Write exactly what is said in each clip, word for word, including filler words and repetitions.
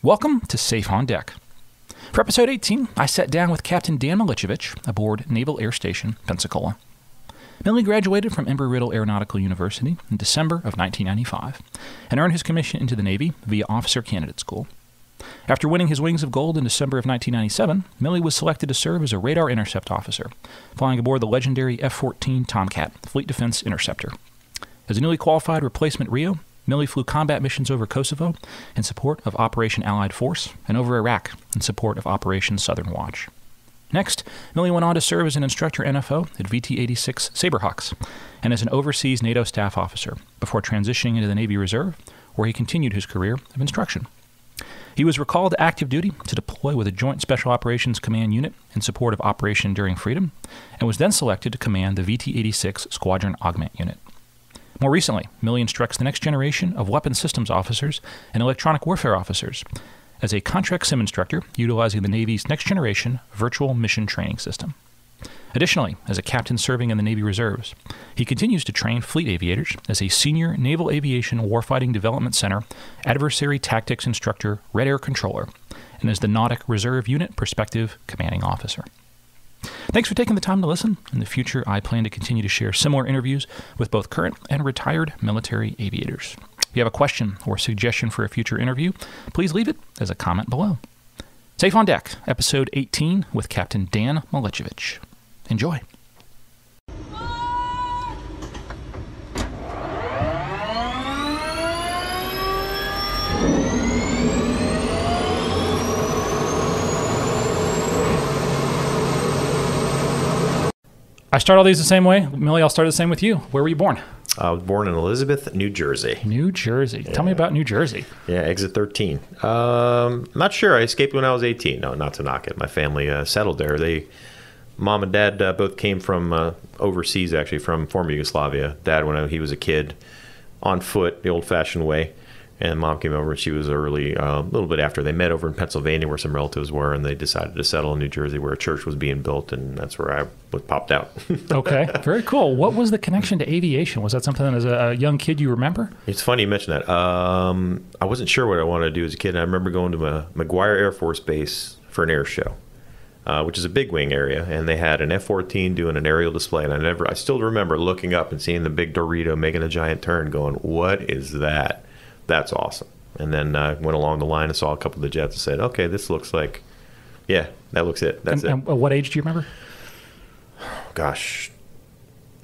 Welcome to Safe on Deck. For episode eighteen, I sat down with Captain Dan Milicevic aboard Naval Air Station Pensacola. Millie graduated from Embry-Riddle Aeronautical University in December of nineteen ninety-five and earned his commission into the Navy via Officer Candidate School. After winning his Wings of Gold in December of nineteen ninety-seven, Millie was selected to serve as a radar intercept officer, flying aboard the legendary F fourteen Tomcat, Fleet Defense Interceptor. As a newly qualified replacement R I O, Millie flew combat missions over Kosovo in support of Operation Allied Force and over Iraq in support of Operation Southern Watch. Next, Millie went on to serve as an instructor N F O at V T eighty-six Saberhawks and as an overseas NATO staff officer before transitioning into the Navy Reserve, where he continued his career of instruction. He was recalled to active duty to deploy with a Joint Special Operations Command unit in support of Operation Enduring Freedom and was then selected to command the V T eighty-six Squadron Augment Unit. More recently, Millie instructs the next generation of weapons systems officers and electronic warfare officers as a contract sim instructor utilizing the Navy's next generation virtual mission training system. Additionally, as a captain serving in the Navy Reserves, he continues to train fleet aviators as a senior Naval Aviation Warfighting Development Center adversary tactics instructor Red Air Controller and as the Nautic Reserve Unit Prospective Commanding Officer. Thanks for taking the time to listen. In the future, I plan to continue to share similar interviews with both current and retired military aviators. If you have a question or suggestion for a future interview, please leave it as a comment below. Safe on Deck, episode eighteen with Captain Dan Milicevic. Enjoy. I start all these the same way. Millie, I'll start the same with you. Where were you born? I was born in Elizabeth, New Jersey. New Jersey. Yeah. Tell me about New Jersey. Yeah, exit thirteen. Um, I'm not sure. I escaped when I was eighteen. No, not to knock it. My family uh, settled there. They, Mom and Dad uh, both came from uh, overseas, actually, from former Yugoslavia. Dad, when I, he was a kid, on foot, the old-fashioned way. And Mom came over, and she was early, uh, a little bit after. They met over in Pennsylvania where some relatives were, and they decided to settle in New Jersey where a church was being built, and that's where I was popped out. Okay, very cool. What was the connection to aviation? Was that something as a young kid you remember? It's funny you mentioned that. Um, I wasn't sure what I wanted to do as a kid. I remember going to a McGuire Air Force Base for an air show, uh, which is a big wing area, and they had an F fourteen doing an aerial display, and I never, I still remember looking up and seeing the big Dorito making a giant turn going, what is that? That's awesome. And then I uh, went along the line and saw a couple of the jets and said, okay, this looks like, yeah, that looks it. That's and, it. And what age do you remember? Gosh,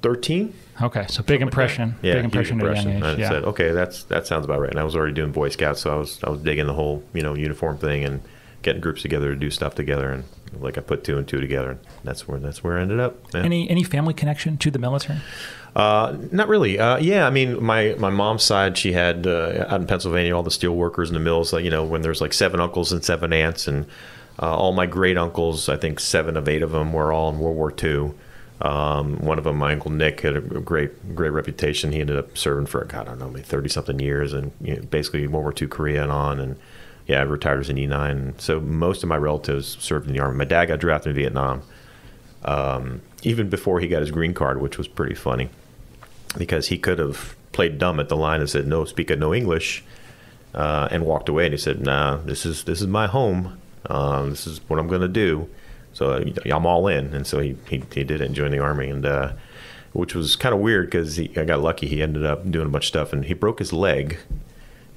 thirteen. Okay, so big impression. Yeah, big impression. impression. At a young age. And I yeah. said, okay, that's, that sounds about right. And I was already doing Boy Scouts, so I was, I was digging the whole, you know, uniform thing and getting groups together to do stuff together. And like I put two and two together, and that's where, that's where I ended up. Yeah. Any, any family connection to the military? Uh, not really. Uh, yeah, I mean, my, my mom's side, she had uh, out in Pennsylvania, all the steel workers in the mills, like, you know, when there's like seven uncles and seven aunts, and uh, all my great uncles, I think seven of eight of them were all in World War Two. Um, one of them, my uncle Nick, had a great, great reputation. He ended up serving for, God, I don't know, maybe thirty-something years, and you know, basically World War Two, Korea and on, and yeah, I retired as an E nine. So most of my relatives served in the Army. My dad got drafted in Vietnam, um, even before he got his green card, which was pretty funny, because he could have played dumb at the line and said, no, speak of no English, uh, and walked away. And he said, nah, this is this is my home. Uh, this is what I'm going to do. So uh, I'm all in. And so he, he, he did it and joined the Army, and uh, which was kind of weird because I got lucky. He ended up doing a bunch of stuff, and he broke his leg.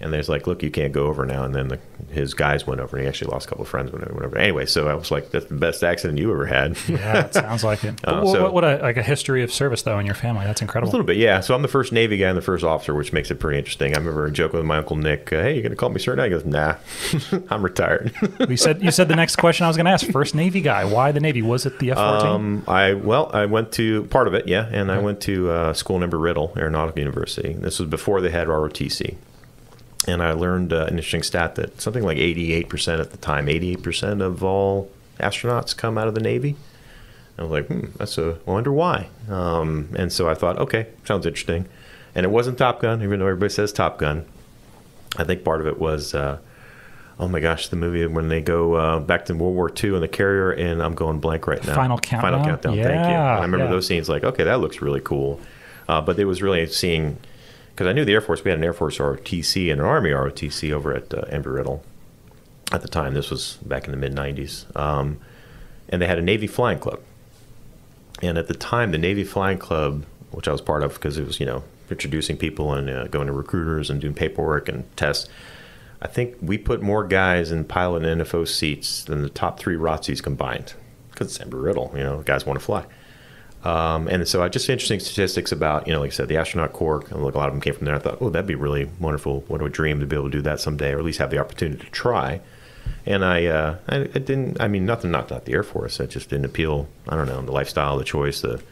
And there's like, look, you can't go over now. And then the, his guys went over, and he actually lost a couple of friends when they went over. Anyway, so I was like, that's the best accident you ever had. Yeah, it sounds like it. uh, what, so, what, what a, like a history of service, though, in your family. That's incredible. A little bit, yeah. So I'm the first Navy guy and the first officer, which makes it pretty interesting. I remember joking with my Uncle Nick, uh, hey, you're going to call me sir now? He goes, nah, I'm retired. You said you said the next question I was going to ask, first Navy guy. Why the Navy? Was it the F fourteen? Um, I, well, I went to, part of it, yeah. And okay. I went to uh, school in Embry-Riddle Aeronautical University. This was before they had R O T C. And I learned uh, an interesting stat that something like eighty-eight percent at the time, eighty-eight percent of all astronauts come out of the Navy. I was like, hmm, that's a, I wonder why. Um, and so I thought, okay, sounds interesting. And it wasn't Top Gun, even though everybody says Top Gun. I think part of it was, uh, oh my gosh, the movie when they go uh, back to World War Two on the carrier, and I'm going blank right now. Final Countdown. Final Countdown, yeah, thank you. And I remember yeah. those scenes like, okay, that looks really cool. Uh, but it was really seeing... Because I knew the Air Force, we had an Air Force R O T C and an Army R O T C over at uh, Embry-Riddle. at the time. This was back in the mid nineties. Um, and they had a Navy Flying Club. And at the time, the Navy Flying Club, which I was part of because it was, you know, introducing people and uh, going to recruiters and doing paperwork and tests, I think we put more guys in pilot and N F O seats than the top three R O T Cs combined. Because it's Embry Riddle, you know, guys want to fly. Um, and so I just interesting statistics about, you know, like I said, the astronaut corps, and like a lot of them came from there. I thought, oh, that'd be really wonderful. What a dream to be able to do that someday, or at least have the opportunity to try. And I, uh, I, I didn't, I mean, nothing, not, not the Air Force. It just didn't appeal, I don't know, the lifestyle, the choice, the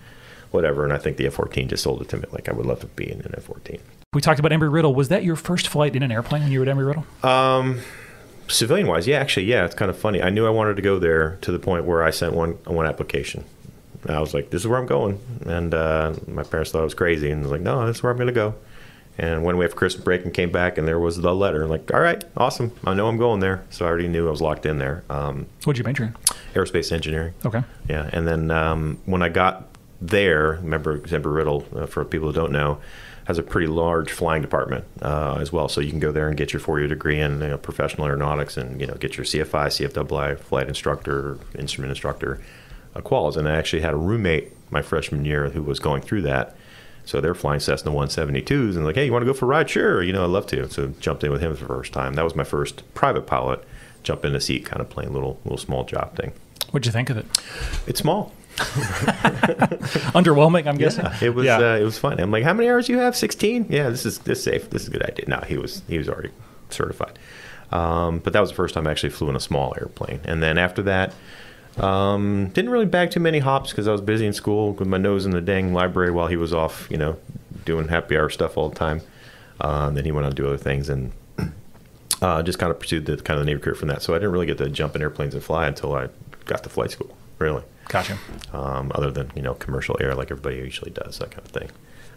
whatever. And I think the F fourteen just sold it to me. Like, I would love to be in an F fourteen. We talked about Embry-Riddle. Was that your first flight in an airplane when you were at Embry-Riddle? Um, civilian-wise, yeah, actually, yeah. It's kind of funny. I knew I wanted to go there to the point where I sent one, one application. I was like, this is where I'm going. And uh, my parents thought I was crazy. And I was like, no, this is where I'm going to go. And went away for Christmas break and came back, and there was the letter. I'm like, all right, awesome. I know I'm going there. So I already knew I was locked in there. Um, What'd you major in? Aerospace engineering. Okay. Yeah. And then um, when I got there, remember Embry-Riddle, uh, for people who don't know, has a pretty large flying department uh, as well. So you can go there and get your four-year degree in you know, professional aeronautics and you know get your C F I, C F I I, flight instructor, instrument instructor, uh, quals. And I actually had a roommate my freshman year who was going through that. So they're flying Cessna one seventy-twos and like, hey, you want to go for a ride? Sure, you know, I'd love to. So jumped in with him for the first time. That was my first private pilot, jump in a seat, kind of playing little little small job thing. What'd you think of it? It's small. Underwhelming, I'm guessing. Yeah, it was. Yeah. Uh, it was fun. I'm like, how many hours do you have? sixteen. Yeah, this is this is safe. This is a good idea. No, he was he was already certified. Um, but that was the first time I actually flew in a small airplane. And then after that. Um, didn't really bag too many hops because I was busy in school with my nose in the dang library while he was off, you know, doing happy hour stuff all the time. Uh, then he went on to do other things and uh, just kind of pursued the kind of the Navy career from that. So I didn't really get to jump in airplanes and fly until I got to flight school, really. Gotcha. Um, other than, you know, commercial air like everybody usually does, that kind of thing.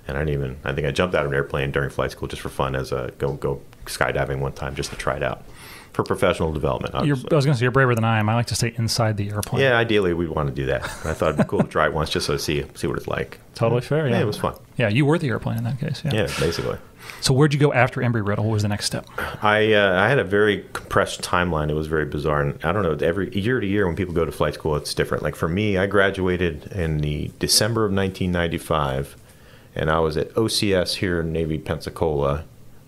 And I didn't even, I think I jumped out of an airplane during flight school just for fun as a go, go skydiving one time just to try it out. For professional development. You're, I was going to say, you're braver than I am. I like to stay inside the airplane. Yeah, ideally, we'd want to do that. I thought it'd be cool to try it once just so to see, see what it's like. Totally fair, yeah. Yeah, it was fun. Yeah, you were the airplane in that case. Yeah, yeah basically. So where'd you go after Embry-Riddle? What was the next step? I uh, I had a very compressed timeline. It was very bizarre. And I don't know, every year to year when people go to flight school, it's different. Like for me, I graduated in the December of nineteen ninety-five, and I was at O C S here in Navy Pensacola.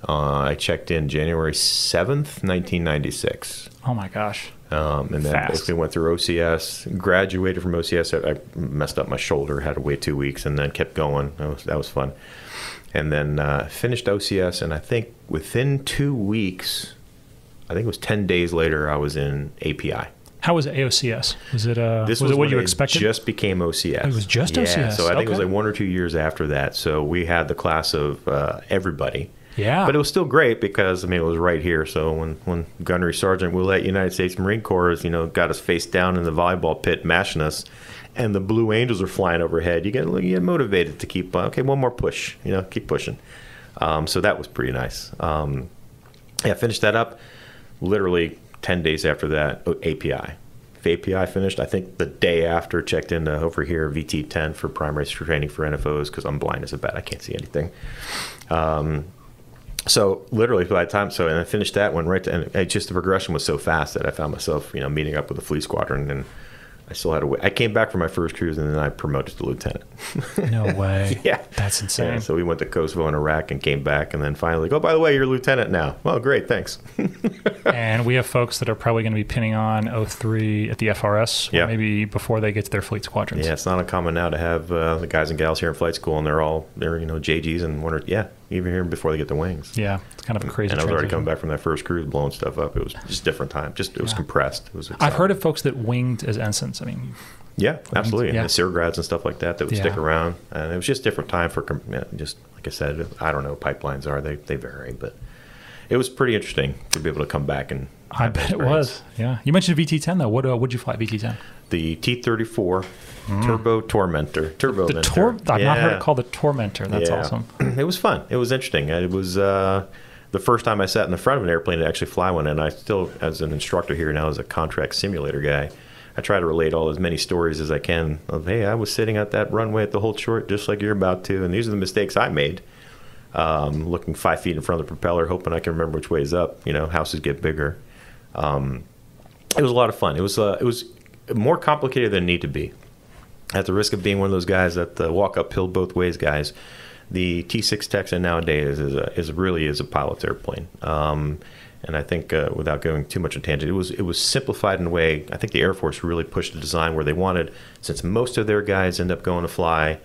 Uh, I checked in January seventh, nineteen ninety-six. Oh, my gosh. Um, and then Fast. Basically went through O C S, graduated from O C S. I, I messed up my shoulder, had to wait two weeks, and then kept going. That was, that was fun. And then uh, finished O C S, and I think within two weeks, I think it was ten days later, I was in A P I. How was it A O C S? Was it, uh, this was was it what you expected? It just became O C S. It was just yeah, O C S. So I think okay. It was like one or two years after that. So we had the class of uh, everybody. Yeah. But it was still great because, I mean, it was right here. So when, when Gunnery Sergeant Willette, United States Marine Corps, you know, got us face down in the volleyball pit mashing us, and the Blue Angels are flying overhead, you get, you get motivated to keep, uh, okay, one more push, you know, keep pushing. Um, so that was pretty nice. Um, yeah, finished that up literally ten days after that, A P I. If A P I finished, I think the day after, checked in over here, V T ten for primary training for N F Os because I'm blind as a bat. I can't see anything. Um So literally by the time, so and I finished that one right to, and it just the progression was so fast that I found myself, you know, meeting up with the Fleet Squadron, and I still had to wait. I came back from my first cruise, and then I promoted to lieutenant. No way. Yeah. That's insane. Yeah, so we went to Kosovo and Iraq and came back, and then finally, oh, by the way, you're lieutenant now. Well, great, thanks. And we have folks that are probably going to be pinning on oh three at the F R S, yeah. Maybe before they get to their Fleet Squadrons. Yeah, it's not uncommon now to have uh, the guys and gals here in flight school, and they're all, they're, you know, J Gs and one or, yeah. Even here before they get the wings. Yeah, it's kind of a crazy. And I was already coming back from that first cruise, blowing stuff up. It was just a different time. Just it was yeah. compressed. It was exciting. I've heard of folks that winged as ensigns. I mean, yeah, absolutely. Yeah. And the SEER grads and stuff like that that would yeah. stick around. And it was just a different time for just like I said. I don't know what pipelines are they they vary, but it was pretty interesting to be able to come back and. I bet experience. It was. Yeah, you mentioned V T ten though. What uh, would you fly V T ten? The T thirty-four mm. Turbo Tormentor. Turbo. The tor I've yeah. not heard it called the Tormentor. That's yeah. awesome. It was fun. It was interesting. It was uh, the first time I sat in the front of an airplane to actually fly one, and I still, as an instructor here now, as a contract simulator guy, I try to relate all as many stories as I can of, hey, I was sitting at that runway at the whole short, just like you're about to, and these are the mistakes I made. Um, looking five feet in front of the propeller, hoping I can remember which way is up. You know, houses get bigger. Um, it was a lot of fun. It was uh, it was more complicated than it needed to be. At the risk of being one of those guys that the walk uphill both ways guys, the T six Texan nowadays is a, is really is a pilot's airplane. Um, and I think uh, without going too much on tangent, it was it was simplified in a way. I think the Air Force really pushed the design where they wanted, since most of their guys end up going to fly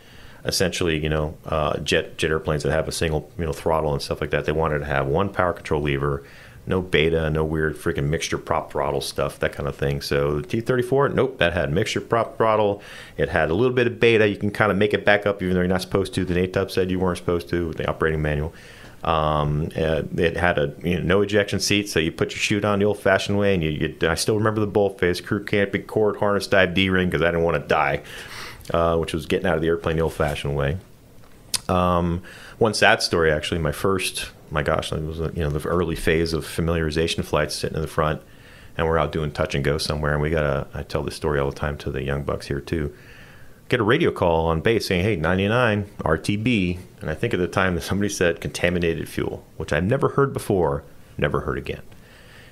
essentially, you know, uh, jet jet airplanes that have a single, you know, throttle and stuff like that. They wanted to have one power control lever, no beta, no weird freaking mixture prop throttle stuff, that kind of thing. So the T thirty-four, nope, that had mixture prop throttle. It had a little bit of beta. You can kind of make it back up even though you're not supposed to. The N A T U B said you weren't supposed to with the operating manual. Um, it had a you know, no ejection seat, so you put your chute on the old-fashioned way, and you, you, I still remember the bullface, crew camping, cord, harness, dive, D-ring, because I didn't want to die, uh, which was getting out of the airplane the old-fashioned way. Um, one sad story, actually, my first, my gosh, it was you know the early phase of familiarization flights, sitting in the front, and we're out doing touch and go somewhere, and we got a, I tell this story all the time to the young bucks here, too, get a radio call on base saying, hey, ninety-nine, R T B, and I think at the time that somebody said contaminated fuel, which I've never heard before, never heard again.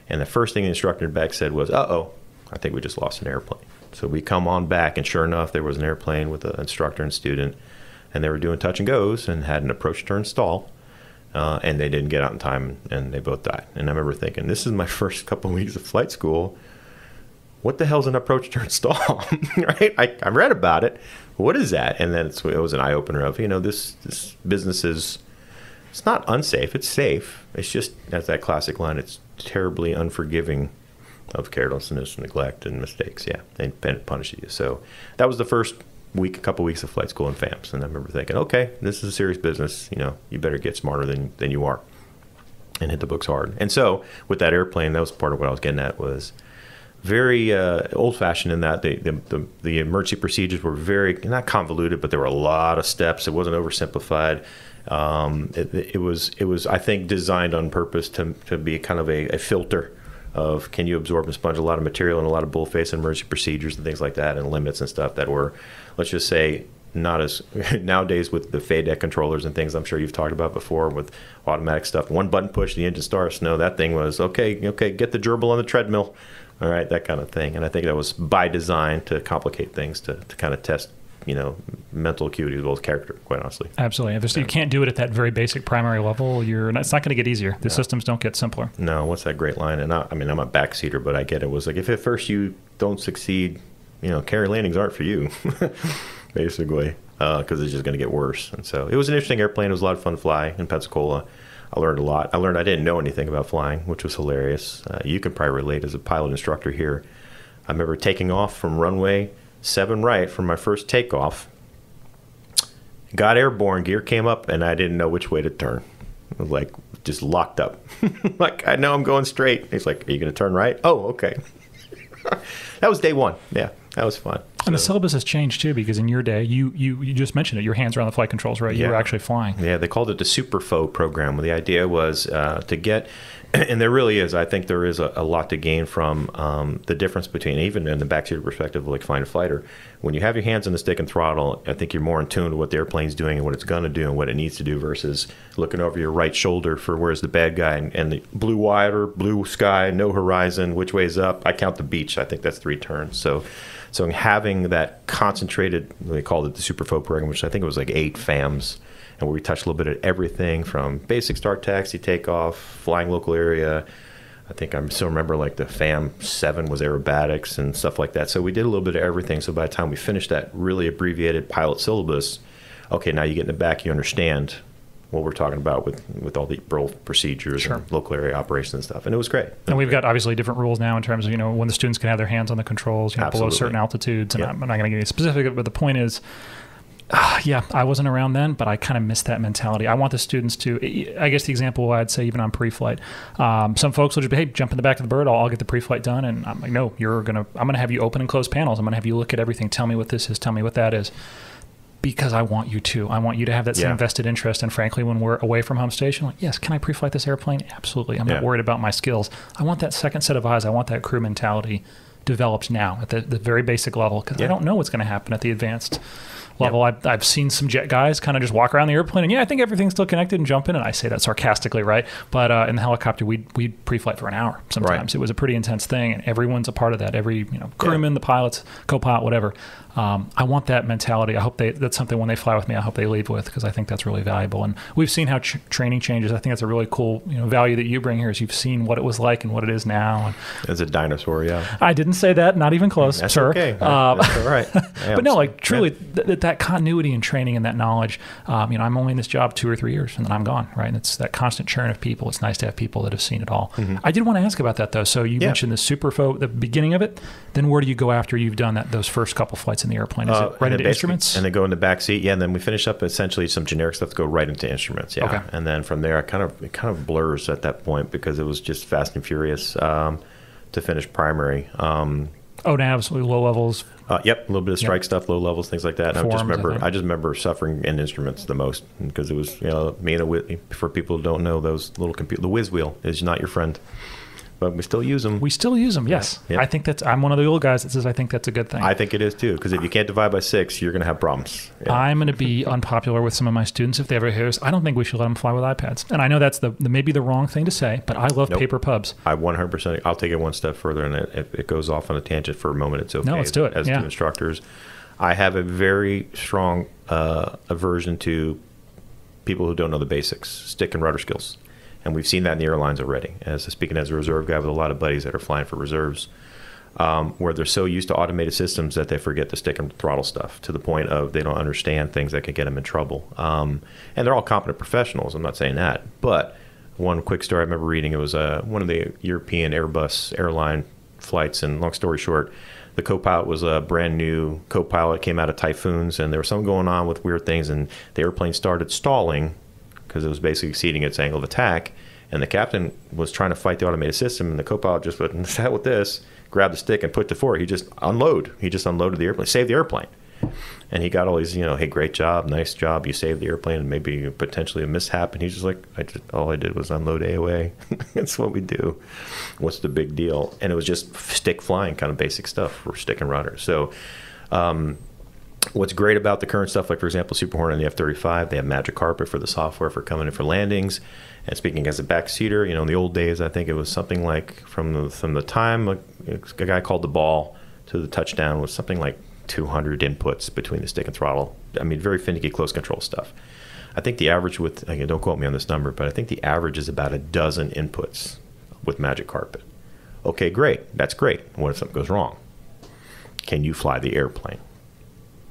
And the first thing the instructor back said was, uh-oh, I think we just lost an airplane. So we come on back, and sure enough, there was an airplane with an instructor and student, and they were doing touch and goes and had an approach turn stall, uh, and they didn't get out in time, and they both died. And I remember thinking, this is my first couple of weeks of flight school. What the hell's an approach turn stall, right? I, I read about it. What is that? And then it's, it was an eye-opener of, you know, this, this business is, it's not unsafe. It's safe. It's just, that's that classic line, it's terribly unforgiving of carelessness, neglect, and mistakes. Yeah, and it punishes you. So that was the first week, a couple weeks of flight school in FAMS. And I remember thinking, okay, this is a serious business. You know, you better get smarter than, than you are and hit the books hard. And so with that airplane, that was part of what I was getting at, was very uh, old-fashioned in that the, the the emergency procedures were very, not convoluted, but there were a lot of steps. It wasn't oversimplified. Um, it, it was it was I think designed on purpose to to be kind of a, a filter of, can you absorb and sponge a lot of material and a lot of bullface and emergency procedures and things like that, and limits and stuff that were, let's just say, not as nowadays with the FADEC controllers and things I'm sure you've talked about before with automatic stuff. One button push, the engine starts. No, that thing was okay. Okay, get the gerbil on the treadmill. All right, that kind of thing. And I think that was by design to complicate things, to, to kind of test, you know, mental acuity as well as character, quite honestly. Absolutely. If yeah. you can't do it at that very basic primary level, you're not, it's not going to get easier. The no. systems don't get simpler. No, what's that great line? And I, I mean, I'm a backseater, but I get it. It was like, if at first you don't succeed, you know, carry landings aren't for you, basically, because uh, it's just going to get worse. And so it was an interesting airplane. It was a lot of fun to fly in Pensacola. I learned a lot. I learned I didn't know anything about flying, which was hilarious. Uh, you can probably relate as a pilot instructor here. I remember taking off from runway seven right from my first takeoff. Got airborne, gear came up, and I didn't know which way to turn. I was like, just locked up. Like, I know I'm going straight. He's like, are you going to turn right? Oh, okay. That was day one. Yeah, that was fun. So. And the syllabus has changed, too, because in your day, you, you, you just mentioned it, your hands were on the flight controls, right? Yeah. You were actually flying. Yeah, they called it the Super F O program. The idea was uh, to get, and there really is, I think there is a, a lot to gain from um, the difference between, even in the backseat perspective, like flying a fighter, when you have your hands on the stick and throttle, I think you're more in tune to what the airplane's doing and what it's going to do and what it needs to do versus looking over your right shoulder for where's the bad guy and, and the blue water, blue sky, no horizon, which way's up. I count the beach. I think that's three turns. So. So having that concentrated, they called it the Super F O program, which I think it was like eight FAMs, and where we touched a little bit of everything from basic start taxi, takeoff, flying local area. I think I still remember like the FAM seven was aerobatics and stuff like that. So we did a little bit of everything. So by the time we finished that really abbreviated pilot syllabus, okay, now you get in the back, you understand what we're talking about with, with all the procedures sure. and local area operations and stuff. And it was great. It and was we've great. got obviously different rules now in terms of, you know, when the students can have their hands on the controls, you know, below certain altitudes. And yeah. I'm not going to get any specific, but the point is, uh, yeah, I wasn't around then, but I kind of miss that mentality. I want the students to, I guess the example I'd say even on pre-flight, um, some folks will just be, hey, jump in the back of the bird, I'll, I'll get the pre-flight done. And I'm like, no, you're going to, I'm going to have you open and close panels. I'm going to have you look at everything. Tell me what this is. Tell me what that is. Because I want you to. I want you to have that same yeah. vested interest. And frankly, when we're away from home station, like, yes, can I pre-flight this airplane? Absolutely. I'm yeah. not worried about my skills. I want that second set of eyes. I want that crew mentality developed now at the, the very basic level, because yeah. I don't know what's going to happen at the advanced level. Yeah. I've, I've seen some jet guys kind of just walk around the airplane and yeah, I think everything's still connected and jump in. And I say that sarcastically, right? But uh, in the helicopter, we'd, we'd pre-flight for an hour sometimes. Right. It was a pretty intense thing, and everyone's a part of that. Every you know crewman, yeah. the pilots, co-pilot, whatever. Um, I want that mentality. I hope they, that's something when they fly with me, I hope they leave with, because I think that's really valuable. And we've seen how ch training changes. I think that's a really cool you know, value that you bring here is you've seen what it was like and what it is now. And as a dinosaur, yeah. I didn't say that. Not even close, that's sir. Okay. Um, that's all right. But no, like truly, th th that continuity in training and that knowledge, um, you know, I'm only in this job two or three years and then I'm gone, right? And it's that constant churn of people. It's nice to have people that have seen it all. Mm-hmm. I did want to ask about that though. So you yeah. mentioned the super fo the beginning of it. Then where do you go after you've done that, those first couple flights in the airplane? Is uh, it right into instruments? And they go in the back seat, yeah, and then we finish up essentially some generic stuff to go right into instruments, yeah. Okay. And then from there, I kind of, it kind of blurs at that point because it was just fast and furious um, to finish primary. Um, oh, now absolutely low levels. Uh, yep, a little bit of strike yep. stuff, low levels, things like that. And Forms, I just remember, I, I just remember suffering in instruments the most because it was, you know, me and a Whitney. For people who don't know, those little computer, the whiz wheel is not your friend. But we still use them. We still use them, yes. Yeah. I think that's, I'm one of the old guys that says I think that's a good thing. I think it is too, because if you can't divide by six, you're going to have problems. Yeah. I'm going to be unpopular with some of my students if they ever hear us. I don't think we should let them fly with iPads. And I know that's the, the maybe the wrong thing to say, but I love nope. paper pubs. I one hundred percent, I'll take it one step further, and if it goes off on a tangent for a moment, it's okay. No, let's do it. As yeah. two instructors, I have a very strong uh, aversion to people who don't know the basics, stick and rudder skills. And we've seen that in the airlines already. As speaking as a reserve guy with a lot of buddies that are flying for reserves, um, where they're so used to automated systems that they forget the stick and throttle stuff to the point of they don't understand things that could get them in trouble. Um, and they're all competent professionals. I'm not saying that. But one quick story I remember reading, it was uh, one of the European Airbus airline flights. And long story short, the co-pilot was a brand new co-pilot, came out of typhoons, and there was something going on with weird things. And the airplane started stalling, because it was basically exceeding its angle of attack, and the captain was trying to fight the automated system, and the co-pilot just went, sat with this, grabbed the stick and put it forward. He just unload. He just unloaded the airplane, saved the airplane. And he got all these, you know, hey, great job, nice job, you saved the airplane, and maybe potentially a mishap. And he's just like, I just, all I did was unload A O A. That's what we do. What's the big deal? And it was just stick flying, kind of basic stuff for stick and rudder. So, um, what's great about the current stuff, like, for example, Super Hornet and the F thirty-five, they have Magic Carpet for the software for coming in for landings. And speaking as a backseater, you know, in the old days, I think it was something like from the, from the time a, a guy called the ball to the touchdown was something like two hundred inputs between the stick and throttle. I mean, very finicky, close control stuff. I think the average with, again, don't quote me on this number, but I think the average is about a dozen inputs with Magic Carpet. Okay, great. That's great. What if something goes wrong? Can you fly the airplane?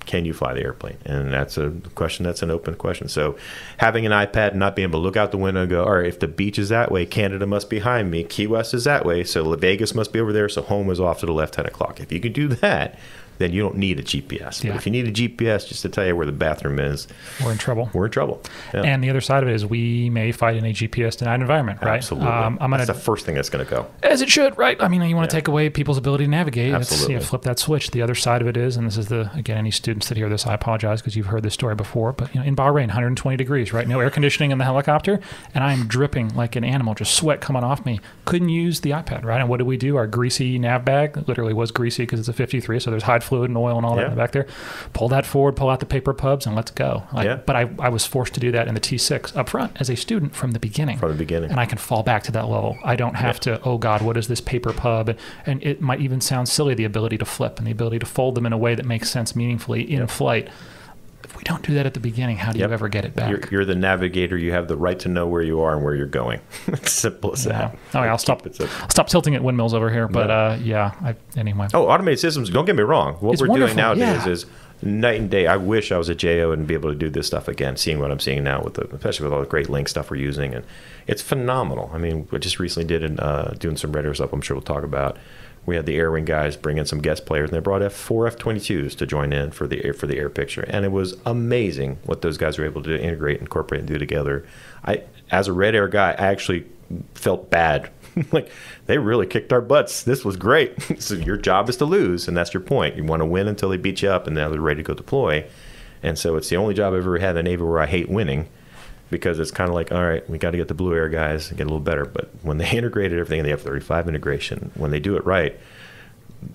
Can you fly the airplane? And that's a question, that's an open question. So having an iPad and not being able to look out the window and go, all right, if the beach is that way, Canada must be behind me, Key West is that way, so Vegas must be over there, so home is off to the left, ten o'clock. If you can do that, then you don't need a G P S. Yeah. But if you need a G P S just to tell you where the bathroom is, we're in trouble. We're in trouble. Yeah. And the other side of it is we may fight in a G P S-denied environment, right? Absolutely. Um, I'm gonna, that's the first thing that's going to go. As it should, right? I mean, you want to yeah. take away people's ability to navigate. Absolutely. You know, flip that switch. The other side of it is, and this is the, again, any students that hear this, I apologize because you've heard this story before, but you know, in Bahrain, one hundred twenty degrees, right? No air conditioning in the helicopter, and I'm dripping like an animal, just sweat coming off me. Couldn't use the iPad, right? And what did we do? Our greasy nav bag, literally was greasy because it's a fifty-three, so there's hide fluid and oil and all yeah. that in the back there. Pull that forward, pull out the paper pubs, and let's go. Like, yeah. But I, I was forced to do that in the T six up front as a student from the beginning. From the beginning. And I can fall back to that level. I don't have yeah. to, oh God, what is this paper pub? And it might even sound silly, the ability to flip and the ability to fold them in a way that makes sense meaningfully in yeah. flight. If we don't do that at the beginning, how do yep. you ever get it back? You're, you're the navigator. You have the right to know where you are and where you're going. It's simple as yeah. that. Oh, okay, I'll stop. I'll stop tilting at windmills over here. But no. uh, yeah, I, anyway. Oh, automated systems. Don't get me wrong. What it's we're wonderful. Doing nowadays yeah. is night and day. I wish I was a J O and be able to do this stuff again. Seeing what I'm seeing now with the, especially with all the great link stuff we're using, and it's phenomenal. I mean, we just recently did in, uh, doing some Reddit stuff. I'm sure we'll talk about. We had the Air Wing guys bring in some guest players, and they brought F four F twenty-twos to join in for the air, for the air picture, and it was amazing what those guys were able to integrate, incorporate, and do together. I, as a Red Air guy, I actually felt bad. Like, they really kicked our butts. This was great. So your job is to lose, and that's your point. You want to win until they beat you up, and now they're ready to go deploy. And so it's the only job I've ever had in the Navy where I hate winning. Because it's kind of like, all right, we got to get the Blue Air guys and get a little better. But when they integrated everything in the F thirty-five integration, when they do it right,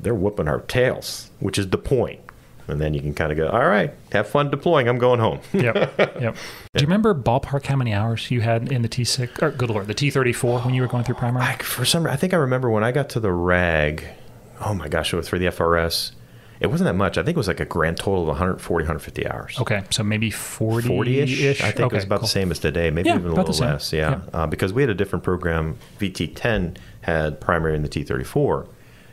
they're whooping our tails, which is the point. And then you can kind of go, all right, have fun deploying. I'm going home. Yep. Yep. Yeah. Do you remember ballpark how many hours you had in the T six, or good Lord, the T thirty-four when you were going through primary? I, for some, I think I remember when I got to the RAG, oh my gosh, it was for the F R S. It wasn't that much. I think it was like a grand total of one forty, one fifty hours. Okay. So maybe forty-ish. I think okay, it was about cool. the same as today, maybe yeah, even a little less. Yeah. yeah. Uh, because we had a different program. V T ten had primary in the T thirty-four.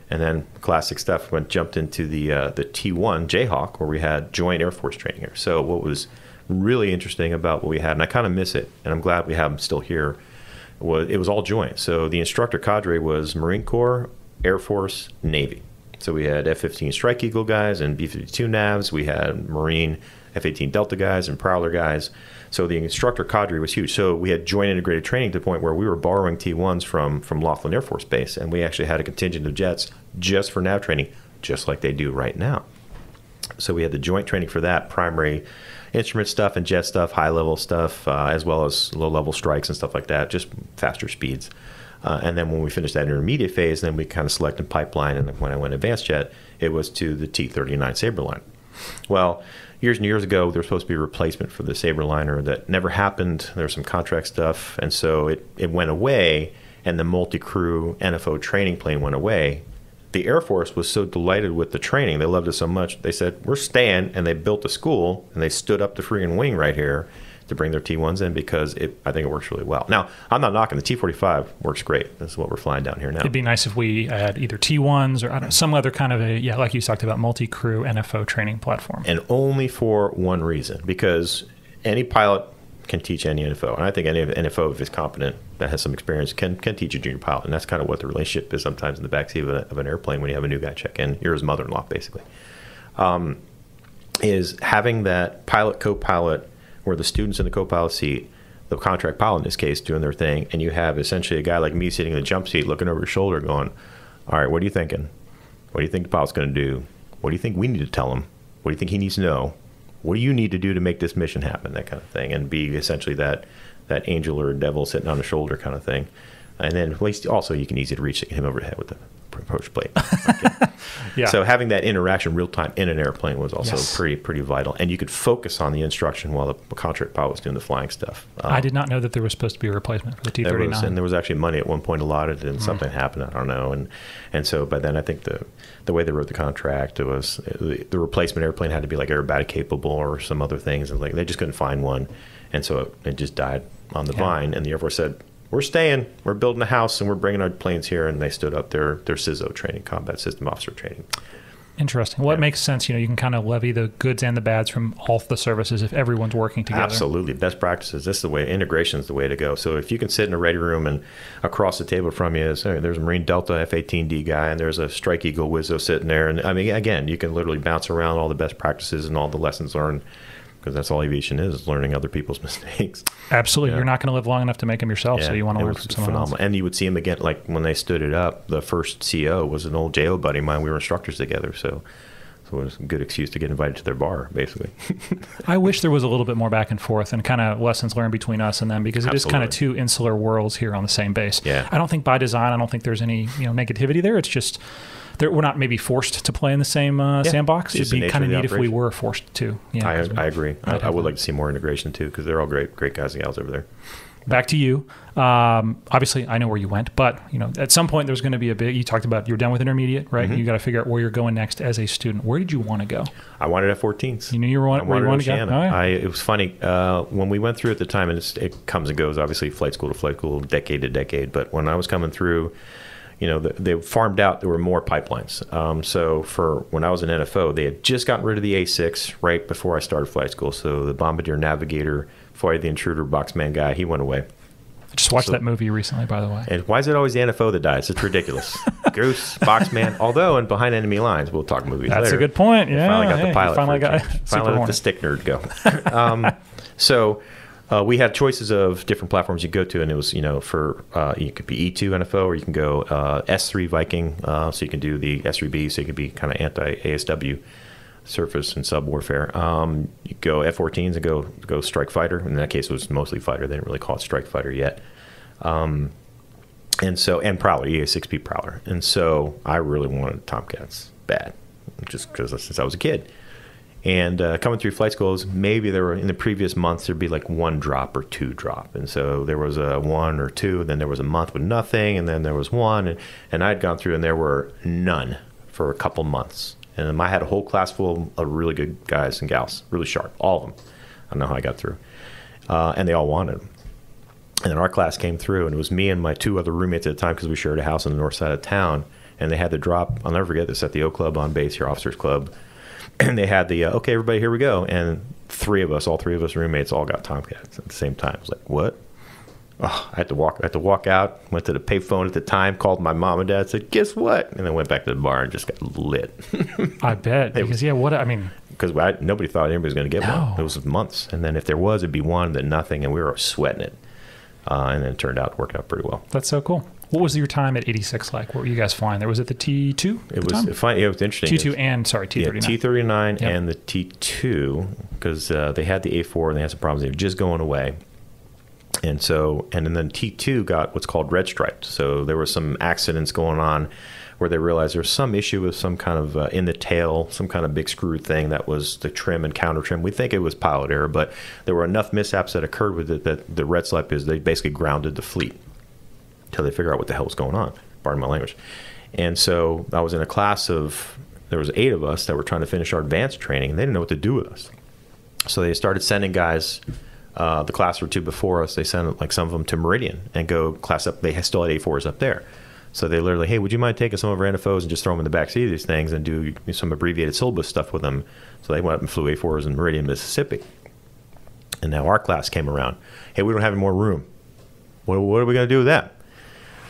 And then classic stuff went jumped into the uh, the T one Jayhawk, where we had joint Air Force training here. So what was really interesting about what we had, and I kind of miss it, and I'm glad we have them still here, was it was all joint. So the instructor cadre was Marine Corps, Air Force, Navy. So we had F fifteen Strike Eagle guys and B fifty-two navs. We had Marine F eighteen Delta guys and Prowler guys. So the instructor cadre was huge. So we had joint integrated training to the point where we were borrowing T ones from, from Laughlin Air Force Base, and we actually had a contingent of jets just for nav training, just like they do right now. So we had the joint training for that, primary instrument stuff and jet stuff, high-level stuff, uh, as well as low-level strikes and stuff like that, just faster speeds. Uh, and then when we finished that intermediate phase, then we kind of selected pipeline, and when I went advanced jet, it was to the T thirty-nine Sabre line. Well, years and years ago, there was supposed to be a replacement for the Sabre liner that never happened. There was some contract stuff, and so it, it went away, and the multi-crew N F O training plane went away. The Air Force was so delighted with the training, they loved it so much, they said, we're staying, and they built a school, and they stood up the friggin' wing right here to bring their T ones in because it, I think it works really well. Now, I'm not knocking. The T forty-five works great. This is what we're flying down here now. It'd be nice if we had either T ones or I don't know, some other kind of a, yeah, like you talked about, multi-crew N F O training platform. And only for one reason, because any pilot can teach any N F O. And I think any N F O, if is competent, that has some experience, can can teach a junior pilot. And that's kind of what the relationship is sometimes in the backseat of, a, of an airplane when you have a new guy check in. You're his mother-in-law, basically. Um, is having that pilot, co-pilot, where the student's in the co-pilot seat, the contract pilot in this case doing their thing, and you have essentially a guy like me sitting in the jump seat looking over his shoulder going, all right, what are you thinking? What do you think the pilot's going to do? What do you think we need to tell him? What do you think he needs to know? What do you need to do to make this mission happen? That kind of thing, and be essentially that, that angel or devil sitting on his shoulder kind of thing. And then at least also you can easily reach him over the head with the approach plate. Okay. Yeah. So having that interaction real time in an airplane was also yes. pretty pretty vital, and you could focus on the instruction while the contract pilot was doing the flying stuff. Um, I did not know that there was supposed to be a replacement for the T thirty-nine. Was, and there was actually money at one point allotted, and mm. something happened. I don't know, and and so by then I think the the way they wrote the contract, it was the, the replacement airplane had to be like aerobatic capable or some other things, and like they just couldn't find one, and so it, it just died on the yeah. vine. And the Air Force said, we're staying, we're building a house, and we're bringing our planes here. And they stood up their, their C I S O training, combat system officer training. Interesting. Well, yeah. It makes sense. You know, you can kind of levy the goods and the bads from all the services if everyone's working together. Absolutely. Best practices. This is the way. Integration is the way to go. So if you can sit in a ready room and across the table from you is, hey, there's a Marine Delta F eighteen D guy, and there's a Strike Eagle Wizzo sitting there. And I mean, again, you can literally bounce around all the best practices and all the lessons learned. Because that's all aviation is, is learning other people's mistakes. Absolutely. Yeah. You're not going to live long enough to make them yourself, yeah, so you want to learn from someone phenomenal. else. And you would see them again, like when they stood it up, the first C O was an old J O buddy of mine. We were instructors together, so, so it was a good excuse to get invited to their bar, basically. I wish there was a little bit more back and forth and kind of lessons learned between us and them, because it Absolutely. is kind of two insular worlds here on the same base. Yeah. I don't think by design, I don't think there's any you know negativity there. It's just... we're not maybe forced to play in the same uh, yeah, sandbox. It'd be kind of neat operation. if we were forced to. Yeah, I, we, I agree. I, I would like to see more integration too, because they're all great, great guys and gals over there. Back to you. Um, obviously, I know where you went, but you know, at some point there's going to be a bit. You talked about you're done with intermediate, right? Mm-hmm. You got to figure out where you're going next as a student. Where did you want to go? I wanted F fourteens. You knew you were wanted, where you wanted to go. Right. I, it was funny uh, when we went through at the time, and it's, it comes and goes. Obviously, flight school to flight school, decade to decade. But when I was coming through, you know, they farmed out, there were more pipelines. Um, so for when I was in N F O, they had just gotten rid of the A six right before I started flight school. So the bombardier navigator, fighter the intruder, boxman guy, he went away. I just watched so, that movie recently, by the way. And why is it always the N F O that dies? It's ridiculous. Goose, boxman, although, and behind enemy lines, we'll talk movies That's later. That's a good point. Yeah, finally got hey, the pilot. Finally got, finally let the stick nerd go. um, so... Uh, we had choices of different platforms you go to, and it was, you know, for, uh, you could be E two N F O, or you can go uh, S three Viking, uh, so you can do the S three B, so you can be kind of anti-A S W, surface and sub warfare. Um, you go F fourteens and go go strike fighter. In that case, it was mostly fighter. They didn't really call it strike fighter yet. Um, And so, and Prowler, E A six P Prowler. And so I really wanted Tomcats bad, just because since I was a kid. And uh, coming through flight schools, maybe there were, in the previous months, there'd be like one drop or two drop. And so there was a one or two, and then there was a month with nothing, and then there was one. And, and I'd gone through, and there were none for a couple months. And I had a whole class full of really good guys and gals, really sharp, all of them. I don't know how I got through. Uh, and they all wanted them. And then our class came through, and it was me and my two other roommates at the time, because we shared a house on the north side of town. And they had the drop. I'll never forget this, at the O Club on base here, Officers Club. And they had the, uh, okay, everybody, here we go. And three of us, all three of us roommates, all got Tomcats at the same time. I was like, what? Oh, I had to walk, I had to walk out, went to the payphone at the time, called my mom and dad, said, guess what? And then went back to the bar and just got lit. I bet. Because, it, yeah, what, I mean. Because nobody thought anybody was going to get no. one. It was months. And then if there was, it'd be one, then nothing. And we were sweating it. Uh, and then it turned out to work out pretty well. That's so cool. What was your time at eighty-six like? What were you guys flying there? Was it the T two? It was fine. It was interesting. T two and sorry, T thirty-nine. Yeah, T thirty-nine yep. and the T two, because uh, they had the A four and they had some problems. They were just going away, and so and then T two got what's called red striped. So there were some accidents going on where they realized there was some issue with some kind of uh, in the tail, some kind of big screw thing that was the trim and counter trim. We think it was pilot error, but there were enough mishaps that occurred with it that the red stripe is they basically grounded the fleet until they figure out what the hell was going on, pardon my language. And so I was in a class of, there was eight of us that were trying to finish our advanced training, and they didn't know what to do with us. So they started sending guys, uh, the class or two before us, they sent like some of them to Meridian and go class up. They still had A fours up there. So they literally, hey, would you mind taking some of our N F Os and just throw them in the back seat of these things and do some abbreviated syllabus stuff with them? So they went up and flew A fours in Meridian, Mississippi. And now our class came around. Hey, we don't have any more room. What, what are we going to do with that?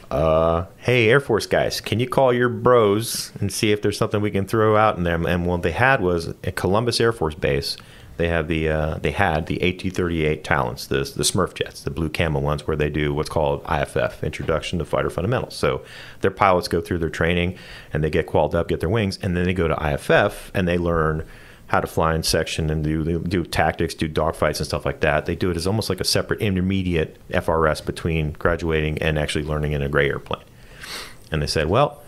Uh, hey, Air Force guys, can you call your bros and see if there's something we can throw out in there? And what they had was at Columbus Air Force Base, they have the uh, they had the A T thirty-eight Talons, the the Smurf jets, the Blue Camel ones, where they do what's called I F F, Introduction to Fighter Fundamentals. So their pilots go through their training and they get qualified up, get their wings, and then they go to I F F and they learn how to fly in section and do do tactics, do dogfights and stuff like that. They do it as almost like a separate intermediate F R S between graduating and actually learning in a gray airplane. And they said, well,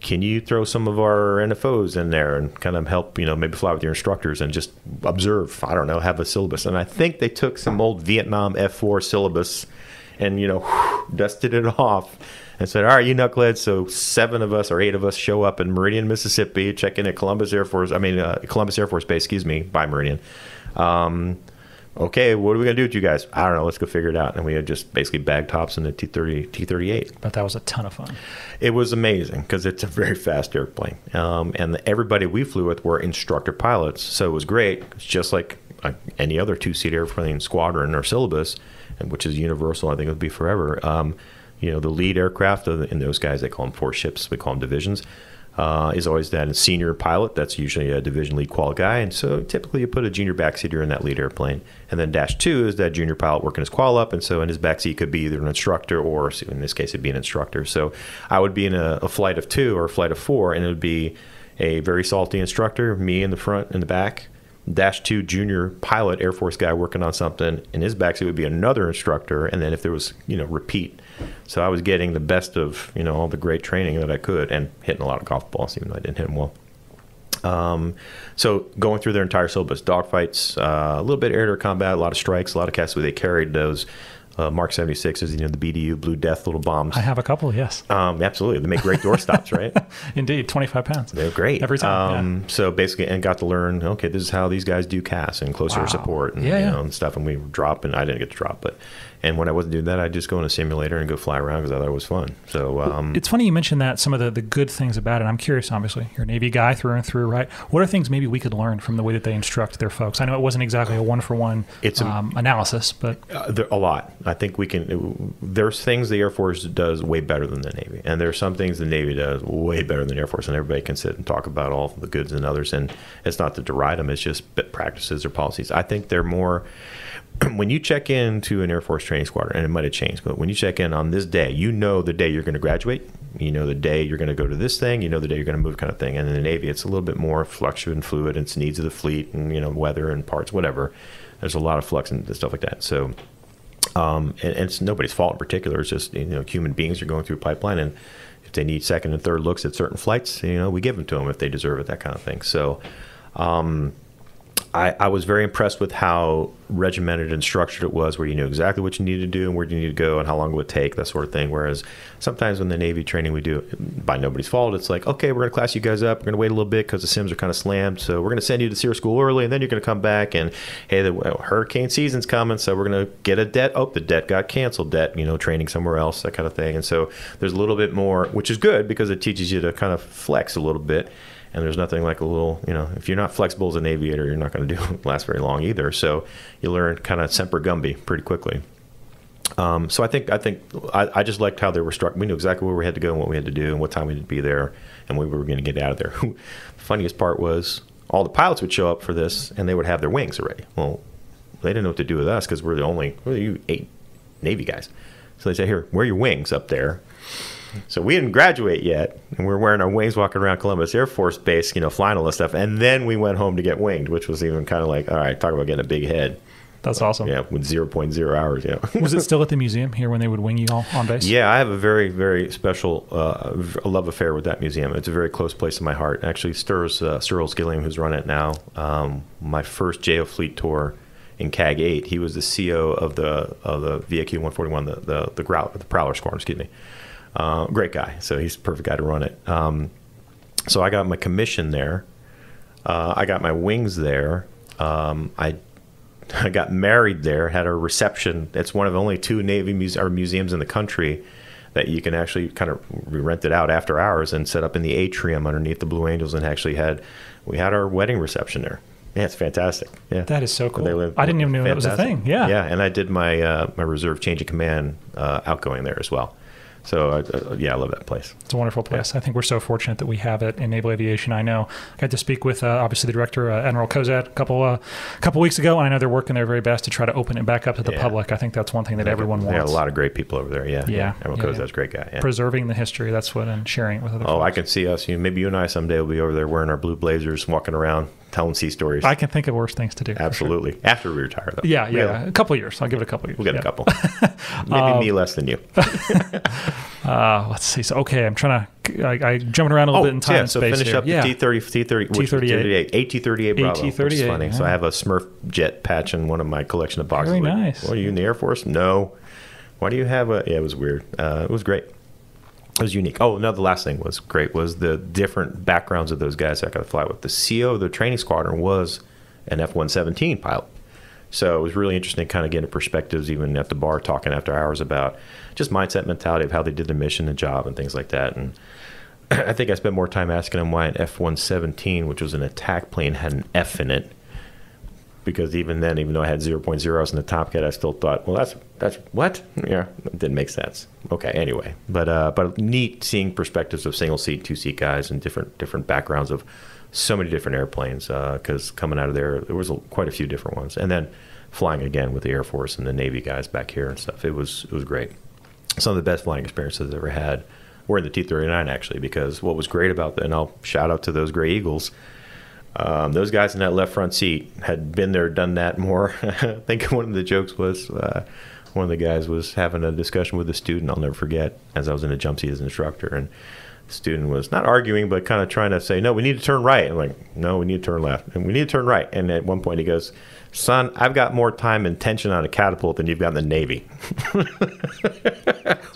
can you throw some of our N F Os in there and kind of help, you know, maybe fly with your instructors and just observe, I don't know, have a syllabus. And I think they took some old Vietnam F four syllabus and, you know, whew, dusted it off and said, all right, you knuckleheads, so seven of us or eight of us show up in Meridian, Mississippi, check in at Columbus Air Force, I mean, uh, Columbus Air Force Base, excuse me, by Meridian. Um, okay, what are we going to do with you guys? I don't know. Let's go figure it out. And we had just basically bag tops in the T thirty-eight. But that was a ton of fun. It was amazing because it's a very fast airplane. Um, and the, everybody we flew with were instructor pilots. So it was great. It's just like uh, any other two-seat airplane squadron or syllabus, and which is universal. I think it would be forever. Um, you know, the lead aircraft, in those guys, they call them four ships. We call them divisions. Uh, is always that senior pilot. That's usually a division lead qual guy. And so typically you put a junior backseater in that lead airplane. And then dash two is that junior pilot working his qual up. And so in his backseat could be either an instructor or, in this case, it'd be an instructor. So I would be in a, a flight of two or a flight of four, and it would be a very salty instructor, me in the front and the back, dash two junior pilot Air Force guy working on something. In his backseat would be another instructor. And then if there was, you know, repeat. So I was getting the best of, you know, all the great training that I could and hitting a lot of golf balls, even though I didn't hit them well. Um, so going through their entire syllabus, dogfights, uh, a little bit of air-to-air combat, a lot of strikes, a lot of casts where they carried those uh, Mark seventy-sixes, you know, the B D U, Blue Death, little bombs. I have a couple, yes. Um, absolutely. They make great door stops, right? Indeed, twenty-five pounds. They're great. Every time, um, yeah. So basically, and got to learn, okay, this is how these guys do casts and close wow. air support and, yeah, you know, yeah. and stuff. And we drop, and I didn't get to drop, but... And when I wasn't doing that, I'd just go in a simulator and go fly around because I thought it was fun. So um, it's funny you mentioned that, some of the, the good things about it. I'm curious, obviously. You're a Navy guy through and through, right? What are things maybe we could learn from the way that they instruct their folks? I know it wasn't exactly a one-for-one -one, um, analysis, but... Uh, there, a lot. I think we can... It, there's things the Air Force does way better than the Navy. And there's some things the Navy does way better than the Air Force. And everybody can sit and talk about all the goods and others. And it's not to deride them. It's just practices or policies. I think they're more... When you check in to an Air Force training squadron, and it might have changed, but when you check in on this day, you know the day you're going to graduate, you know the day you're going to go to this thing, you know the day you're going to move, kind of thing. And in the Navy, it's a little bit more fluctuant and fluid, and it's needs of the fleet and, you know, weather and parts, whatever. There's a lot of flux and stuff like that. So Um, and, and it's nobody's fault in particular. It's just, you know, human beings are going through a pipeline, and if they need second and third looks at certain flights, you know, we give them to them if they deserve it, that kind of thing. So um, I, I was very impressed with how regimented and structured it was, where you knew exactly what you needed to do and where you needed to go and how long it would take, that sort of thing. Whereas sometimes when the Navy training we do, by nobody's fault, it's like, okay, we're going to class you guys up. We're going to wait a little bit because the sims are kind of slammed. So we're going to send you to SEER school early, and then you're going to come back. And, hey, the well, hurricane season's coming, so we're going to get a debt. Oh, the debt got canceled. Debt, you know, training somewhere else, that kind of thing. And so there's a little bit more, which is good because it teaches you to kind of flex a little bit. And there's nothing like a little, you know, if you're not flexible as an aviator, you're not going to do last very long either. So you learn kind of Semper Gumby pretty quickly. Um, so I think I think I, I just liked how they were struck. We knew exactly where we had to go and what we had to do and what time we had to be there and when we were going to get out of there. The funniest part was all the pilots would show up for this and they would have their wings already. Well, they didn't know what to do with us because we're the only, we're the eight Navy guys. So they said, here, wear your wings up there. So we didn't graduate yet, and we were wearing our wings walking around Columbus Air Force Base, you know, flying all this stuff. And then we went home to get winged, which was even kind of like, all right, talk about getting a big head. That's awesome. Yeah, with zero point zero hours, yeah. Was it still at the museum here when they would wing you all on base? Yeah, I have a very, very special uh, love affair with that museum. It's a very close place in my heart. Actually, Sturls, uh, Sturls Gilliam, who's run it now, um, my first J O Fleet tour in C A G eight, he was the C O of the of the V A Q one forty-one, the, the, the, Growler, the Prowler Squadron, excuse me. Uh, great guy. So he's the perfect guy to run it. Um, so I got my commission there. Uh, I got my wings there. Um, I, I got married there, had a reception. It's one of only two Navy muse or museums in the country that you can actually kind of rent it out after hours and set up in the atrium underneath the Blue Angels, and actually had, we had our wedding reception there. Yeah, it's fantastic. Yeah, that is so cool. They live, I didn't even know fantastic. That was a thing. Yeah. Yeah. And I did my, uh, my reserve change of command, uh, outgoing there as well. So, uh, yeah, I love that place. It's a wonderful place. Yeah. I think we're so fortunate that we have it in Naval Aviation. I know I got to speak with, uh, obviously, the director, uh, Admiral Cosette, a couple uh, couple weeks ago, and I know they're working their very best to try to open it back up to the yeah. public. I think that's one thing that they everyone have, wants. They have a lot of great people over there, yeah. Yeah. Admiral yeah, Cosette's yeah. a great guy. Yeah. Preserving the history, that's what, and sharing it with other oh, folks. I can see us. You know, maybe you and I someday will be over there wearing our blue blazers, walking around, telling sea stories. I can think of worse things to do. Absolutely. Sure. After we retire, though. Yeah, yeah. Really? A couple of years. I'll give it a couple of years. We'll get yeah. a couple. Maybe um, me less than you. uh, let's see. So, okay, I'm trying to, I, I jumping around a little oh, bit in time yeah, and so space finish here. up yeah. the T thirty, T thirty, T thirty-eight. A T thirty-eight Bravo, A T thirty-eight, which is funny. Yeah. So I have a Smurf jet patch in one of my collection of boxes. Very like, nice. Well, are you in the Air Force? No. Why do you have a, yeah, it was weird. Uh, it was great. It was unique. Oh, no, the last thing was great was the different backgrounds of those guys I got to fly with. The C O of the training squadron was an F one seventeen pilot. So it was really interesting kind of getting perspectives, even at the bar talking after hours, about just mindset, mentality of how they did their mission and job and things like that. And I think I spent more time asking them why an F one seventeen, which was an attack plane, had an F in it. Because even then, even though I had zero point zeros in the top kit, I still thought, well, that's, that's what? Yeah, it didn't make sense. Okay, anyway. But uh, but neat seeing perspectives of single-seat, two-seat guys and different different backgrounds of so many different airplanes, because uh, coming out of there, there was a, quite a few different ones. And then flying again with the Air Force and the Navy guys back here and stuff, it was, it was great. Some of the best flying experiences I've ever had were in the T thirty-nine, actually, because what was great about that, and I'll shout out to those Gray Eagles, Um, those guys in that left front seat had been there, done that more. I think one of the jokes was uh, one of the guys was having a discussion with a student, I'll never forget, as I was in a jump seat as an instructor. And the student was not arguing, but kind of trying to say, no, we need to turn right. I'm like, no, we need to turn left. And we need to turn right. And at one point he goes, son, I've got more time and tension on a catapult than you've got in the Navy.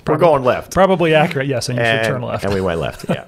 We're going left. Probably accurate, yes, and you and, should turn left. And we went left, yeah.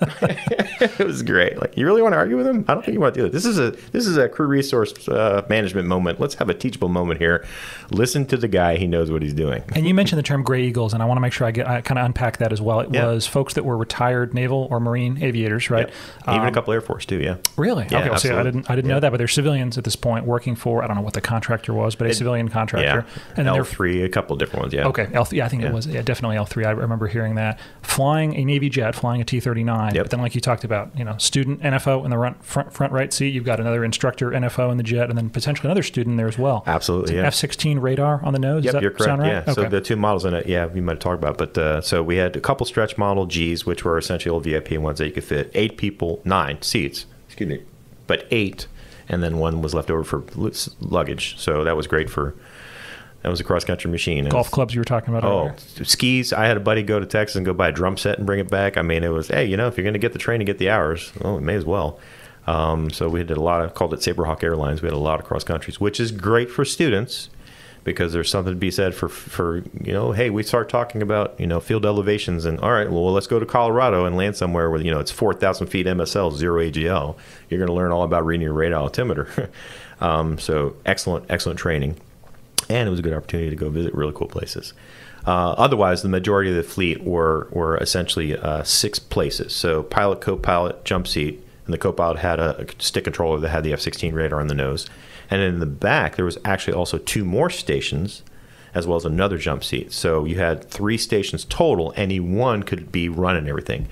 It was great. Like, you really want to argue with him? I don't think you want to do that. This is a this is a crew resource uh, management moment. Let's have a teachable moment here. Listen to the guy. He knows what he's doing. And you mentioned the term Gray Eagles, and I want to make sure I, get, I kind of unpack that as well. It yeah. was folks that were retired naval or marine aviators, right? Yeah. Even um, a couple Air Force, too, yeah. Really? Yeah, okay, well, see, I didn't, I didn't yeah. know that, but they're civilians at this point working for, I don't know what the contractor was, but a it, civilian contractor. Yeah. And L three, a couple different ones, yeah. Okay, L three, yeah, I think yeah. it was, yeah, definitely L three. I remember hearing that. Flying a Navy jet, flying a T thirty-nine, yep. but then like you talked about, you know, student N F O in the front, front, front right seat, you've got another instructor N F O in the jet, and then potentially another student there as well. Absolutely, yeah. F sixteen radar on the nose, yep, does that you're correct, sound right? Yeah, okay. So the two models in it, yeah, we might talk about, but uh, so we had a couple stretch model Gs, which were essentially old V I P ones that you could fit eight people, nine seats, excuse me, but eight, and then one was left over for luggage. So that was great for That was a cross-country machine. Golf clubs you were talking about earlier. Oh, skis. I had a buddy go to Texas and go buy a drum set and bring it back. I mean, it was, hey, you know, if you're going to get the train and get the hours, well, we may as well. Um, so we did a lot of, called it Saberhawk Airlines. We had a lot of cross-countries, which is great for students because there's something to be said for, for, you know, hey, we start talking about, you know, field elevations and, all right, well, let's go to Colorado and land somewhere where, you know, it's four thousand feet M S L, zero A G L. You're going to learn all about reading your radar altimeter. um, so excellent, excellent training. And it was a good opportunity to go visit really cool places. Uh, otherwise, the majority of the fleet were, were essentially uh, six places. So pilot, co-pilot, jump seat, and the co-pilot had a, a stick controller that had the F sixteen radar on the nose. And in the back, there was actually also two more stations as well as another jump seat. So you had three stations total. Any one could be running everything.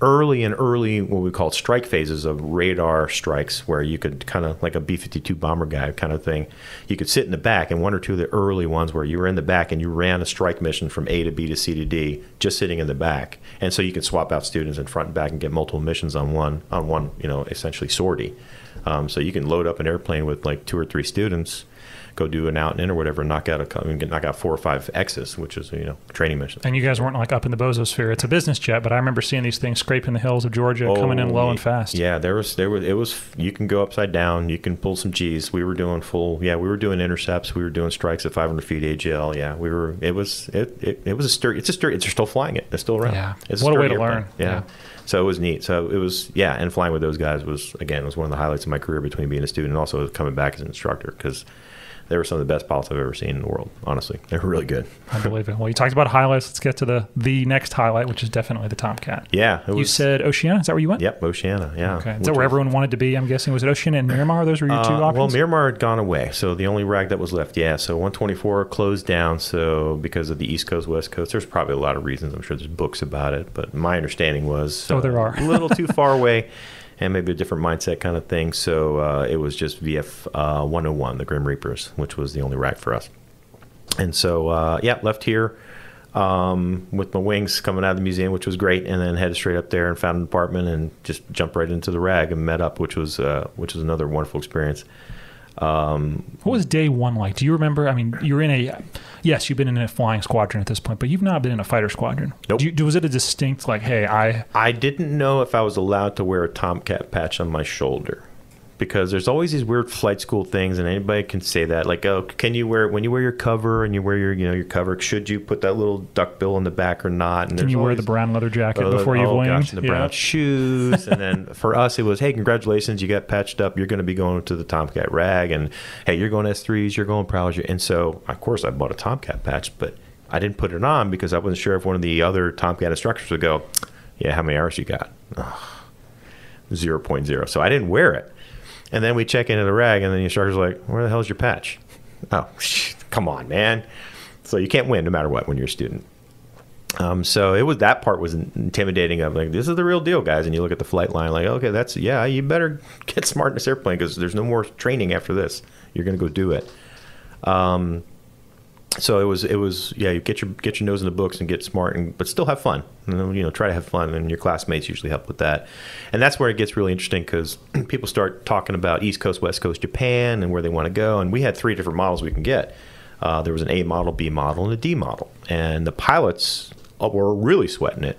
Early and early, what we call strike phases of radar strikes, where you could kind of, like a B fifty-two bomber guy kind of thing, you could sit in the back, and one or two of the early ones where you were in the back and you ran a strike mission from A to B to C to D, just sitting in the back. And so you could swap out students in front and back and get multiple missions on one, on one, you know, essentially sortie. Um, so you can load up an airplane with like two or three students, go do an out and in or whatever, and knock out a, I mean, knock out four or five X's, which is, you know, training missions. And you guys weren't like up in the bozosphere. It's a business jet, but I remember seeing these things scraping the hills of Georgia, oh, coming in low and fast. Yeah, there was, there was, it was, you can go upside down, you can pull some G's. We were doing full, yeah, we were doing intercepts, we were doing strikes at five hundred feet A G L. Yeah, we were, it was, it, it, it was a stir, it's a stir, it's still flying it, it's still around. Yeah, it's what a, a way to airplane. Learn. Yeah. yeah. So it was neat. So it was, yeah, and flying with those guys was, again, was one of the highlights of my career between being a student and also coming back as an instructor, because they were some of the best pilots I've ever seen in the world, honestly. They were really good. I believe it. Well, you talked about highlights. Let's get to the the next highlight, which is definitely the Tomcat. Yeah. It was, you said Oceana? Is that where you went? Yep, Oceana, yeah. Okay. Is that where everyone wanted to be, I'm guessing? Was it Oceana and Miramar? Those were your two uh, options? Well, Miramar had gone away, so the only rag that was left, yeah. So one twenty-four closed down, so because of the East Coast, West Coast, there's probably a lot of reasons. I'm sure there's books about it, but my understanding was oh, there are. a little too far away. And maybe a different mindset kind of thing. So uh, it was just V F one oh one, the Grim Reapers, which was the only rack for us. And so, uh, yeah, left here um, with my wings coming out of the museum, which was great, and then headed straight up there and found an apartment and just jumped right into the rag and met up, which was, uh, which was another wonderful experience. Um, what was day one like? Do you remember? I mean, you're in a, yes, you've been in a flying squadron at this point, but you've not been in a fighter squadron. Nope. Do you, was it a distinct, like, hey, I... I didn't know if I was allowed to wear a Tomcat patch on my shoulder, because there's always these weird flight school things, and anybody can say that, like, oh, can you wear, when you wear your cover and you wear your, you know, your cover, should you put that little duck bill in the back or not? And can you wear the brown leather jacket oh, before you've winged? Oh, gosh, and the yeah. brown shoes. And then for us, it was, hey, congratulations, you got patched up. You're going to be going to the Tomcat rag, and hey, you're going S threes, you're going Prowlers. And so, of course, I bought a Tomcat patch, but I didn't put it on because I wasn't sure if one of the other Tomcat instructors would go, yeah, how many hours you got? Oh, zero point zero. So I didn't wear it. And then we check into the rag, and then the instructor's like, where the hell is your patch? Oh, come on, man. So you can't win no matter what when you're a student. Um, so it was, that part was intimidating. Of like, this is the real deal, guys. And you look at the flight line like, okay, that's, yeah, you better get smart in this airplane because there's no more training after this. You're going to go do it. Um, so it was, it was, yeah, you get your, get your nose in the books and get smart, and, but still have fun. And, you know, try to have fun, and your classmates usually help with that. And that's where it gets really interesting, because people start talking about East Coast, West Coast, Japan, and where they want to go. And we had three different models we can get. Uh, there was an A model, B model, and a D model. And the pilots were really sweating it,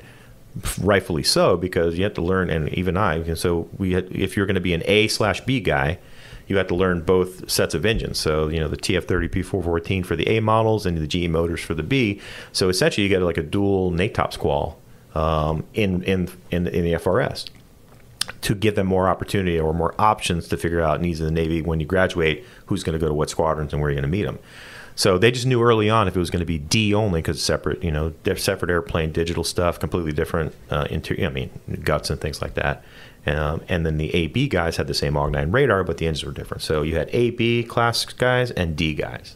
rightfully so, because you have to learn, and even I, and so we had, if you're going to be an A slash B guy, you have to learn both sets of engines. So, you know, the T F thirty P four fourteen for the A models and the G E motors for the B. So essentially you get like a dual N A T O P squall um, in, in, in, in the F R S to give them more opportunity or more options to figure out needs of the Navy when you graduate, who's going to go to what squadrons and where you're going to meet them. So they just knew early on if it was going to be D only, because separate, you know, separate airplane, digital stuff, completely different uh, interior, I mean, guts and things like that. Um, and then the A B guys had the same A U G nine radar, but the engines were different. So you had A B class guys and D guys.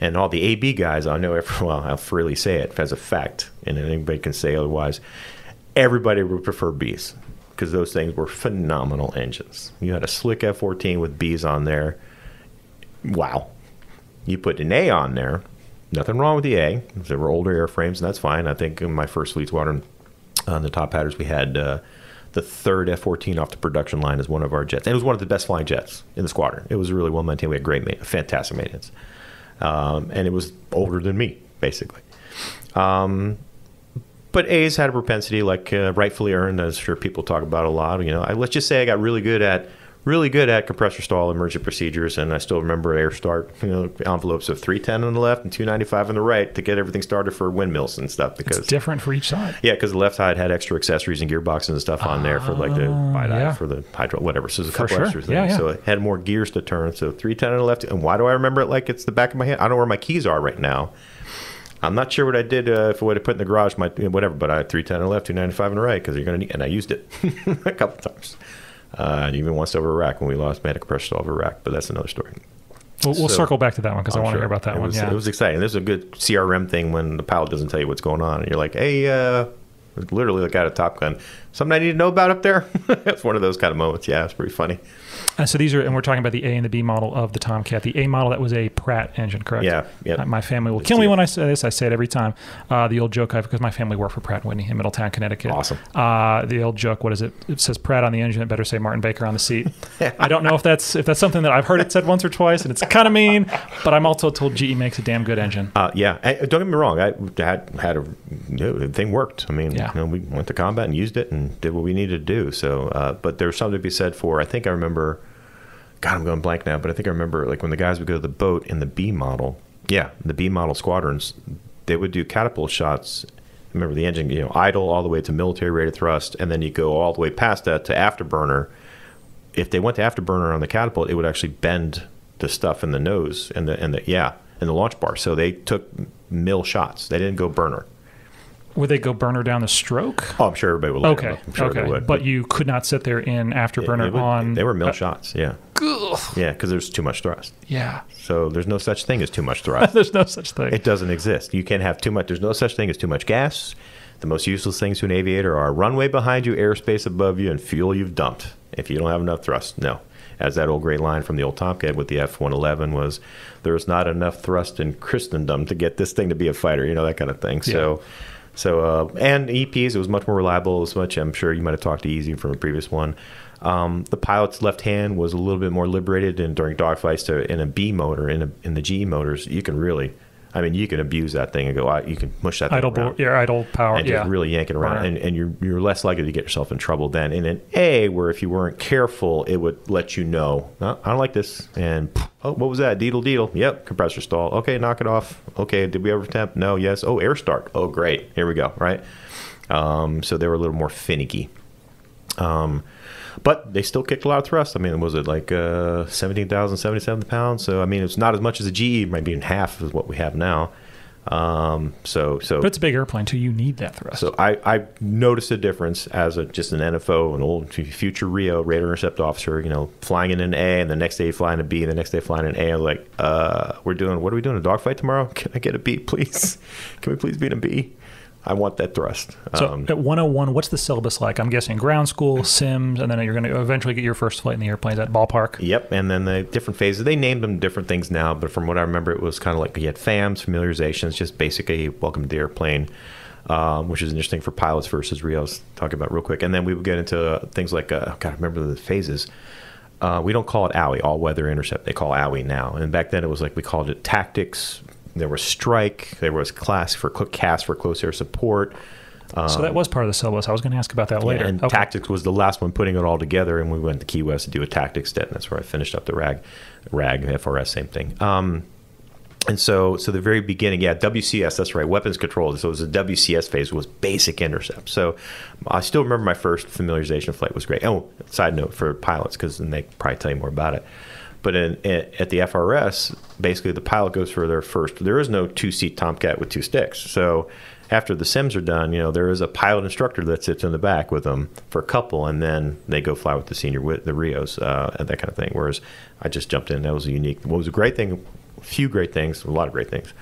And all the A B guys, I know, every, well, I'll freely say it as a fact, and anybody can say otherwise, everybody would prefer Bs, because those things were phenomenal engines. You had a slick F fourteen with Bs on there. Wow. You put an A on there. Nothing wrong with the A. There were older airframes, and that's fine. I think in my first fleet squadron on the top hatters, we had... Uh, the third F fourteen off the production line is one of our jets. And it was one of the best flying jets in the squadron. It was really well maintained. We had great maintenance, fantastic maintenance. Um, and it was older than me, basically. Um, but A's had a propensity, like uh, rightfully earned, as sure people talk about a lot. You know, I, let's just say I got really good at really good at compressor stall emergent procedures, and I still remember air start, you know, envelopes of three ten on the left and two ninety-five on the right to get everything started for windmills and stuff. Because it's different for each side. Yeah, because the left side had extra accessories and gearboxes and stuff on uh, there for like the wide yeah. eye for the hydro, whatever. So there's a couple sure. extra things. Yeah, yeah. So it had more gears to turn. So three ten on the left. And why do I remember it like it's the back of my hand? I don't know where my keys are right now. I'm not sure what I did uh, if I would have put in the garage, my whatever, but I had three ten on the left, two ninety-five on the right, because you're going to need, and I used it a couple times. Uh, even once over Iraq when we lost, made a compressor stall over Iraq, but that's another story. We'll, so, we'll circle back to that one because I want sure. to hear about that it one. Was, yeah. It was exciting. This is a good C R M thing when the pilot doesn't tell you what's going on, and you're like, hey, uh, literally like out of Top Gun, something I need to know about up there? It's one of those kind of moments. Yeah, it's pretty funny. And so these are, and we're talking about the A and the B model of the Tomcat. The A model, that was a Pratt engine, correct? Yeah. Yep. My family will kill me when I say this. I say it every time. Uh, the old joke, I've, because my family worked for Pratt and Whitney in Middletown, Connecticut. Awesome. Uh, the old joke, what is it? It says Pratt on the engine. It better say Martin Baker on the seat. I don't know if that's if that's something that I've heard it said once or twice, and it's kind of mean, but I'm also told G E makes a damn good engine. Uh, yeah. I, don't get me wrong. I had, had a, you know, the thing worked. I mean, yeah. you know, we went to combat and used it and did what we needed to do. So, uh, but there's something to be said for, I think I remember, God, I'm going blank now, but I think I remember like when the guys would go to the boat in the B model, yeah, the B model squadrons, they would do catapult shots. Remember the engine, you know, idle all the way to military rate of thrust, and then you go all the way past that to afterburner. If they went to afterburner on the catapult, it would actually bend the stuff in the nose and the and the yeah and the launch bar. So they took mill shots. They didn't go burner. Would they go burner down the stroke? Oh, I'm sure everybody would. Okay, I'm sure okay. Would. But, but you could not sit there in afterburner it, it would, on. They were mill uh, shots, yeah. Ugh. Yeah, because there's too much thrust. Yeah. So there's no such thing as too much thrust. There's no such thing. It doesn't exist. You can't have too much. There's no such thing as too much gas. The most useless things to an aviator are runway behind you, airspace above you, and fuel you've dumped. If you don't have enough thrust, no. As that old great line from the old Tomcat with the F one eleven was, there's not enough thrust in Christendom to get this thing to be a fighter, you know, that kind of thing. Yeah. So. So, uh, and E Ps, it was much more reliable. It was much, I'm sure you might have talked to Easy from a previous one. Um, the pilot's left hand was a little bit more liberated, and during dogfights to, in a B motor, in, a, in the G motors, you can really, I mean, you can abuse that thing and go, you can mush that thing idle around. Yeah, idle power, and yeah. And just really yank it around, right. and, and you're, you're less likely to get yourself in trouble than in an A, where if you weren't careful, it would let you know, oh, I don't like this, and oh, what was that? Deedle, deedle. Yep, compressor stall. Okay, knock it off. Okay, did we ever attempt? No, yes. Oh, air start. Oh, great. Here we go, right? Um, so they were a little more finicky. Um, but they still kicked a lot of thrust. I mean, was it like uh, seventeen thousand seventy-seven pounds? So, I mean, it's not as much as a G E, maybe in half is what we have now. Um, so, so. But it's a big airplane, too. You need that thrust. So I, I noticed a difference as a, just an N F O, an old future R I O, radar intercept officer, you know, flying in an A, and the next day flying a B, and the next day flying an A. I'm like, uh, we're doing, what are we doing, a dogfight tomorrow? Can I get a B, please? Can we please beat a B? I want that thrust. So um, at one oh one, what's the syllabus like? I'm guessing ground school, sims, and then you're going to eventually get your first flight in the airplanes at ballpark. Yep, and then the different phases. They named them different things now, but from what I remember, it was kind of like you had FAMs, familiarizations, just basically welcome to the airplane, um, which is interesting for pilots versus R I Os. Talking about real quick, and then we would get into things like uh, God, I remember the phases. Uh, we don't call it OWIE, all weather intercept. They call OWIE now, and back then it was like we called it tactics. There was strike. There was class for cast for close air support. Um, so that was part of the syllabus. I was going to ask about that yeah, later. And okay. Tactics was the last one, putting it all together. And we went to Key West to do a tactics day. And that's where I finished up the RAG, RAG, F R S, same thing. Um, and so, so the very beginning, yeah, W C S. That's right, weapons control. So it was a W C S phase. Was basic intercept. So I still remember my first familiarization flight was great. Oh, side note for pilots, because then they probably tell you more about it. But in, in, at the F R S, basically the pilot goes for their first. There is no two-seat Tomcat with two sticks. So after the sims are done, you know, there is a pilot instructor that sits in the back with them for a couple, and then they go fly with the senior, with the R I Os, uh, and that kind of thing. Whereas I just jumped in. That was a unique. What was a great thing, a few great things, a lot of great things.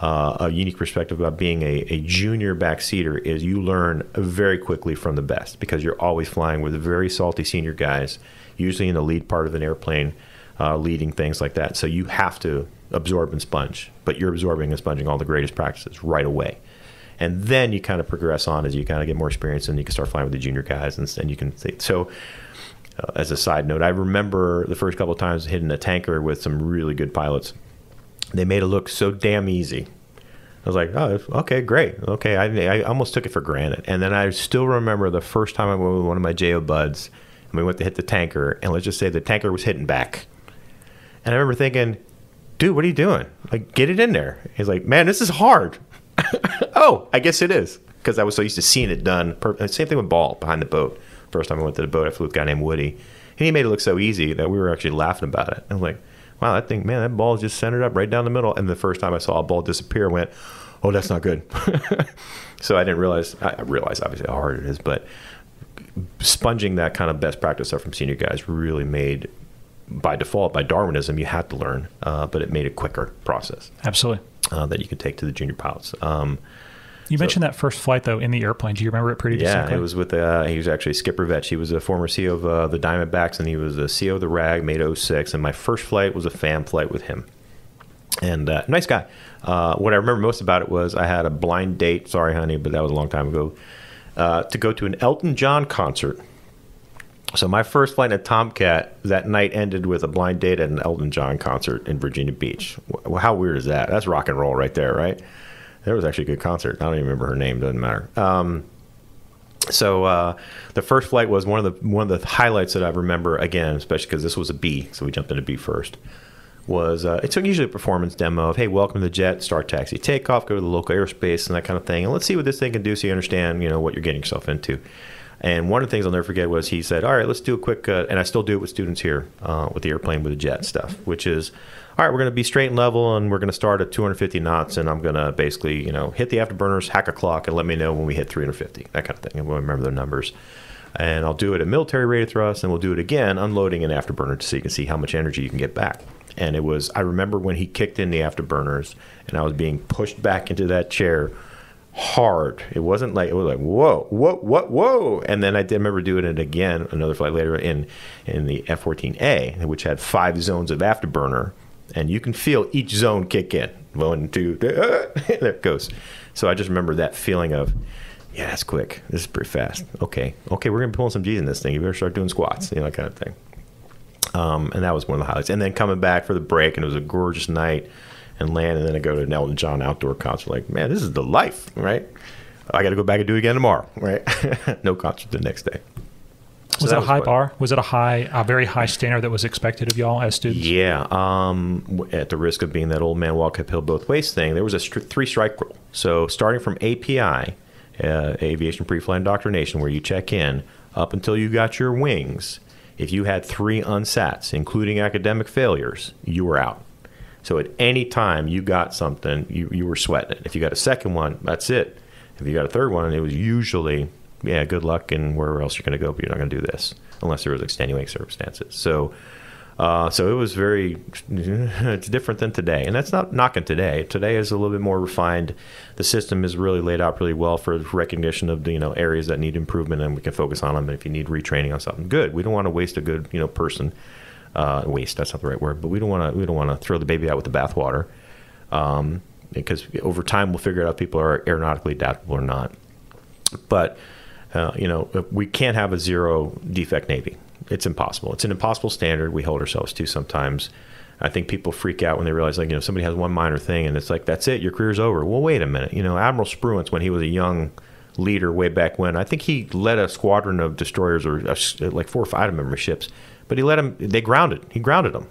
Uh, a unique perspective about being a, a junior backseater is you learn very quickly from the best, because you're always flying with very salty senior guys, usually in the lead part of an airplane. Uh, leading things like that. So you have to absorb and sponge, but you're absorbing and sponging all the greatest practices right away. And then you kind of progress on as you kind of get more experience, and you can start flying with the junior guys, and, and you can see. So uh, as a side note, I remember the first couple of times hitting a tanker with some really good pilots They made it look so damn easy. I was like, oh, okay, great. Okay, I, I almost took it for granted. And then I still remember the first time I went with one of my J O buds, and we went to hit the tanker, and let's just say the tanker was hitting back. And I remember thinking, dude, what are you doing? Like, get it in there. He's like, man, this is hard. Oh, I guess it is, because I was so used to seeing it done. Same thing with ball behind the boat. First time I went to the boat, I flew with a guy named Woody, and he made it look so easy that we were actually laughing about it. I was like, wow, that thing, man, that ball just centered up right down the middle. And the first time I saw a ball disappear, I went, oh, that's not good. So I didn't realize, I realized obviously how hard it is, but sponging that kind of best practice stuff from senior guys really made, by default, by Darwinism, you had to learn, uh, but it made a quicker process. Absolutely. Uh, that you could take to the junior pilots. Um, You mentioned so, that first flight, though, in the airplane. Do you remember it pretty distinctly? Yeah, it was with, uh, he was actually Skipper Vetch. He was a former C E O of uh, the Diamondbacks, and he was a C E O of the R A G, made oh six. And my first flight was a fan flight with him. And uh, nice guy. Uh, what I remember most about it was I had a blind date, sorry, honey, but that was a long time ago, uh, to go to an Elton John concert. So my first flight in a Tomcat that night ended with a blind date at an Elton John concert in Virginia Beach. W how weird is that? That's rock and roll right there, right? There was actually a good concert. I don't even remember her name. Doesn't matter. Um, so uh, the first flight was one of the one of the highlights that I remember, again, especially because this was a B, so we jumped into B first. Was uh, it took usually a performance demo of, hey, welcome to the jet, start taxi, take off, go to the local airspace, and that kind of thing, and let's see what this thing can do so you understand, you know, what you're getting yourself into. And one of the things I'll never forget was he said, all right, let's do a quick, uh, and I still do it with students here uh, with the airplane with the jet stuff, which is, all right, we're going to be straight and level, and we're going to start at two hundred fifty knots, and I'm going to basically, you know, hit the afterburners, hack a clock, and let me know when we hit three hundred fifty, that kind of thing. And we'll remember the numbers. And I'll do it at military rate of thrust, and we'll do it again, unloading an afterburner so you can see how much energy you can get back. And it was, I remember when he kicked in the afterburners, and I was being pushed back into that chair hard. It wasn't like, it was like, whoa, whoa, whoa, whoa. And then I did remember doing it again, another flight later in, in the F fourteen A, which had five zones of afterburner. And you can feel each zone kick in. One, two, three, uh, there it goes. So I just remember that feeling of, yeah, that's quick. This is pretty fast. Okay, okay, we're going to pull some G's in this thing. You better start doing squats, you know, that kind of thing. Um, and that was one of the highlights. And then coming back for the break, and it was a gorgeous night. And land, and then I go to an Elton John outdoor concert. Like, man, this is the life, right? I got to go back and do it again tomorrow, right? No concert the next day. So was that, that was a high fun. bar? Was it a high, a very high standard that was expected of y'all as students? Yeah. Um, at the risk of being that old man walk uphill both ways thing, there was a three strike rule. So starting from A P I, uh, Aviation Pre-Flight Indoctrination, where you check in, up until you got your wings, if you had three unsats, including academic failures, you were out. So at any time you got something, you, you were sweating it. If you got a second one, that's it. If you got a third one, it was usually, yeah, good luck and wherever else you're going to go, but you're not going to do this unless there was extenuating circumstances. So uh, so it was very, it's different than today. And that's not knocking today. Today is a little bit more refined. The system is really laid out really well for recognition of, you know, areas that need improvement, and we can focus on them. And if you need retraining on something, good. We don't want to waste a good, you know, person. Uh, waste, that's not the right word, but we don't want to we don't want to throw the baby out with the bathwater, um, because over time we'll figure out if people are aeronautically adaptable or not. But uh, you know, we can't have a zero defect Navy. It's impossible. It's an impossible standard we hold ourselves to sometimes. I think people freak out when they realize, like, you know, somebody has one minor thing and it's like, that's it, your career's over. Well, wait a minute. You know, Admiral Spruance, when he was a young leader way back when, I think he led a squadron of destroyers or a, like four or five of member ships. But he let him, they grounded, he grounded them.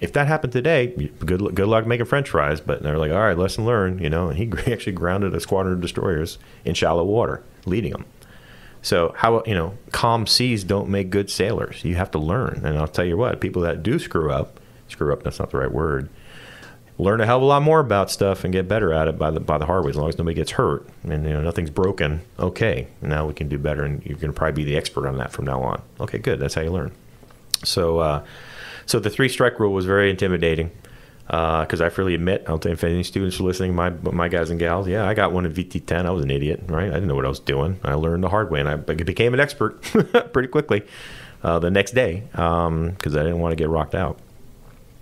If that happened today, good, good luck making French fries. But they're like, all right, lesson learned, you know. And he actually grounded a squadron of destroyers in shallow water, leading them. So, how, you know, calm seas don't make good sailors. You have to learn. And I'll tell you what, people that do screw up, screw up, that's not the right word, learn a hell of a lot more about stuff and get better at it by the, by the hard way. As long as nobody gets hurt and, you know, nothing's broken, okay, now we can do better, and you're going to probably be the expert on that from now on. Okay, good. That's how you learn. So uh, so the three-strike rule was very intimidating because uh, I freely admit, I don't think if any students are listening, my, my guys and gals, yeah, I got one in V T ten. I was an idiot, right? I didn't know what I was doing. I learned the hard way, and I became an expert pretty quickly uh, the next day because um, I didn't want to get rocked out.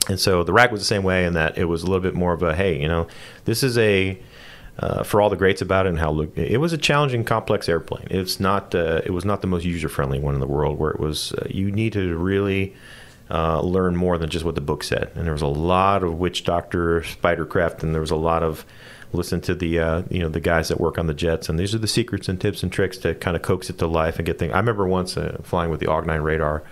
And so the R A C was the same way in that it was a little bit more of a, hey, you know, this is a, uh, for all the greats about it and how it was a challenging, complex airplane. It's not, uh, it was not the most user-friendly one in the world, where it was, uh, you need to really uh, learn more than just what the book said. And there was a lot of witch doctor Spidercraft, and there was a lot of listen to the uh, you know the guys that work on the jets, and these are the secrets and tips and tricks to kind of coax it to life and get things. I remember once uh, flying with the Og nine radar,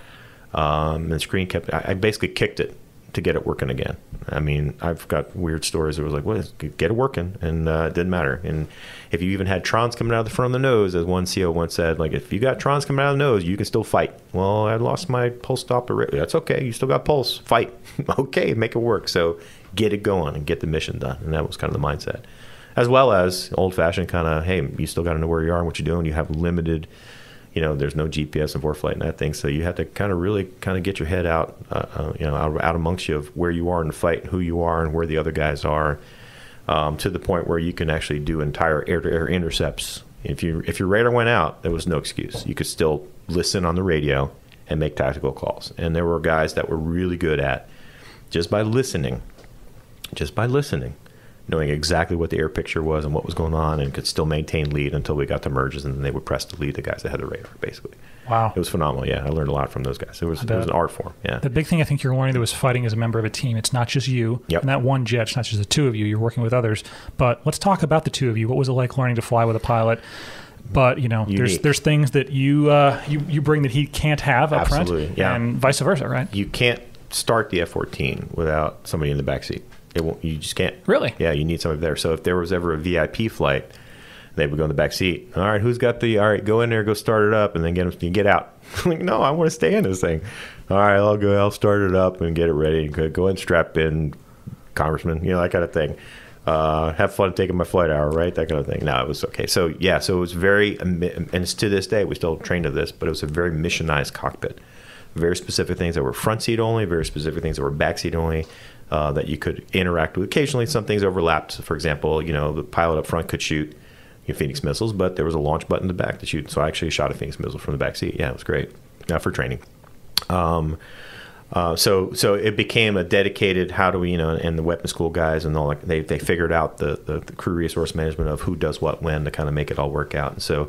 um, and the screen kept. I, I basically kicked it to get it working again. I mean, I've got weird stories. It was like, well, get it working, and uh, it didn't matter. And if you even had trons coming out of the front of the nose, as one C O once said, like, if you got trons coming out of the nose, you can still fight. Well, I lost my pulse stopper. That's okay. You still got pulse. Fight. Okay, make it work. So get it going and get the mission done. And that was kind of the mindset, as well as old-fashioned kind of, hey, you still got to know where you are and what you're doing. You have limited, you know, there's no G P S in ForeFlight and that thing, so you have to kind of really kind of get your head out, uh, uh, you know, out, out amongst you of where you are in the fight, who you are, and where the other guys are, um, to the point where you can actually do entire air-to-air intercepts. If you if your radar went out, there was no excuse. You could still listen on the radio and make tactical calls. And there were guys that were really good at just by listening. Just by listening, knowing exactly what the air picture was and what was going on, and could still maintain lead until we got to merges, and then they would press the lead, the guys that had the radar, basically. Wow. It was phenomenal, yeah. I learned a lot from those guys. It was, it was an art form, yeah. The big thing I think you're learning, that was fighting as a member of a team. It's not just you. Yep. And that one jet, it's not just the two of you. You're working with others. But let's talk about the two of you. What was it like learning to fly with a pilot? But, you know, Unique. there's there's things that you, uh, you, you bring that he can't have up Absolutely. front, yeah. and vice versa, right? You can't start the F fourteen without somebody in the backseat. It won't, you just can't. Really? Yeah, you need somebody there. So if there was ever a V I P flight, they would go in the back seat. All right, who's got the, all right, go in there, go start it up, and then get them, get out. Like, no, I want to stay in this thing. All right, I'll go, I'll start it up and get it ready. Go, go and strap in, Congressman, you know, that kind of thing. Uh, have fun taking my flight hour, right? That kind of thing. No, it was okay. So, yeah, so it was very, and it's to this day, we still train to this, but it was a very missionized cockpit. Very specific things that were front seat only, very specific things that were back seat only. Uh, that you could interact with. Occasionally some things overlapped. For example, you know, the pilot up front could shoot your Phoenix missiles, but there was a launch button in the back to shoot. So I actually shot a Phoenix missile from the back seat. Yeah, it was great uh, for training. Um, uh, so so it became a dedicated, how do we, you know, and the weapons school guys and all, like, they, they figured out the, the, the crew resource management of who does what when to kind of make it all work out. And so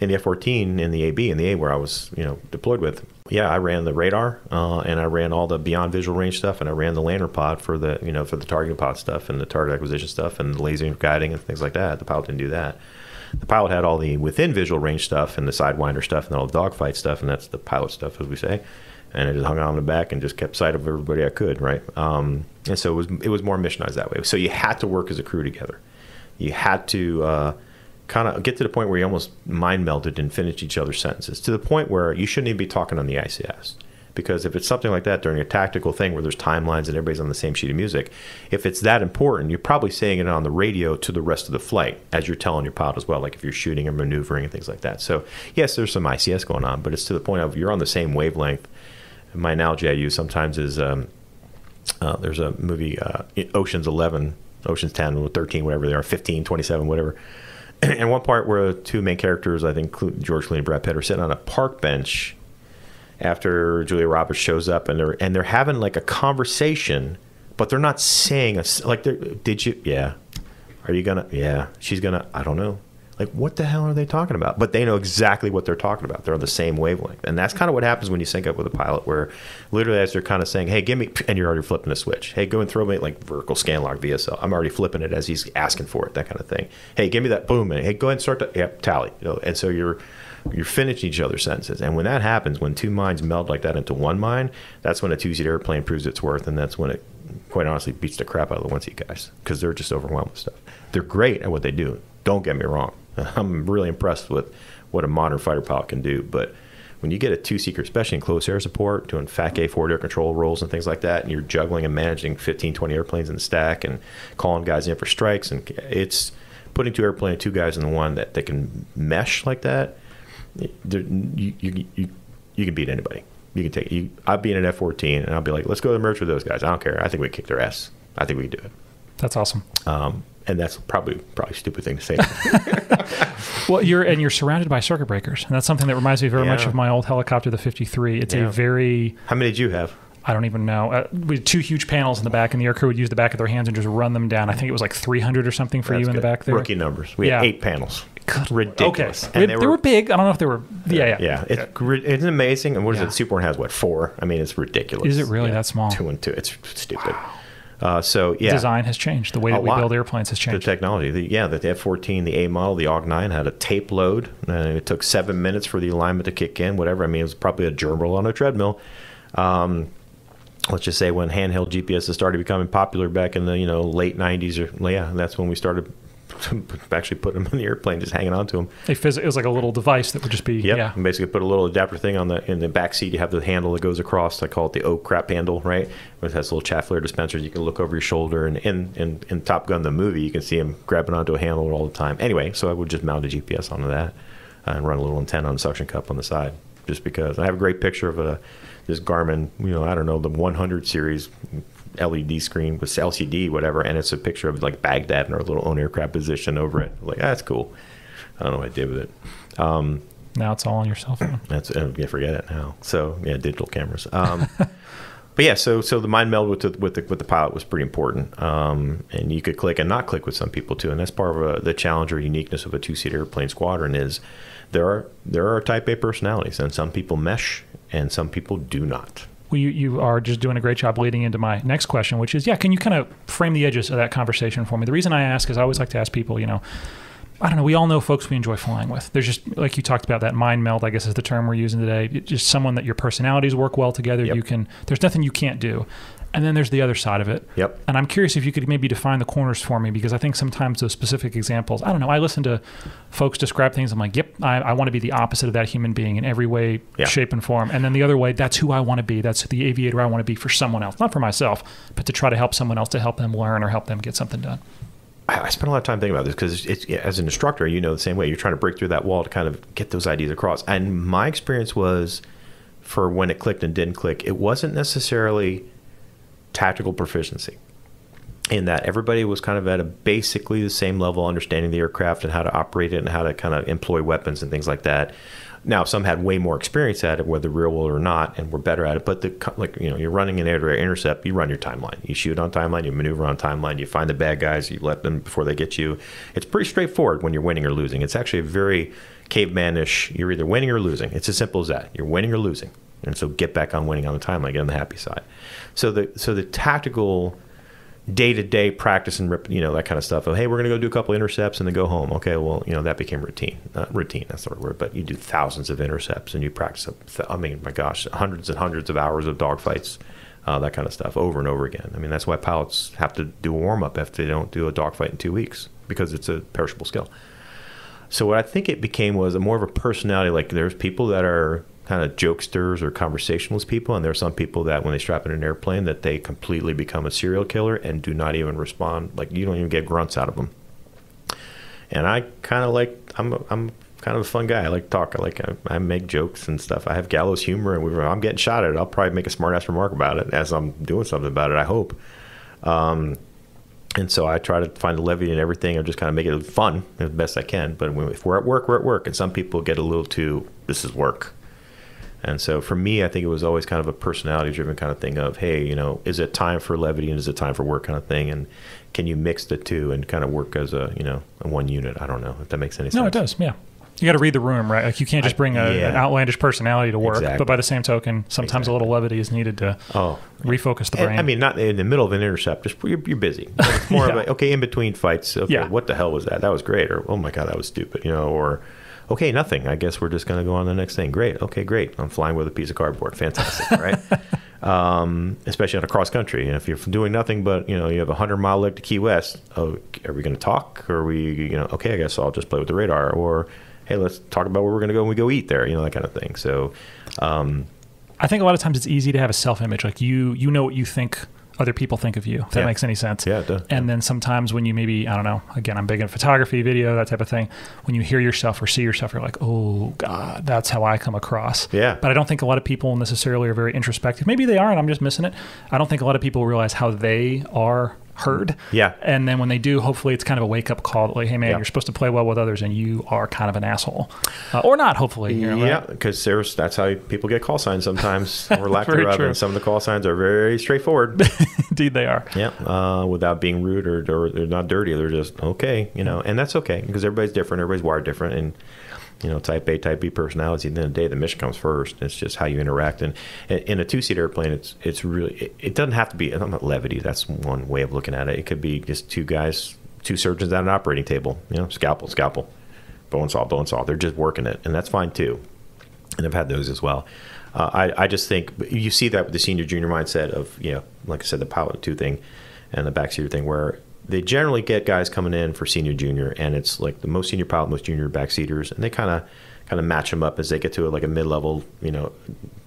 in the F fourteen, in the A B, in the A where I was, you know, deployed with, yeah, I ran the radar, uh, and I ran all the beyond visual range stuff, and I ran the lander pod for the, you know, for the targeting pod stuff and the target acquisition stuff and the laser guiding and things like that. The pilot didn't do that. The pilot had all the within visual range stuff and the sidewinder stuff and all the dogfight stuff, and that's the pilot stuff, as we say. And I just hung on the back and just kept sight of everybody I could, right? Um, and so it was it was more missionized that way. So you had to work as a crew together. You had to. Uh, kind of get to the point where you almost mind melded and finished each other's sentences, to the point where you shouldn't even be talking on the I C S. Because if it's something like that during a tactical thing where there's timelines and everybody's on the same sheet of music, if it's that important, you're probably saying it on the radio to the rest of the flight as you're telling your pilot as well, like if you're shooting and maneuvering and things like that. So yes, there's some I C S going on, but it's to the point of you're on the same wavelength. My analogy I use sometimes is um, uh, there's a movie, uh, Ocean's eleven, Ocean's ten, thirteen, whatever they are, fifteen, twenty-seven, whatever. And one part where two main characters, I think George Clooney and Brad Pitt, are sitting on a park bench after Julia Roberts shows up, and they're and they're having like a conversation, but they're not saying a, like, did you? Yeah, are you gonna? Yeah, she's gonna. I don't know. Like, what the hell are they talking about? But they know exactly what they're talking about. They're on the same wavelength, and that's kind of what happens when you sync up with a pilot, where literally as they're kind of saying, "Hey, give me," and you're already flipping a switch. "Hey, go and throw me," like vertical scanlog V S L. I'm already flipping it as he's asking for it, that kind of thing. "Hey, give me that," boom, and, "Hey, go ahead and start to," yep, tally. You know, and so you're you're finishing each other's sentences. And when that happens, when two minds meld like that into one mind, that's when a two-seat airplane proves its worth, and that's when it, quite honestly, beats the crap out of the one-seat guys, because they're just overwhelmed with stuff. They're great at what they do. Don't get me wrong. I'm really impressed with what a modern fighter pilot can do. But when you get a two-seater, especially in close air support, doing F A C A forward air control rolls and things like that, and you're juggling and managing fifteen, twenty airplanes in the stack and calling guys in for strikes, and it's putting two airplanes, two guys in the one that they can mesh like that, you, you, you, you can beat anybody. You can take it. I'll be in an F fourteen, and I'll be like, let's go to the merge with those guys. I don't care. I think we kick their ass. I think we can do it. That's awesome. Um, And that's probably probably a stupid thing to say. Well, you're and you're surrounded by circuit breakers, and that's something that reminds me very yeah. much of my old helicopter, the fifty-three. It's yeah. a very how many did you have? I don't even know. Uh, we had two huge panels in the back, and the air crew would use the back of their hands and just run them down. I think it was like three hundred or something for that's you in good. the back there. Rookie numbers. We yeah. had eight panels. God, ridiculous. Okay. And they, they were, were big. I don't know if they were. Yeah, yeah. Yeah, it's, yeah. it's amazing. And what is yeah. it? Superhorn has, what, four? I mean, it's ridiculous. Is it really yeah. that small? Two and two. It's stupid. Wow. Uh, so, yeah. Design has changed. The way that we build airplanes has changed. The technology. The, yeah, the F fourteen, the A model, the A W G nine had a tape load. Uh, it took seven minutes for the alignment to kick in, whatever. I mean, it was probably a gerbil on a treadmill. Um, let's just say when handheld G P Ss started becoming popular back in the you know late nineties, or yeah, that's when we started actually putting them in the airplane, just hanging on to them. It was like a little device that would just be, yep. yeah. And basically put a little adapter thing on the in the back seat. You have the handle that goes across. I call it the oh crap handle, right? It has little chaffler dispensers. You can look over your shoulder. And in, in, in Top Gun, the movie, you can see him grabbing onto a handle all the time. Anyway, so I would just mount a G P S onto that and run a little antenna on a suction cup on the side, just because. I have a great picture of a this Garmin, you know, I don't know, the one hundred series L E D screen with L C D, whatever, and it's a picture of like Baghdad in our little own aircraft position over it. Like, ah, that's cool. I don't know what I did with it. Um, now it's all on your cell phone. That's uh, yeah, forget it now. So yeah, digital cameras. Um, but yeah, so so the mind meld with the, with the with the pilot was pretty important, um, and you could click and not click with some people too, and that's part of a, the challenge or uniqueness of a two seat airplane squadron is there are there are type A personalities, and some people mesh and some people do not. Well, you, you are just doing a great job leading into my next question, which is, yeah, can you kind of frame the edges of that conversation for me? The reason I ask is I always like to ask people, you know, I don't know, we all know folks we enjoy flying with. There's just, like you talked about, that mind meld, I guess is the term we're using today. It's just someone that your personalities work well together. Yep. You can, there's nothing you can't do. And then there's the other side of it. Yep. And I'm curious if you could maybe define the corners for me, because I think sometimes those specific examples, I don't know, I listen to folks describe things, I'm like, yep, I, I want to be the opposite of that human being in every way, yeah. shape, and form. And then the other way, that's who I want to be. That's the aviator I want to be for someone else, not for myself, but to try to help someone else, to help them learn or help them get something done. I spent a lot of time thinking about this because it's, it's, as an instructor, you know the same way. You're trying to break through that wall to kind of get those ideas across. And my experience was, for when it clicked and didn't click, it wasn't necessarily tactical proficiency, in that everybody was kind of at a basically the same level understanding the aircraft and how to operate it and how to kind of employ weapons and things like that. Now, some had way more experience at it, whether real world or not, and were better at it. But the, like, you know, you're running an air-to-air intercept, you run your timeline. You shoot on timeline, you maneuver on timeline, you find the bad guys, you let them before they get you. It's pretty straightforward when you're winning or losing. It's actually a very caveman-ish, you're either winning or losing. It's as simple as that. You're winning or losing. And so get back on winning on the timeline, get on the happy side. So the, so the tactical day-to-day -day practice and, you know, that kind of stuff of, hey, we're going to go do a couple of intercepts and then go home. Okay, well, you know, that became routine. Not routine, that's the right word, but you do thousands of intercepts and you practice, I mean, my gosh, hundreds and hundreds of hours of dogfights, uh, that kind of stuff over and over again. I mean, that's why pilots have to do a warm-up if they don't do a dogfight in two weeks because it's a perishable skill. So what I think it became was a more of a personality, like there's people that are kind of jokesters or conversationalist people, and there are some people that when they strap in an airplane that they completely become a serial killer and do not even respond. Like, you don't even get grunts out of them. And I kind of like, I'm, a, I'm kind of a fun guy. I like to talk. I like, I, I make jokes and stuff. I have gallows humor, and we were, I'm getting shot at it. I'll probably make a smart-ass remark about it as I'm doing something about it, I hope. Um, and so I try to find a levity in everything. I just kind of make it fun as best I can. But when, if we're at work, we're at work. And some people get a little too, this is work. And so for me, I think it was always kind of a personality-driven kind of thing of, hey, you know, is it time for levity and is it time for work kind of thing? And can you mix the two and kind of work as a, you know, a one unit? I don't know if that makes any sense. No, it does, yeah. You got to read the room, right? Like, you can't just bring a, yeah. an outlandish personality to work, exactly. but by the same token, sometimes exactly. a little levity is needed to oh. refocus the brain. And, I mean, not in the middle of an intercept, just you're, you're busy. It's more yeah. of a, okay, in between fights, okay, yeah. what the hell was that? That was great. Or, oh my God, that was stupid, you know, or... Okay, nothing. I guess we're just going to go on to the next thing. Great. Okay, great. I'm flying with a piece of cardboard. Fantastic, right? Um, especially on a cross country. And if you're doing nothing but, you know, you have a hundred mile leg to Key West, oh, are we going to talk? Or are we, you know, okay, I guess I'll just play with the radar. Or, hey, let's talk about where we're going to go when we go eat there, you know, that kind of thing. So um, I think a lot of times it's easy to have a self-image. Like, you, you know what you think other people think of you, if that yeah. makes any sense. Yeah, it does. And then sometimes when you maybe, I don't know, again, I'm big in photography, video, that type of thing. When you hear yourself or see yourself, you're like, oh God, that's how I come across. Yeah. But I don't think a lot of people necessarily are very introspective. Maybe they are and I'm just missing it. I don't think a lot of people realize how they are heard. Yeah. And then when they do, hopefully it's kind of a wake-up call that, like, hey, man, yeah. you're supposed to play well with others, and you are kind of an asshole. Uh, or not, hopefully. You know, yeah, because right? that's how people get call signs sometimes. Or lack thereof. And some of the call signs are very straightforward. Indeed, they are. Yeah, uh, without being rude or, or they're not dirty. They're just, okay, you know. And that's okay, because everybody's different. Everybody's wired different. And, you know, type A, type B personality. At the end of the day, the mission comes first. It's just how you interact. And in a two-seat airplane, it's it's really it, it doesn't have to be. I'm not levity. That's one way of looking at it. It could be just two guys, two surgeons at an operating table. You know, scalpel, scalpel, bone saw, bone saw. They're just working it, and that's fine too. And I've had those as well. Uh, I I just think you see that with the senior junior mindset of, you know, like I said, the pilot two thing and the backseater thing, where they generally get guys coming in for senior junior, and it's like the most senior pilot, most junior backseaters, and they kind of kind of match them up as they get to a, like a mid-level, you know,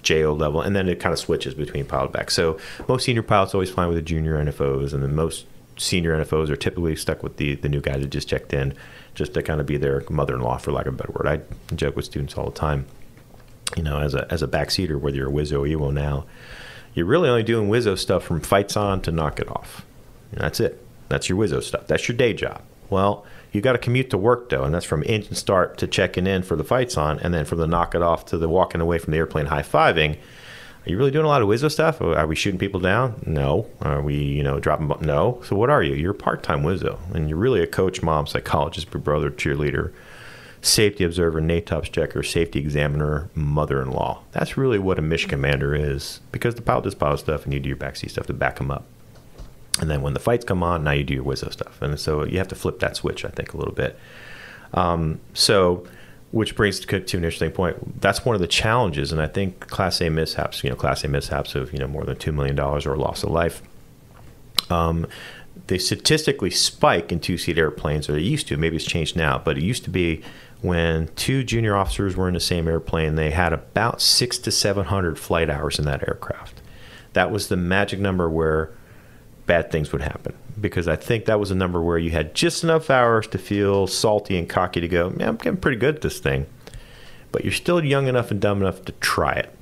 J O level, and then it kind of switches between pilot back. So most senior pilots always flying with the junior N F Os, and then most senior N F Os are typically stuck with the the new guy that just checked in, just to kind of be their mother-in-law, for lack of a better word. I joke with students all the time, you know, as a as a backseater, whether you're a Wizzo or E W O now, you're really only doing Wizzo stuff from fights on to knock it off. And that's it. That's your Wizzo stuff. That's your day job. Well, you got to commute to work, though, and that's from engine start to checking in for the fights on, and then from the knock it off to the walking away from the airplane high-fiving. Are you really doing a lot of Wizzo stuff? Are we shooting people down? No. Are we, you know, dropping? No. So what are you? You're part-time Wizzo, and you're really a coach, mom, psychologist, brother, cheerleater, safety observer, NATOPS checker, safety examiner, mother-in-law. That's really what a mission commander is, because the pilot does pilot stuff, and you do your backseat stuff to back them up. And then when the fights come on, now you do your Wizzo stuff. And so you have to flip that switch, I think, a little bit. Um, so, which brings to, to an interesting point. That's one of the challenges. And I think Class A mishaps, you know, Class A mishaps of, you know, more than two million dollars or loss of life, um, they statistically spike in two-seat airplanes, or they used to. Maybe it's changed now. But it used to be when two junior officers were in the same airplane, they had about six to seven hundred flight hours in that aircraft. That was the magic number where bad things would happen, because I think that was a number where you had just enough hours to feel salty and cocky to go, yeah, I'm getting pretty good at this thing, but you're still young enough and dumb enough to try it,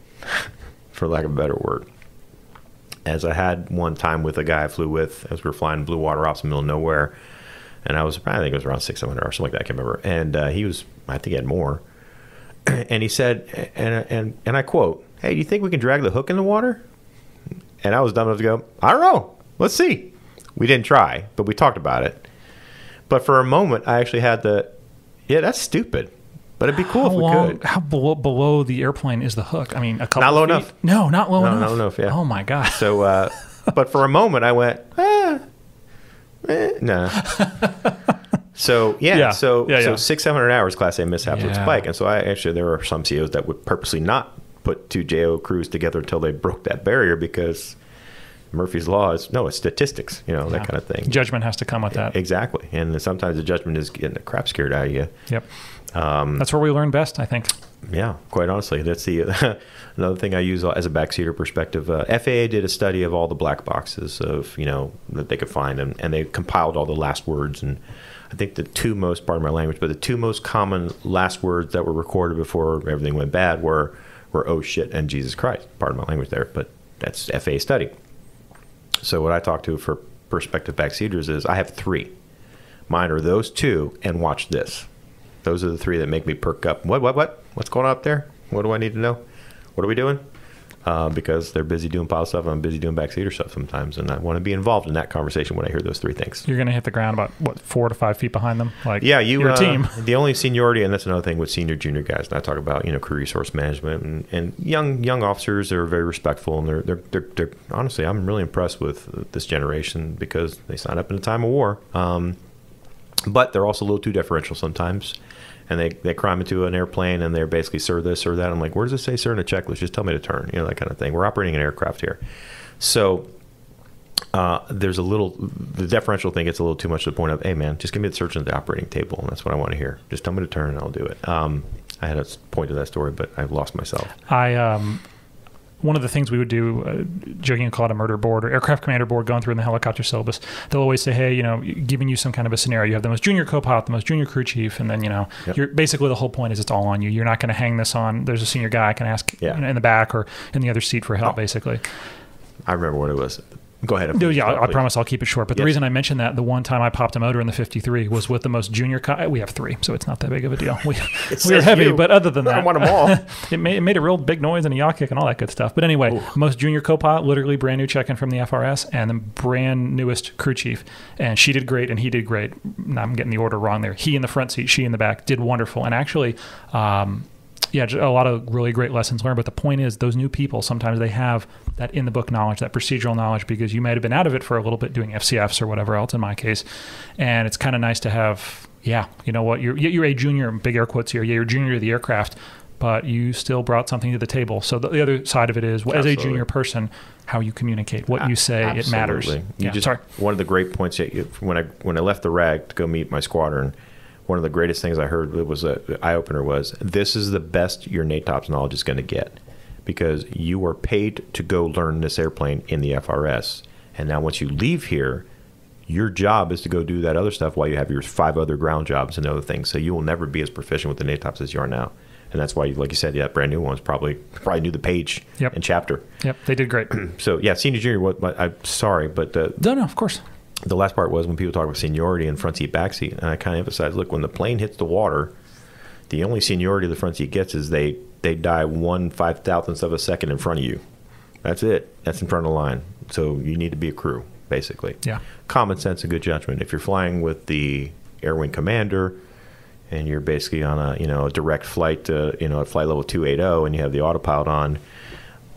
for lack of a better word. As I had one time with a guy I flew with, as we were flying Blue Water Ops in the middle of nowhere, and I was, I think it was around six hundred or something like that, I can't remember, and uh, he was, I think he had more, and he said, and, and, and I quote, hey, do you think we can drag the hook in the water? And I was dumb enough to go, I don't know. Let's see. We didn't try, but we talked about it. But for a moment, I actually had the, yeah, that's stupid. But it'd be cool how if we long, could. How below, below the airplane is the hook? I mean, a couple Not low feet. enough. No, not low no, enough. Not low enough, yeah. Oh, my God. So, uh, but for a moment, I went, ah, eh, no. So, yeah, yeah. so, yeah, yeah. so six, seven hundred hours Class A mishaps yeah. with Spike. And so I actually, there are some C Os that would purposely not put two J O crews together until they broke that barrier, because Murphy's Law is, no, it's statistics, you know, yeah. that kind of thing. Judgment has to come with that. Exactly. And sometimes the judgment is getting the crap scared out of you. Yep. Um, that's where we learn best, I think. Yeah, quite honestly. That's the another thing I use as a backseater perspective. Uh, F A A did a study of all the black boxes of, you know, that they could find, and, and they compiled all the last words. And I think the two most, pardon my language, but the two most common last words that were recorded before everything went bad were, were oh shit and Jesus Christ. Pardon my language there, but that's F A A study. So what I talk to for prospective backseaters is I have three. Mine are those two and watch this. Those are the three that make me perk up. What, what, what? What's going on up there? What do I need to know? What are we doing? Uh, because they're busy doing pilot stuff and I'm busy doing backseater stuff sometimes, and I want to be involved in that conversation when I hear those three things. You're going to hit the ground about, what, four to five feet behind them? Like, yeah, you, your uh, team. The only seniority, and that's another thing with senior junior guys, and I talk about, you know, career resource management, and, and young young officers are very respectful, and they're, they're, they're, they're, honestly, I'm really impressed with this generation because they sign up in a time of war. Um, but they're also a little too deferential sometimes. And they, they climb into an airplane and they're basically, sir, this, sir, that. I'm like, where does it say, sir, in a checklist? Just tell me to turn, you know, that kind of thing. We're operating an aircraft here. So uh, there's a little, the deferential thing gets a little too much to the point of, hey, man, just give me the search at the operating table. And that's what I want to hear. Just tell me to turn and I'll do it. Um, I had a point to that story, but I've lost myself. I, um, one of the things we would do, uh, joking and call it a murder board or aircraft commander board, going through in the helicopter syllabus, they'll always say, hey, you know, giving you some kind of a scenario. You have the most junior co-pilot, the most junior crew chief, and then, you know, yep. you're basically the whole point is it's all on you. You're not going to hang this on, there's a senior guy I can ask yeah. in, in the back or in the other seat for help, oh. basically. I remember what it was. Go ahead. Yeah, start, I please. promise I'll keep it short. But yes. the reason I mentioned that, the one time I popped a motor in the fifty-three was with the most junior co- we have three, so it's not that big of a deal. We, we are heavy, you. but other than that, I want them all. it, made, it made a real big noise and a yaw kick and all that good stuff. But anyway, Ooh. most junior co-pilot, literally brand new check-in from the F R S, and the brand newest crew chief. And she did great, and he did great. Now I'm getting the order wrong there. He in the front seat, she in the back, did wonderful. And actually, um, yeah, a lot of really great lessons learned. But the point is, those new people, sometimes they have that in the book knowledge, that procedural knowledge, because you might have been out of it for a little bit doing F C Fs or whatever else in my case. And it's kind of nice to have, yeah, you know what, you're, you're a junior, big air quotes here, yeah, you're junior to the aircraft, but you still brought something to the table. So the, the other side of it is, well, as a junior person, how you communicate, what you say, Absolutely. it matters. You yeah, just, sorry. One of the great points, when I, when I left the R A G to go meet my squadron, one of the greatest things I heard was a eye-opener was, this is the best your NATOPS knowledge is going to get, because you were paid to go learn this airplane in the F R S. And now once you leave here, your job is to go do that other stuff while you have your five other ground jobs and other things. So you will never be as proficient with the NATOPS as you are now. And that's why, like you said, yeah, brand new ones probably probably knew the page yep. and chapter. Yep, they did great. So, yeah, senior, junior, what, what, I'm sorry, but... Uh, no, no, of course. The last part was when people talk about seniority and front seat, back seat, and I kind of emphasize, look, when the plane hits the water, the only seniority the front seat gets is they, they die one five thousandth of a second in front of you. That's it. That's in front of the line. So you need to be a crew, basically. Yeah. Common sense and good judgment. If you're flying with the air wing commander and you're basically on a you know a direct flight, to, you know, at flight level two eighty, and you have the autopilot on,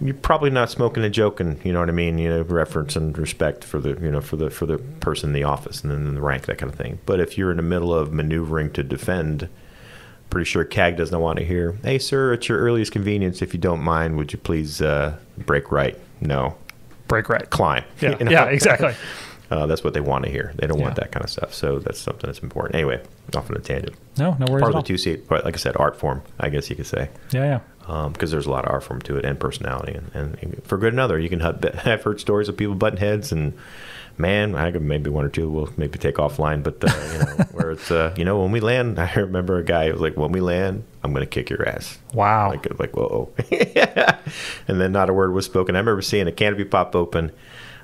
you're probably not smoking and joking, you know what I mean? You know, reference and respect for the, you know, for the for the person in the office and then the rank, that kind of thing. But if you're in the middle of maneuvering to defend, pretty sure C A G doesn't want to hear, "Hey, sir, at your earliest convenience, if you don't mind, would you please uh, brake right?" No, brake right, climb. Yeah, you know? Yeah, exactly. Uh, that's what they want to hear. They don't yeah. want that kind of stuff. So that's something that's important. Anyway, off on a tangent. No, no worries. Part of the two-seat, but like I said, art form, I guess you could say. Yeah, yeah. Because um, there's a lot of art form to it and personality. And, and for good and other, you can have, I've heard stories of people butting heads and, man, I could maybe one or two will maybe take offline. But, uh, you know, where it's, uh, you know, when we land, I remember a guy who was like, when we land, I'm going to kick your ass. Wow. Like, like whoa. And then not a word was spoken. I remember seeing a canopy pop open.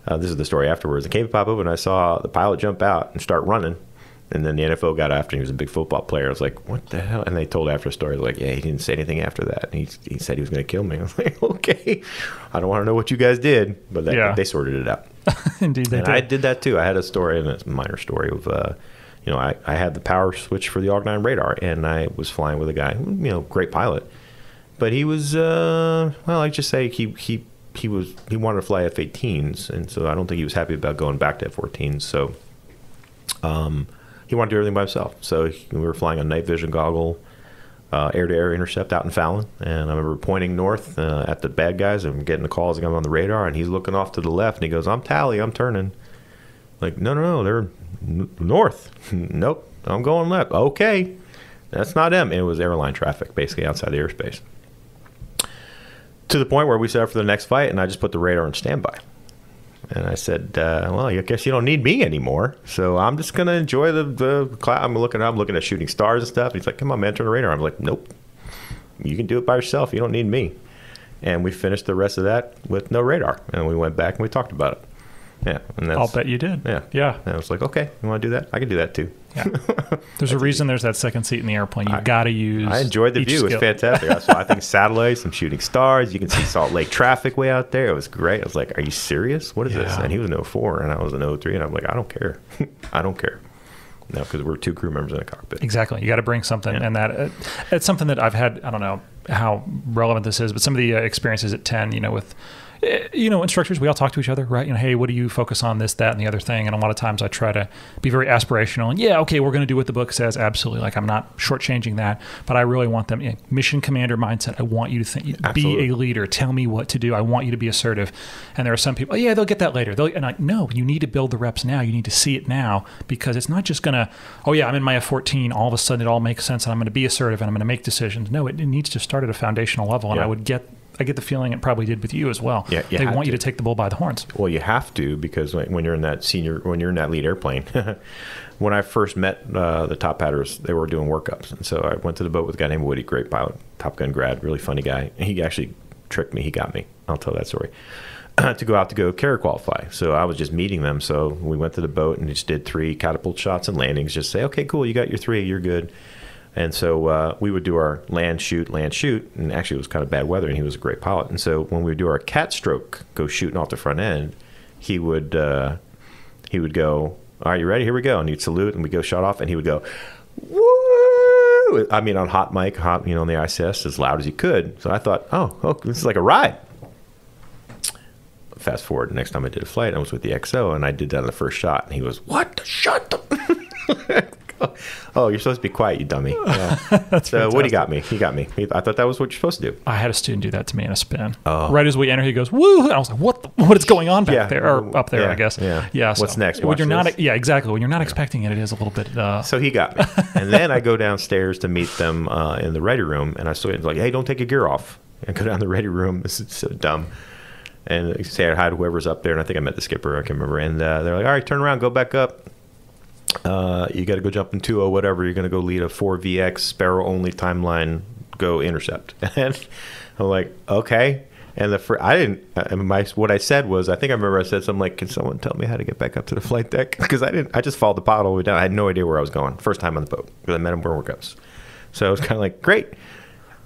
Uh, this is the story afterwards. The canopy pop open, I saw the pilot jump out and start running. And then the N F O got after him. He was a big football player. I was like, what the hell? And they told after a story, like, yeah, he didn't say anything after that. And he, he said he was going to kill me. I was like, okay. I don't want to know what you guys did. But that, yeah. they sorted it out. Indeed, they and did. I did that, too. I had a story, and it's a minor story of, uh, you know, I, I had the power switch for the AUG nine radar. And I was flying with a guy, you know, great pilot. But he was, uh, well, I just say he he he was he wanted to fly F eighteens. And so I don't think he was happy about going back to F fourteens. So, um. he wanted to do everything by himself. So we were flying a night vision goggle, uh, air-to-air intercept out in Fallon. And I remember pointing north uh, at the bad guys and getting the calls and I'm on the radar. And he's looking off to the left and he goes, "I'm tally, I'm turning." Like, no, no, no, they're n- north. Nope, I'm going left. Okay, that's not them. And it was airline traffic, basically outside the airspace. To the point where we set up for the next fight and I just put the radar on standby. And I said, uh, well, I guess you don't need me anymore. So I'm just going to enjoy the, the cloud. I'm looking, I'm looking at shooting stars and stuff. And he's like, "Come on, man, turn the radar." I'm like, "Nope, you can do it by yourself. You don't need me." And we finished the rest of that with no radar. And we went back and we talked about it. Yeah. And that's, I'll bet you did. Yeah. Yeah. And I was like, okay, you want to do that? I can do that too. Yeah. There's a reason there's that second seat in the airplane. You've got to use I enjoyed the view. It's fantastic. I saw, I think, satellites, some shooting stars. You can see Salt Lake traffic way out there. It was great. I was like, "Are you serious? What is yeah. this?" And he was an oh four and I was an oh three. And I'm like, I don't care. I don't care. No, because we're two crew members in a cockpit. Exactly. You got to bring something. Yeah. And that uh, it's something that I've had, I don't know how relevant this is, but some of the uh, experiences at ten, you know, with, you know, instructors, we all talk to each other, right? You know, hey, what do you focus on, this, that, and the other thing? And a lot of times I try to be very aspirational and, yeah, okay, we're going to do what the book says. Absolutely. Like, I'm not shortchanging that, but I really want them, you know, mission commander mindset. I want you to think, Absolutely. be a leader. Tell me what to do. I want you to be assertive. And there are some people, oh, yeah, they'll get that later. They'll, and I, no, you need to build the reps now. You need to see it now, because it's not just going to, oh, yeah, I'm in my F fourteen. All of a sudden it all makes sense and I'm going to be assertive and I'm going to make decisions. No, it, it needs to start at a foundational level. And yeah. I would get... I get the feeling it probably did with you as well. Yeah, you they want to. you to take the bull by the horns. Well, you have to, because when you're in that senior, when you're in that lead airplane, when I first met uh, the top padders, they were doing workups. And so I went to the boat with a guy named Woody, great pilot, Top Gun grad, really funny guy. He actually tricked me. He got me. I'll tell that story. To go out to go carrier qualify. So I was just meeting them. So we went to the boat and just did three catapult shots and landings. Just say, okay, cool. You got your three. You're good. And so uh, we would do our land, shoot, land, shoot. And actually, it was kind of bad weather, and he was a great pilot. And so when we would do our cat stroke, go shooting off the front end, he would uh, he would go, all right, you ready? Here we go. And he'd salute, and we'd go shot off, and he would go, woo! I mean, on hot mic, hot, you know, on the I C S, as loud as he could. So I thought, oh, oh, this is like a ride. Fast forward, next time I did a flight, I was with the X O, and I did that on the first shot. And he was, what? Shut the... Oh, you're supposed to be quiet, you dummy. Yeah. That's so Woody got me. He got me. He, I thought that was what you're supposed to do. I had a student do that to me in a spin. Oh. Right as we enter, he goes, woo! And I was like, what the, what is going on back yeah. there? Or up there, yeah. I guess. Yeah. yeah so. What's next? When you're not, yeah, exactly. When you're not yeah. expecting it, it is a little bit... Uh... So he got me. And then I go downstairs to meet them uh, in the ready room, and I saw him like, hey, don't take your gear off. And go down the ready room. This is so dumb. And say hi to whoever's up there. And I think I met the skipper. I can't remember. And uh, they're like, all right, turn around, go back up. Uh, you got to go jump in two oh, whatever. You're going to go lead a four V X sparrow only timeline, go intercept. And I'm like, okay. And the fr I didn't, I, my, what I said was, I think I remember I said something like, can someone tell me how to get back up to the flight deck? Because I didn't, I just followed the pilot all the way down. I had no idea where I was going. First time on the boat, because I met him where it goes. So it was kind of like, great.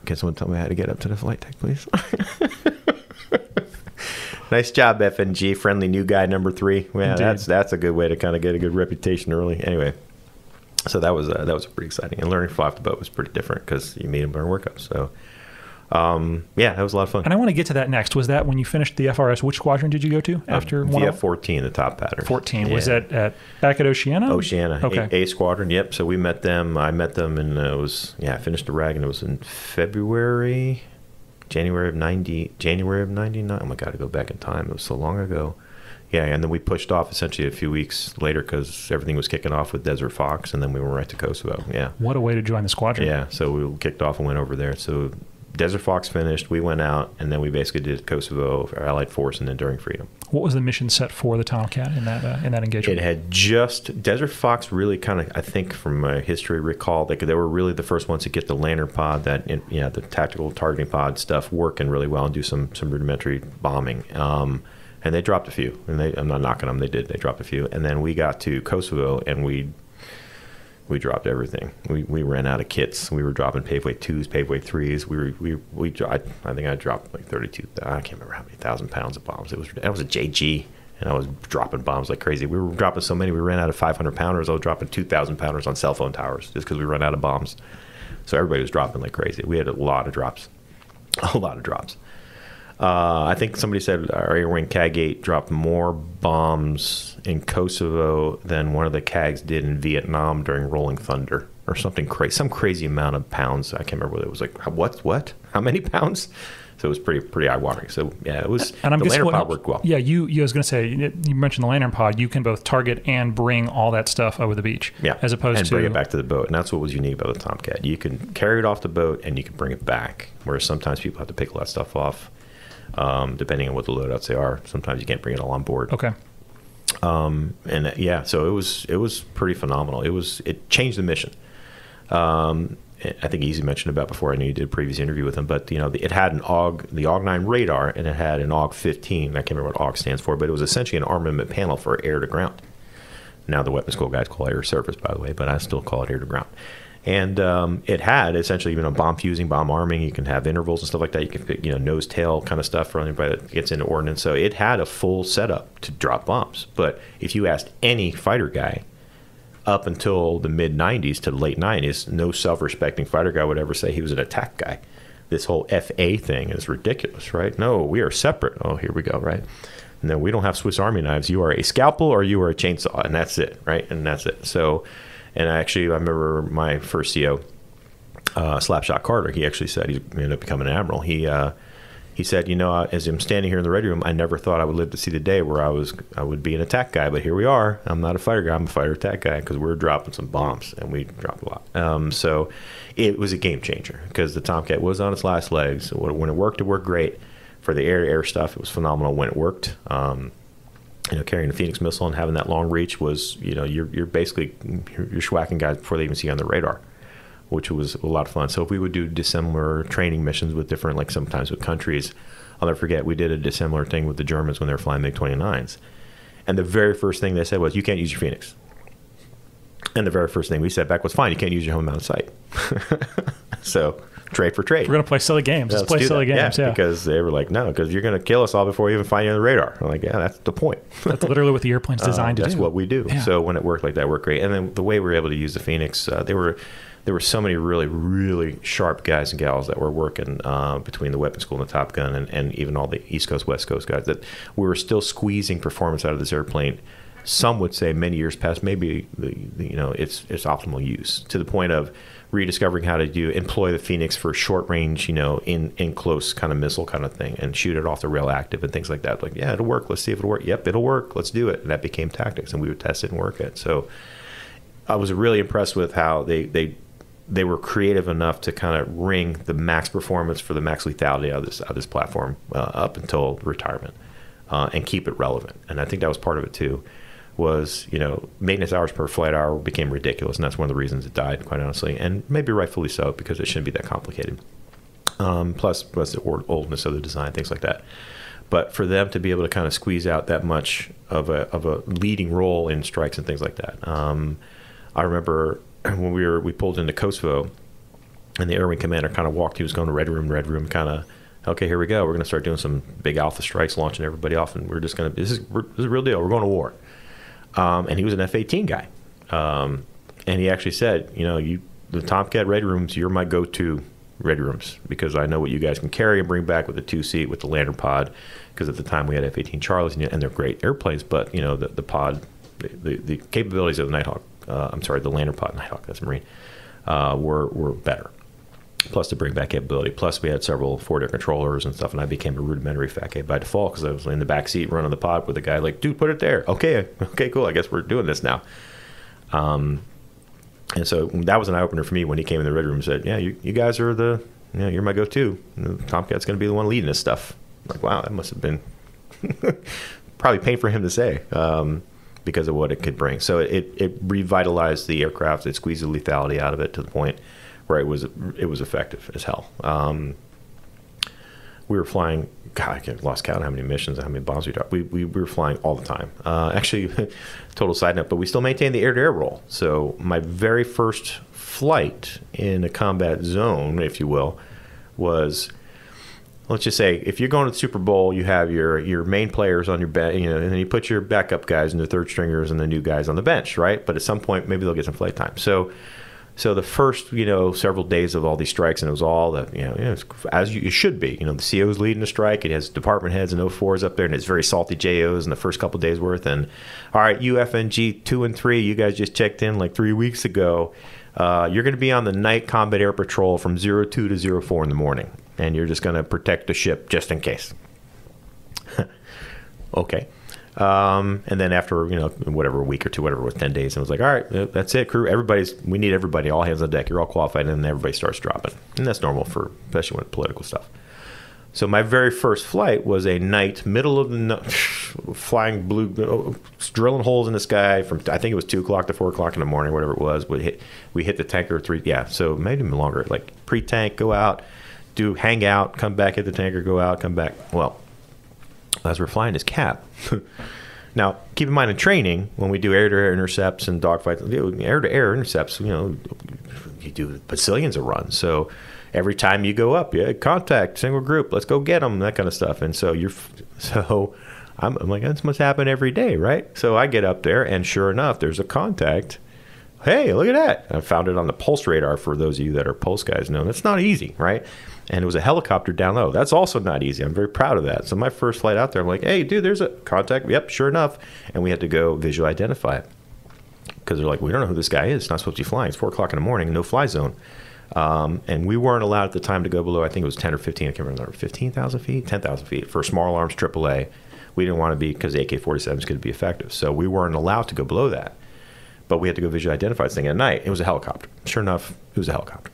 Can someone tell me how to get up to the flight deck, please? Nice job, F N G, friendly new guy number three. Yeah, Indeed. that's that's a good way to kind of get a good reputation early. Anyway, so that was uh, that was pretty exciting, and learning to fly off the boat was pretty different because you meet him during workup. So, um, yeah, that was a lot of fun. And I want to get to that next. Was that when you finished the F R S? Which squadron did you go to after um, one? Yeah, fourteen, the top pattern. Fourteen yeah. Was that at back at Oceana? Oceana, okay, A, A squadron. Yep. So we met them. I met them, and it was yeah. I finished the rag, and it was in February. January of ninety, January of ninety-nine. Oh my God, I go back in time. It was so long ago. Yeah, and then we pushed off essentially a few weeks later because everything was kicking off with Desert Fox, and then we went right to Kosovo. Yeah. What a way to join the squadron. Yeah, so we kicked off and went over there. So Desert Fox finished, we went out, and then we basically did Kosovo, our Allied Force, and Enduring Freedom. What was the mission set for the Tomcat in that uh, in that engagement? It had just, Desert Fox really kind of, I think from my history recall, they, they were really the first ones to get the lantern pod, that you know, the tactical targeting pod stuff working really well and do some, some rudimentary bombing. Um, and they dropped a few. And they, I'm not knocking them, they did, they dropped a few. And then we got to Kosovo, and we... We dropped everything. We, we ran out of kits. We were dropping Paveway twos, Paveway threes. We were, we, we, I, I think I dropped like thirty-two, I can't remember how many thousand pounds of bombs. It was, I was a J G, and I was dropping bombs like crazy. We were dropping so many, we ran out of five hundred pounders. I was dropping two thousand pounders on cell phone towers just because we ran out of bombs. So everybody was dropping like crazy. We had a lot of drops, a lot of drops. Uh, I think somebody said our air wing C A G eight dropped more bombs in Kosovo than one of the C A Gs did in Vietnam during Rolling Thunder or something crazy, some crazy amount of pounds. I can't remember whether it was like, what, what, how many pounds? So it was pretty, pretty eye-watering. So yeah, it was, and I'm the lantern what, pod worked well. Yeah, you, you I was going to say, you mentioned the lantern pod, you can both target and bring all that stuff over the beach. Yeah, as opposed and to... And bring it back to the boat. And that's what was unique about the Tomcat. You can carry it off the boat and you can bring it back, whereas sometimes people have to pick all that stuff off. Um, depending on what the loadouts they are, sometimes you can't bring it all on board. Okay. Um, and uh, yeah, so it was it was pretty phenomenal. It was it changed the mission. Um, I think Easy mentioned about before. I knew you did a previous interview with him, but you know it had an AUG, the AUG nine radar, and it had an AUG fifteen. I can't remember what AUG stands for, but it was essentially an armament panel for air to ground. Now the weapons school guys call it air surface, by the way, but I still call it air to ground. And um, it had essentially, you know, bomb fusing, bomb arming. You can have intervals and stuff like that. You can pick, you know, nose tail kind of stuff for anybody that gets into ordnance. So it had a full setup to drop bombs. But if you asked any fighter guy up until the mid nineties to the late nineties, no self-respecting fighter guy would ever say he was an attack guy. This whole F A thing is ridiculous, right? No, we are separate. Oh, here we go, right? No, we don't have Swiss Army knives. You are a scalpel or you are a chainsaw, and that's it, right? And that's it. So... And actually, I remember my first C O, uh, Slapshot Carter, he actually said, he ended up becoming an admiral. He uh, he said, you know, as I'm standing here in the ready room, I never thought I would live to see the day where I was I would be an attack guy. But here we are. I'm not a fighter guy. I'm a fighter attack guy because we're dropping some bombs, and we dropped a lot. Um, so it was a game changer because the Tomcat was on its last legs. When it worked, it worked great. For the air-to-air stuff, it was phenomenal when it worked. Um You know, carrying the Phoenix missile and having that long reach was, you know, you're, you're basically, you're, you're schwacking guys before they even see you on the radar, which was a lot of fun. So if we would do dissimilar training missions with different, like sometimes with countries, I'll never forget, we did a similar thing with the Germans when they were flying MiG twenty-nines. And the very first thing they said was, you can't use your Phoenix. And the very first thing we said back was, fine, you can't use your home mounted sight. So trade for trade. We're going to play silly games. Yeah, let's, let's play silly that. games. Yeah, yeah, because they were like, no, because you're going to kill us all before you even find you on the radar. I'm like, yeah, that's the point. That's literally what the airplane's designed uh, to that's do. That's what we do. Yeah. So when it worked like that, it worked great. And then the way we were able to use the Phoenix, uh, they were... There were so many really, really sharp guys and gals that were working uh, between the weapons school and the Top Gun, and, and even all the East Coast, West Coast guys, that we were still squeezing performance out of this airplane. Some would say many years past, maybe the, the, you know, its its optimal use, to the point of rediscovering how to do employ the Phoenix for short range, you know, in in close kind of missile kind of thing, and shoot it off the rail active and things like that. Like, yeah, it'll work. Let's see if it'll work. Yep, it'll work. Let's do it. And that became tactics, and we would test it and work it. So I was really impressed with how they they. they were creative enough to kind of wring the max performance for the max lethality out of this, out of this platform uh, up until retirement uh, and keep it relevant. And I think that was part of it too, was, you know, maintenance hours per flight hour became ridiculous. And that's one of the reasons it died, quite honestly, and maybe rightfully so, because it shouldn't be that complicated. Um, plus, plus the oldness of the design, things like that. But for them to be able to kind of squeeze out that much of a, of a leading role in strikes and things like that. Um, I remember, when we were we pulled into Kosovo, and the air wing commander kind of walked, he was going to red room, red room, kind of, okay, here we go, we're going to start doing some big alpha strikes, launching everybody off, and we're just going to, this is we're, this is a real deal, we're going to war. Um, and he was an F eighteen guy, um, and he actually said, you know, you the Tomcat red rooms, you're my go-to red rooms, because I know what you guys can carry and bring back with the two-seat, with the lander pod, because at the time we had F eighteen Charlies, and, and they're great airplanes, but you know the the pod, the the, the capabilities of the Nighthawk. Uh, I'm sorry, the lander pod, Nighthawk, that's a Marine, uh, were, were better. Plus the bring back capability. Plus we had several Ford air controllers and stuff, and I became a rudimentary FACA by default because I was in the back seat running the pod with a guy like, dude, put it there. Okay, okay, cool. I guess we're doing this now. Um, and so that was an eye-opener for me when he came in the red room and said, yeah, you, you guys are the, you know, you're my go-to. Tomcat's going to be the one leading this stuff. I'm like, wow, that must have been probably pain for him to say. Um, because of what it could bring. So it, it revitalized the aircraft. It squeezed the lethality out of it to the point where it was it was effective as hell. Um, we were flying, God, I lost count how many missions, how many bombs we dropped. We, we, we were flying all the time. Uh, actually, total side note, but we still maintained the air-to-air role. So my very first flight in a combat zone, if you will, was... Let's just say, if you're going to the Super Bowl, you have your your main players on your bench, you know, and then you put your backup guys and the third stringers and the new guys on the bench, right? But at some point, maybe they'll get some flight time. So, so the first, you know, several days of all these strikes, and it was all the, you know, you know as you, you should be, you know, the C O's leading the strike. It has department heads and O fours up there, and it's very salty J O's in the first couple of days worth. And all right, U F N G two and three, you guys just checked in like three weeks ago. Uh, you're going to be on the night combat air patrol from zero two to zero four in the morning. And you're just going to protect the ship just in case. Okay. Um, and then after, you know, whatever, a week or two, whatever, with ten days, and it was like, all right, that's it, crew. Everybody's, we need everybody, all hands on deck. You're all qualified. And then everybody starts dropping. And that's normal for, especially when political stuff. So my very first flight was a night, middle of the night, flying blue, drilling holes in the sky from, I think it was two o'clock to four o'clock in the morning, whatever it was. We hit, we hit the tanker three, yeah, so maybe even longer, like pre-tank, go out. Do hang out, come back, hit the tanker, go out, come back. Well, as we're flying his cap. Now, keep in mind in training, when we do air-to-air intercepts and dogfights, air-to-air intercepts, you know, you do bazillions of runs. So every time you go up, yeah, contact, single group, let's go get them, that kind of stuff. And so you're, so I'm, I'm like, this must happen every day, right? So I get up there, and sure enough, there's a contact. Hey, look at that. I found it on the pulse radar, for those of you that are pulse guys know. That's not easy, right? And it was a helicopter down low. That's also not easy. I'm very proud of that. So my first flight out there, I'm like, hey, dude, there's a contact. Yep, sure enough. And we had to go visually identify it. Because they're like, we don't know who this guy is. It's not supposed to be flying. It's four o'clock in the morning, no fly zone. Um, and we weren't allowed at the time to go below, I think it was ten or fifteen, I can't remember, fifteen thousand feet? ten thousand feet for small arms, triple A. We didn't want to be, because A K forty-sevens could be effective. So we weren't allowed to go below that. But we had to go visually identify this thing at night. It was a helicopter. Sure enough, it was a helicopter.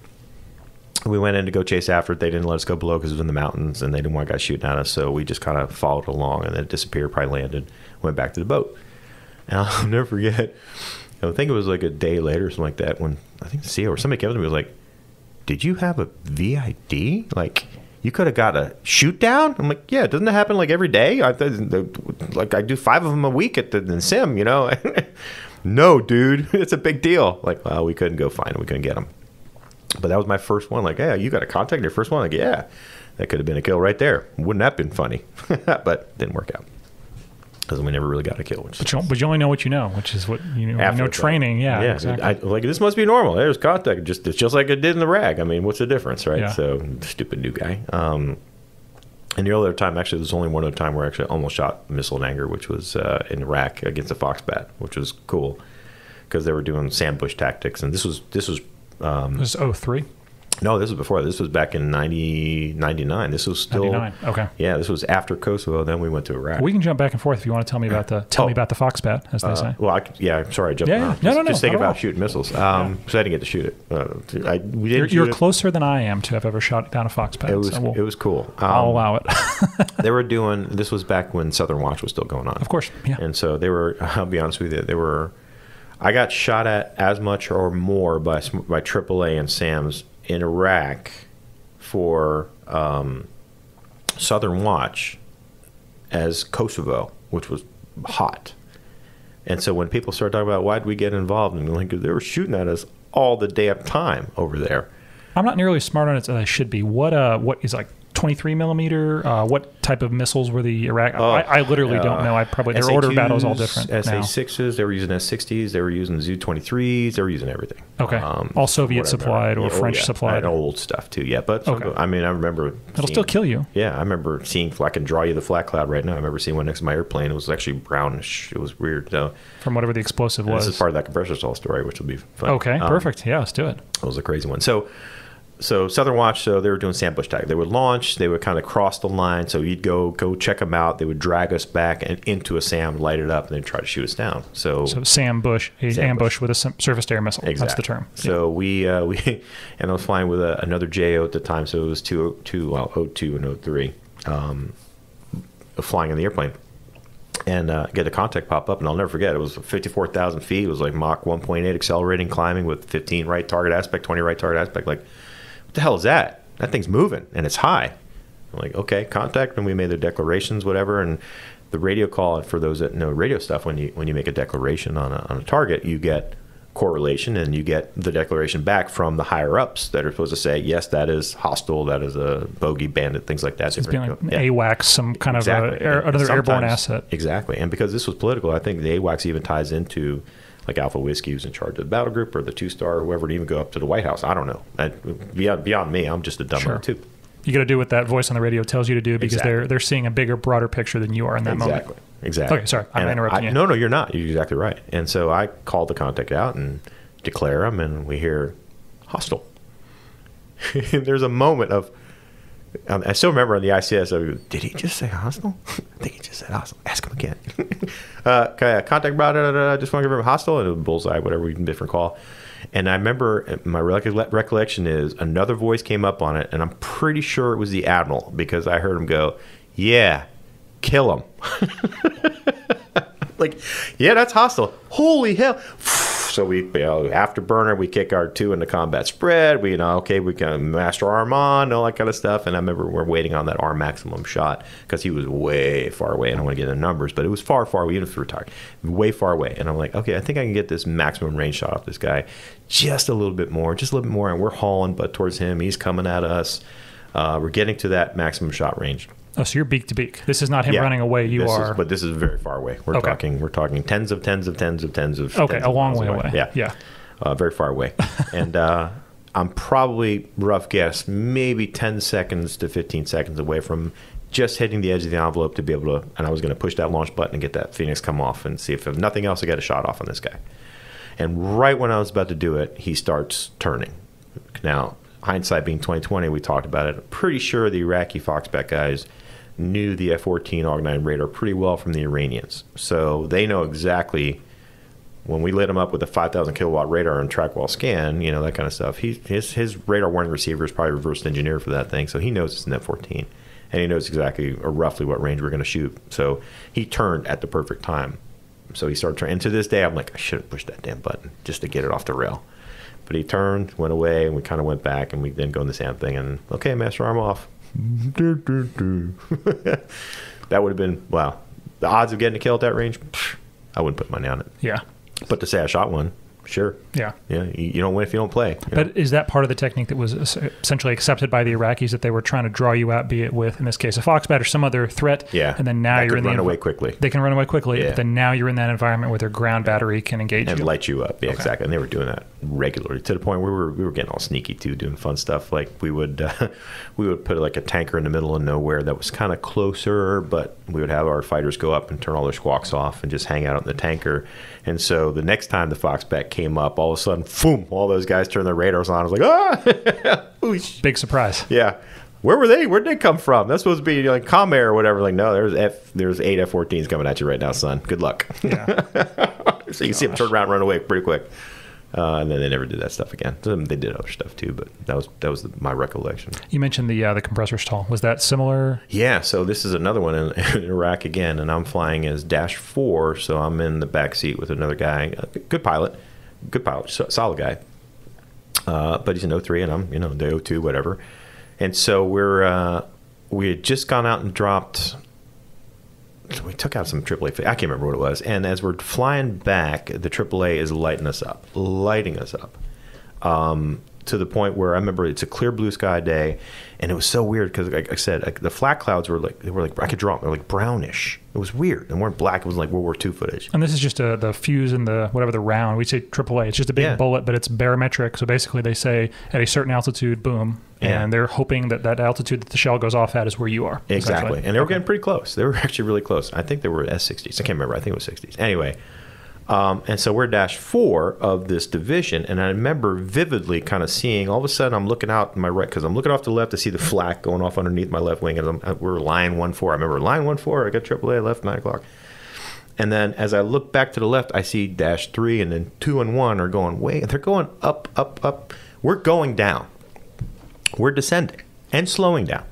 We went in to go chase after it. They didn't let us go below because it was in the mountains, and they didn't want guys shooting at us. So we just kind of followed along, and then it disappeared, probably landed, went back to the boat. And I'll never forget, I think it was like a day later or something like that, when I think the C E O or somebody came to me and was like, did you have a V I D? Like, you could have got a shoot down? I'm like, yeah, doesn't that happen like every day? I, like I do five of them a week at the, the sim, you know? No, dude, it's a big deal. Like, well, we couldn't go find them. We couldn't get them. But that was my first one. Like, hey, you got a contact in your first one? Like, yeah, that could have been a kill right there. Wouldn't that have been funny? But didn't work out. Because we never really got a kill. Which but, you, but you only know what you know, which is what you know. After you know training, yeah. Yeah, exactly. I, like this must be normal. There's contact, just it's just like it did in the rag. I mean, what's the difference, right? Yeah. So stupid new guy. Um, and the other time, actually, there's only one other time where I actually almost shot missile in anger, which was uh, in Iraq against a fox bat, which was cool because they were doing sandbush tactics. And this was this was um, this is oh three. No, this was before. This was back in ninety, ninety-nine. This was still ninety-nine. Okay. Yeah, this was after Kosovo. Then we went to Iraq. We can jump back and forth if you want to tell me about the tell oh. me about the fox bat, as they uh, say. Well, I, yeah. I'm sorry, I jumped. Yeah, yeah. No, just, no, no. Just think about all. shooting missiles. Um, yeah. So I didn't get to shoot it. Uh, I, we didn't. You're, you're shoot closer it. than I am to have ever shot down a fox bat. It was. So we'll, it was cool. Um, I'll allow it. They were doing. This was back when Southern Watch was still going on. Of course. Yeah. And so they were. I'll be honest with you. They were. I got shot at as much or more by by triple A and SAMs in Iraq for um, Southern Watch as Kosovo, which was hot. And so when people started talking about why did we get involved in Lincoln, they were shooting at us all the damn time over there. I'm not nearly as smart on it as I should be. What uh, what is like twenty-three millimeter? Uh, what type of missiles were the Iraq? Oh, I, I literally uh, don't know. I probably their order of battle is all different. S A sixes, they were using S sixties, they were using Z twenty-threes, they were using everything. Okay, um, all Soviet whatever. supplied or yeah, French oh, yeah. supplied. And old stuff too. Yeah, but okay. I mean, I remember it'll seeing, still kill you. Yeah, I remember seeing. I can draw you the flat cloud right now. I remember seeing one next to my airplane. It was actually brownish. It was weird. So from whatever the explosive was. This is part of that compressor cell story, which will be fun. Okay, um, perfect. Yeah, let's do it. It was a crazy one. So. So Southern Watch, so they were doing sandbush tag. They would launch, they would kind of cross the line. So you'd go go check them out. They would drag us back and into a SAM, light it up, and then try to shoot us down. So, so SAMbush, an ambush with a surface to air missile. Exactly. That's the term. So yeah. we uh, we and I was flying with a, another J O at the time. So it was two two well oh two and oh three, um, flying in the airplane, and uh, get a contact pop up, and I'll never forget. It was fifty-four thousand feet. It was like Mach one point eight accelerating, climbing with fifteen right target aspect, twenty right target aspect, like. The hell is that? That thing's moving and it's high. I'm like, okay, contact. And we made the declarations, whatever. And the radio call, and for those that know radio stuff, when you when you make a declaration on a, on a target, you get correlation and you get the declaration back from the higher ups that are supposed to say, yes, that is hostile, that is a bogey bandit, things like that. So it's being like an yeah. AWACS, some kind exactly. of a, air, another airborne asset. Exactly. And because this was political, I think the AWACS even ties into. Like Alpha Whiskey, who's in charge of the battle group, or the two-star, or whoever, to even go up to the White House. I don't know. I, beyond, beyond me, I'm just a dumb sure. too. You got to do what that voice on the radio tells you to do because exactly. they're they're seeing a bigger, broader picture than you are in that exactly. moment. Exactly. Exactly. Okay, sorry, I'm and interrupting I, you. No, no, you're not. You're exactly right. And so I called the contact out and declare them, and we hear hostile. There's a moment of, um, I still remember on the I C S, I go, did he just say hostile? I think he just said hostile. Ask him again. uh, contact, blah, blah, blah, just want to give him hostile, and it was bullseye, whatever, different call. And I remember my rec recollection is another voice came up on it, and I'm pretty sure it was the Admiral because I heard him go, yeah, kill him. Like, yeah, that's hostile. Holy hell. So we, you know, afterburner, we kick our two into combat spread. We, you know, okay, we can master arm on, all that kind of stuff. And I remember we're waiting on that arm maximum shot because he was way far away. I don't want to get the numbers, but it was far, far away, even if we were tired, way far away. And I'm like, okay, I think I can get this maximum range shot off this guy just a little bit more, just a little bit more. And we're hauling but towards him. He's coming at us. Uh, we're getting to that maximum shot range. Oh, so you're beak to beak. This is not him yeah, running away. You are, is, but this is very far away. We're okay. talking, we're talking tens of tens of tens of tens of. Okay, tens a long way away. away. Yeah, yeah, uh, very far away. And uh, I'm probably rough guess, maybe ten seconds to fifteen seconds away from just hitting the edge of the envelope to be able to. And I was going to push that launch button and get that Phoenix come off and see if, if nothing else, I got a shot off on this guy. And right when I was about to do it, he starts turning. Now, hindsight being twenty twenty, we talked about it. I'm pretty sure the Iraqi Foxbat guys knew the F fourteen Og nine radar pretty well from the Iranians. So they know exactly when we lit him up with a five thousand kilowatt radar and track wall scan, you know, that kind of stuff. He, his, his radar warning receiver is probably reverse engineered for that thing. So he knows it's an F fourteen and he knows exactly or roughly what range we're going to shoot. So he turned at the perfect time. So he started turning. And to this day, I'm like, I should have pushed that damn button just to get it off the rail. But he turned, went away, and we kind of went back, and we then go in the SAM thing, and okay, master arm off. That would have been, wow. The odds of getting a kill at that range, pff, I wouldn't put money on it. Yeah. But to say I shot one, sure. Yeah. Yeah. You, you don't win if you don't play. You but know? Is that part of the technique that was essentially accepted by the Iraqis, that they were trying to draw you out, be it with, in this case, a fox bat or some other threat? Yeah. And then now that you're in the. They can run away quickly. They can run away quickly. Yeah. But then now you're in that environment where their ground battery can engage and you. And light you up. Yeah, okay. Exactly. And they were doing that regularly to the point where we were, we were getting all sneaky too, doing fun stuff. Like we would, uh, we would put like a tanker in the middle of nowhere that was kind of closer, but we would have our fighters go up and turn all their squawks off and just hang out in the tanker. And so the next time the fox bat came up, all of a sudden, boom, all those guys turned their radars on. I was like, ah! Big surprise. Yeah. Where were they? Where'd they come from? That's supposed to be like Comair or whatever. Like, no, there's F, there's eight F fourteens coming at you right now, son. Good luck. Yeah. So you can see them turn around and run away pretty quick. Uh, and then they never did that stuff again. They did other stuff too, but that was that was the, my recollection. You mentioned the uh, the compressor stall. Was that similar? Yeah. So this is another one in, in Iraq again, and I'm flying as dash four, so I'm in the back seat with another guy, a good pilot, good pilot, so, solid guy. Uh, but he's an O three, and I'm you know the O two, whatever. And so we're uh, we had just gone out and dropped. We took out some triple A. I can't remember what it was. And as we're flying back, the triple A is lighting us up, lighting us up um, to the point where I remember it's a clear blue sky day, and it was so weird because, like I said, like the flat clouds were like they were like I could draw them. They were like brownish. It was weird. They weren't black. It was like World War Two footage. And this is just a, the fuse and the whatever the round. We say triple A. It's just a big yeah. bullet, but it's barometric. So basically, they say at a certain altitude, boom. Yeah. And they're hoping that that altitude that the shell goes off at is where you are. Exactly. And they were okay. getting pretty close. They were actually really close. I think they were S sixties. I can't remember. I think it was sixties. Anyway, um, and so we're dash four of this division. And I remember vividly kind of seeing, all of a sudden, I'm looking out my right, because I'm looking off to the left to see the flak going off underneath my left wing. And I'm, we're line one four. I remember line one four. I got triple A left, nine o'clock. And then as I look back to the left, I see dash three, and then two and one are going way. They're going up, up, up. We're going down. We're descending and slowing down.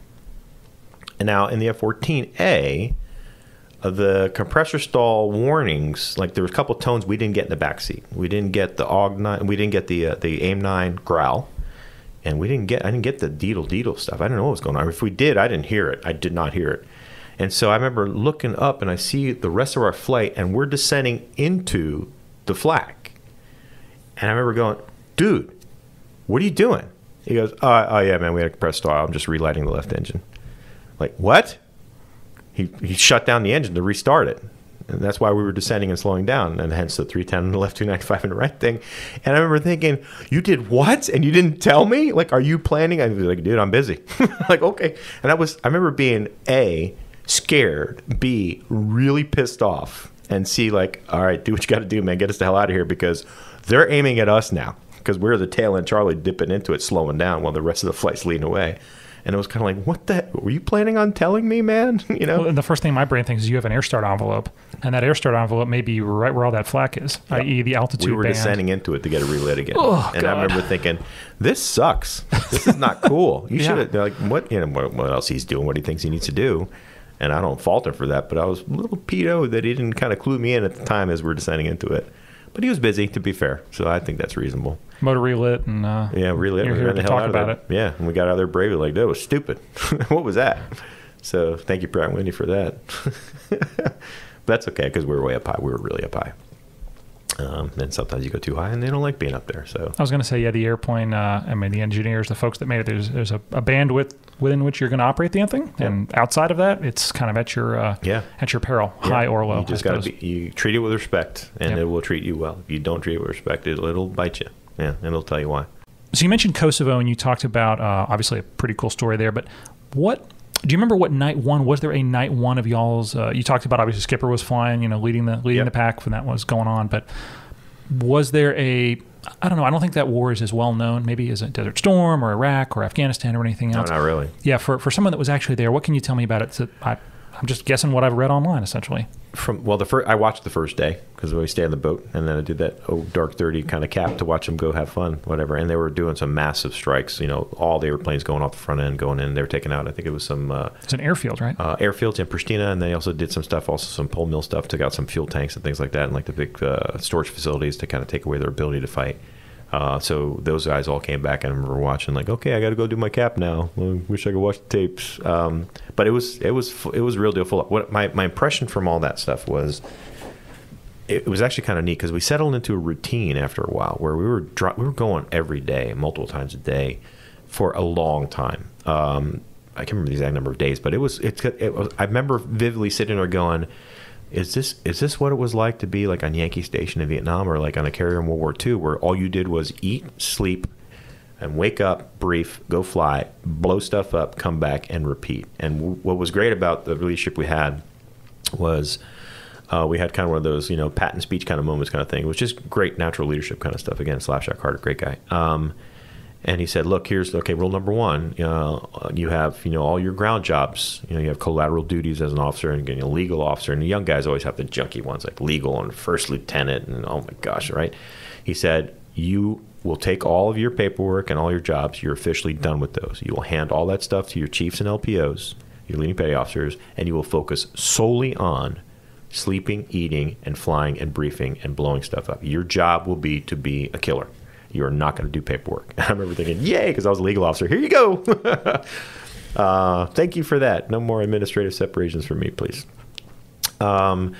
And now in the F fourteen A, the compressor stall warnings, like there were a couple of tones we didn't get in the back seat. We didn't get the A U G nine, we didn't get the uh, the A I M nine growl, and we didn't get I didn't get the deedle deedle stuff. I don't know what was going on. If we did, I didn't hear it. I did not hear it. And so I remember looking up and I see the rest of our flight, and we're descending into the flak. And I remember going, dude, what are you doing? He goes, oh, oh, yeah, man, we had a compressed stall. I'm just relighting the left engine. Like, what? He, he shut down the engine to restart it. And that's why we were descending and slowing down, and hence the three ten and the left two ninety-five and the right thing. And I remember thinking, you did what? And you didn't tell me? Like, are you planning? I was like, dude, I'm busy. Like, okay. And I was, I remember being, A, scared, B, really pissed off, and C, like, all right, do what you got to do, man. Get us the hell out of here because they're aiming at us now. Because we're the tail end, Charlie dipping into it, slowing down while the rest of the flight's leading away. And it was kind of like, what the heck? Were you planning on telling me, man? You know? Well, and the first thing my brain thinks is you have an air start envelope. And that air start envelope may be right where all that flak is, yeah. that is the altitude band. We were band. descending into it to get it relit again. Oh, and God. I remember thinking, this sucks. This is not cool. You yeah. should have, like, what, you know, what, what else he's doing, what he thinks he needs to do. And I don't fault him for that. But I was a little pedo that he didn't kind of clue me in at the time as we were descending into it. But he was busy, to be fair. So I think that's reasonable. Motor relit and uh, yeah, relit. You're we here to talk about it. Yeah, and we got out of there bravely like that was stupid. What was that? So thank you, Pratt and Whitney, for that. But that's okay because we were way up high. We were really up high. Um, and sometimes you go too high, and they don't like being up there. So I was going to say, yeah, the airplane. Uh, I mean, the engineers, the folks that made it. There's there's a, a bandwidth within which you're going to operate the thing, yeah. and outside of that, it's kind of at your uh, yeah at your peril, yeah. high or low. You just got to you treat it with respect, and yep. it will treat you well. If you don't treat it with respect, it'll, it'll bite you. Yeah, and it'll tell you why. So you mentioned Kosovo, and you talked about uh, obviously a pretty cool story there. But what? Do you remember what night one, was there a night one of y'all's, uh, you talked about obviously Skipper was flying, you know, leading the leading yep. the pack when that was going on, but was there a, I don't know, I don't think that war is as well known, maybe as a Desert Storm or Iraq or Afghanistan or anything else. No, not really. Yeah, for, for someone that was actually there, what can you tell me about it? So I, I'm just guessing what I've read online, essentially. From Well, the first, I watched the first day because we stayed on the boat, and then I did that oh, dark thirty kind of cap to watch them go have fun, whatever. And they were doing some massive strikes, you know, all the airplanes going off the front end, going in. They were taking out, I think it was some... Uh, it's an airfield, right? Uh, airfields in Pristina, and they also did some stuff, also some pole mill stuff, took out some fuel tanks and things like that, and like the big uh, storage facilities to kind of take away their ability to fight. Uh, so those guys all came back, and I remember watching like, okay, I got to go do my cap now. I wish I could watch the tapes. Um, but it was, it was, it was real deal. Full. What my, my impression from all that stuff was, it was actually kind of neat because we settled into a routine after a while where we were, dro we were going every day, multiple times a day for a long time. Um, I can't remember the exact number of days, but it was, it, it was, I remember vividly sitting there going, Is this is this what it was like to be like on Yankee Station in Vietnam or like on a carrier in World War Two, where all you did was eat, sleep, and wake up, brief, go fly, blow stuff up, come back, and repeat. And w what was great about the relationship we had was uh, we had kind of one of those, you know, pat and speech kind of moments kind of thing, which is great natural leadership kind of stuff. Again, Slapshot Carter, great guy. Um, and he said, look, here's, okay, rule number one, uh, you have, you know, all your ground jobs, you know, you have collateral duties as an officer and getting a legal officer, and the young guys always have the junky ones like legal and first lieutenant and oh my gosh, right? He said, you will take all of your paperwork and all your jobs, you're officially done with those. You will hand all that stuff to your chiefs and L P Os, your leading petty officers, and you will focus solely on sleeping, eating, and flying and briefing and blowing stuff up. Your job will be to be a killer. You're not going to do paperwork. I remember thinking, yay, because I was a legal officer. Here you go. uh, thank you for that. No more administrative separations for me, please. Um,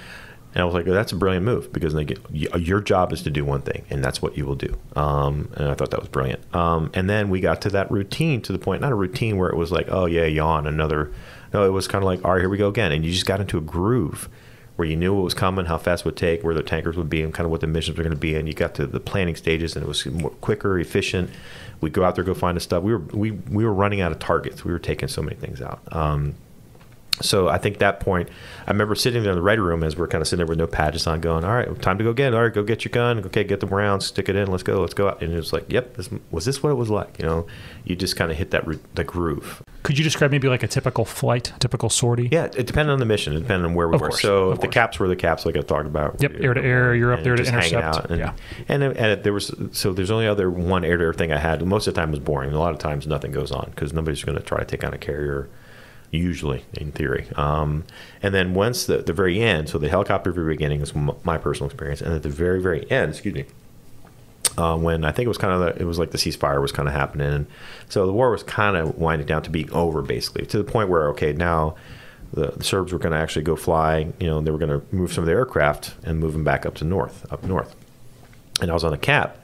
and I was like, oh, that's a brilliant move, because they get, your job is to do one thing, and that's what you will do. Um, and I thought that was brilliant. Um, and then we got to that routine to the point, not a routine where it was like, oh, yeah, yawn, another. No, it was kind of like, all right, here we go again. And you just got into a groove where you knew what was coming, how fast it would take, where the tankers would be, and kind of what the missions were going to be. And you got to the planning stages, and it was more quicker, efficient. We'd go out there, go find the stuff. We were we we were running out of targets. We were taking so many things out. Um, so I think that point, I remember sitting there in the ready room as we're kind of sitting there with no patches on, going, all right, time to go get it. All right, go get your gun. Okay, get the rounds, stick it in. Let's go. Let's go out. And it was like, yep, this, was this what it was like? You know, you just kind of hit that the groove. Could you describe maybe like a typical flight, typical sortie? Yeah, it depended on the mission. It depended on where we of were. Course, so if the caps were the caps, like I talked about. Yep, air to air. You're up there to intercept. Hanging out and, yeah. and, and, and there was so there's only other one air to air thing I had. Most of the time was boring. A lot of times nothing goes on because nobody's going to try to take on a carrier. Usually, in theory. Um, and then once the the very end, so the helicopter at the very beginning is m my personal experience, and at the very very end, excuse me. Uh, when I think it was kind of the, it was like the ceasefire was kind of happening, and so the war was kind of winding down to being over, basically, to the point where okay, now the, the Serbs were going to actually go fly, you know, and they were going to move some of the aircraft and move them back up to north, up north. And I was on a cap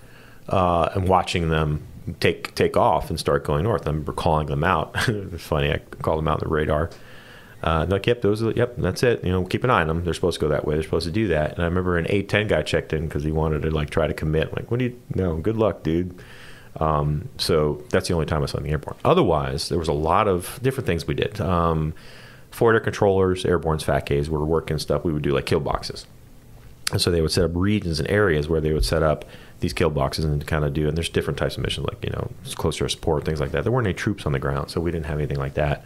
uh, and watching them take take off and start going north. I remember calling them out. It was funny. I called them out on the radar. Uh, like, yep, those are, yep, that's it. You know, keep an eye on them. They're supposed to go that way. They're supposed to do that. And I remember an A ten guy checked in because he wanted to like try to commit. I'm like, what do you? No, good luck, dude. Um, so that's the only time I saw in the airborne. Otherwise, there was a lot of different things we did. Um, forwarder controllers, airborne's, F A Cs were working stuff. We would do like kill boxes. And so they would set up regions and areas where they would set up these kill boxes and kind of do. And there's different types of missions, like you know, closer support, things like that. There weren't any troops on the ground, so we didn't have anything like that.